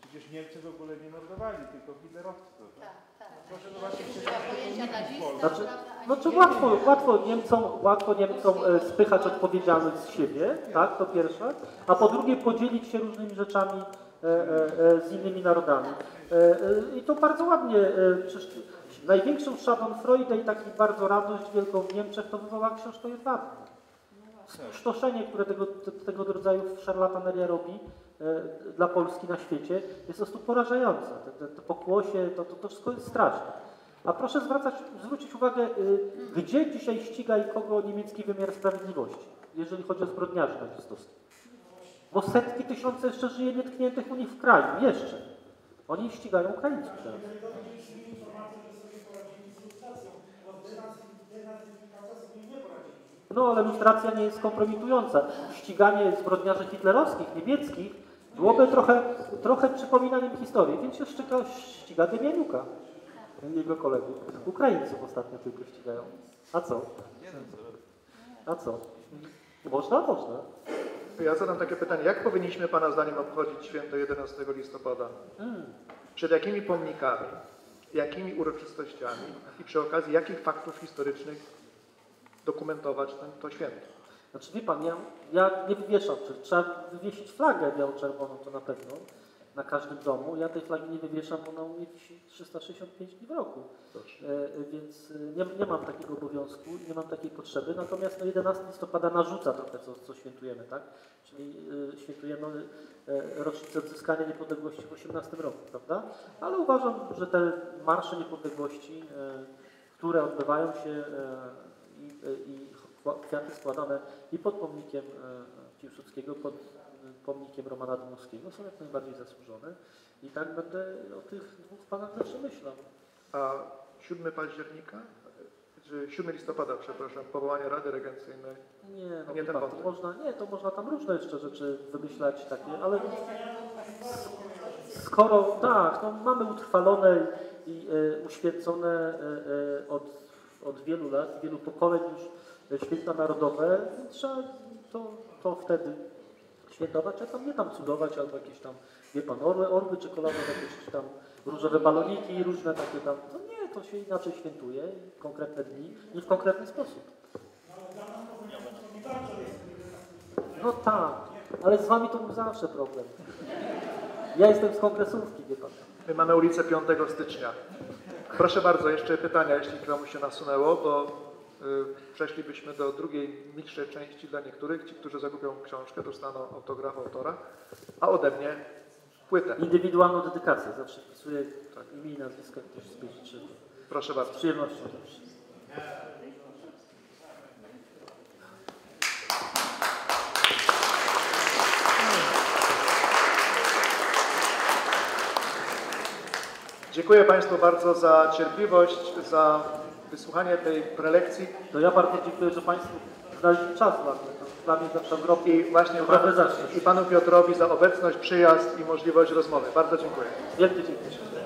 przecież Niemcy w ogóle nie mordowali, tylko hitlerowcy. Tak, tak. Proszę zobaczyć, czy znaczy, no czy łatwo, łatwo Niemcom, łatwo Niemcom spychać odpowiedzialność z siebie, tak, to pierwsze, a po drugie podzielić się różnymi rzeczami e, e, z innymi narodami. E, e, I to bardzo ładnie, e, przecież największą schadenfreude i taką bardzo radość wielką w Niemczech to wywołała książka Jedwabna. Stoszenie, które tego, tego rodzaju szarlataneria robi e, dla Polski na świecie, jest po prostu porażające. Te, te, te pokłosie, to, to, to wszystko jest straszne. A proszę zwracać, zwrócić uwagę, e, gdzie dzisiaj ściga i kogo niemiecki wymiar sprawiedliwości, jeżeli chodzi o zbrodniarzy nazistowskich. Bo setki tysiące jeszcze żyje nietkniętych u nich w kraju, jeszcze. Oni ścigają Ukraińców teraz. No, ale lustracja nie jest kompromitująca. Ściganie zbrodniarzy hitlerowskich, niemieckich byłoby trochę, trochę przypominaniem historii, więc się ściga, ściga Dymianuka, jego kolegi. Ukraińców ostatnio tylko ścigają. A co? A co? Można? Można. Ja zadam takie pytanie. Jak powinniśmy pana zdaniem obchodzić święto jedenastego listopada? Hmm. Przed jakimi pomnikami, jakimi uroczystościami i przy okazji jakich faktów historycznych dokumentować ten, to święto? Znaczy wie pan, ja, ja nie wywieszam, czyli trzeba wywiesić flagę biało-czerwoną, to na pewno, na każdym domu. Ja tej flagi nie wywieszam, bo ona u mnie wisi trzysta sześćdziesiąt pięć dni w roku. E, więc nie, nie mam takiego obowiązku, nie mam takiej potrzeby, natomiast no, jedenastego listopada narzuca trochę, co, co świętujemy, tak? Czyli e, świętujemy e, rocznicę odzyskania niepodległości w osiemnastym roku, prawda? Ale uważam, że te marsze niepodległości, e, które odbywają się e, i kwiaty składane i pod pomnikiem Piłsudskiego, pod pomnikiem Romana Dmowskiego są jak najbardziej zasłużone i tak będę o tych dwóch panach zawsze myślał. A siódmego października, czy siódmego listopada, przepraszam, powołanie Rady Regencyjnej? Nie, no, nie, pan, to można, nie, to można tam różne jeszcze rzeczy wymyślać takie, ale skoro tak, no, mamy utrwalone i e, uświęcone e, od od wielu lat, wielu pokoleń już święta narodowe, trzeba to, to wtedy świętować, a tam nie tam cudować, albo jakieś tam, wie pan, orły, orły czekoladowe, jakieś tam różowe baloniki, różne takie tam, to nie, to się inaczej świętuje, konkretne dni i w konkretny sposób. No tak, ale z wami to był zawsze problem. Ja jestem z kongresówki, wie pan. My mamy ulicę piątego stycznia. Proszę bardzo, jeszcze pytania, jeśli komuś się nasunęło, bo yy, przeszlibyśmy do drugiej, milszej części dla niektórych. Ci, którzy zakupią książkę, dostaną autograf autora, a ode mnie płytę. Indywidualną dedykację. Zawsze wpisuję tak. imię i nazwisko, jak ktoś zbliży. Proszę bardzo. Z przyjemnością. Dziękuję Państwu bardzo za cierpliwość, za wysłuchanie tej prelekcji. To ja bardzo dziękuję, że Państwu znaleźli czas dla mnie. Dla mnie zawsze ogromny i właśnie pan, i Panu Piotrowi za obecność, przyjazd i możliwość rozmowy. Bardzo dziękuję. Wielkie dziękuję.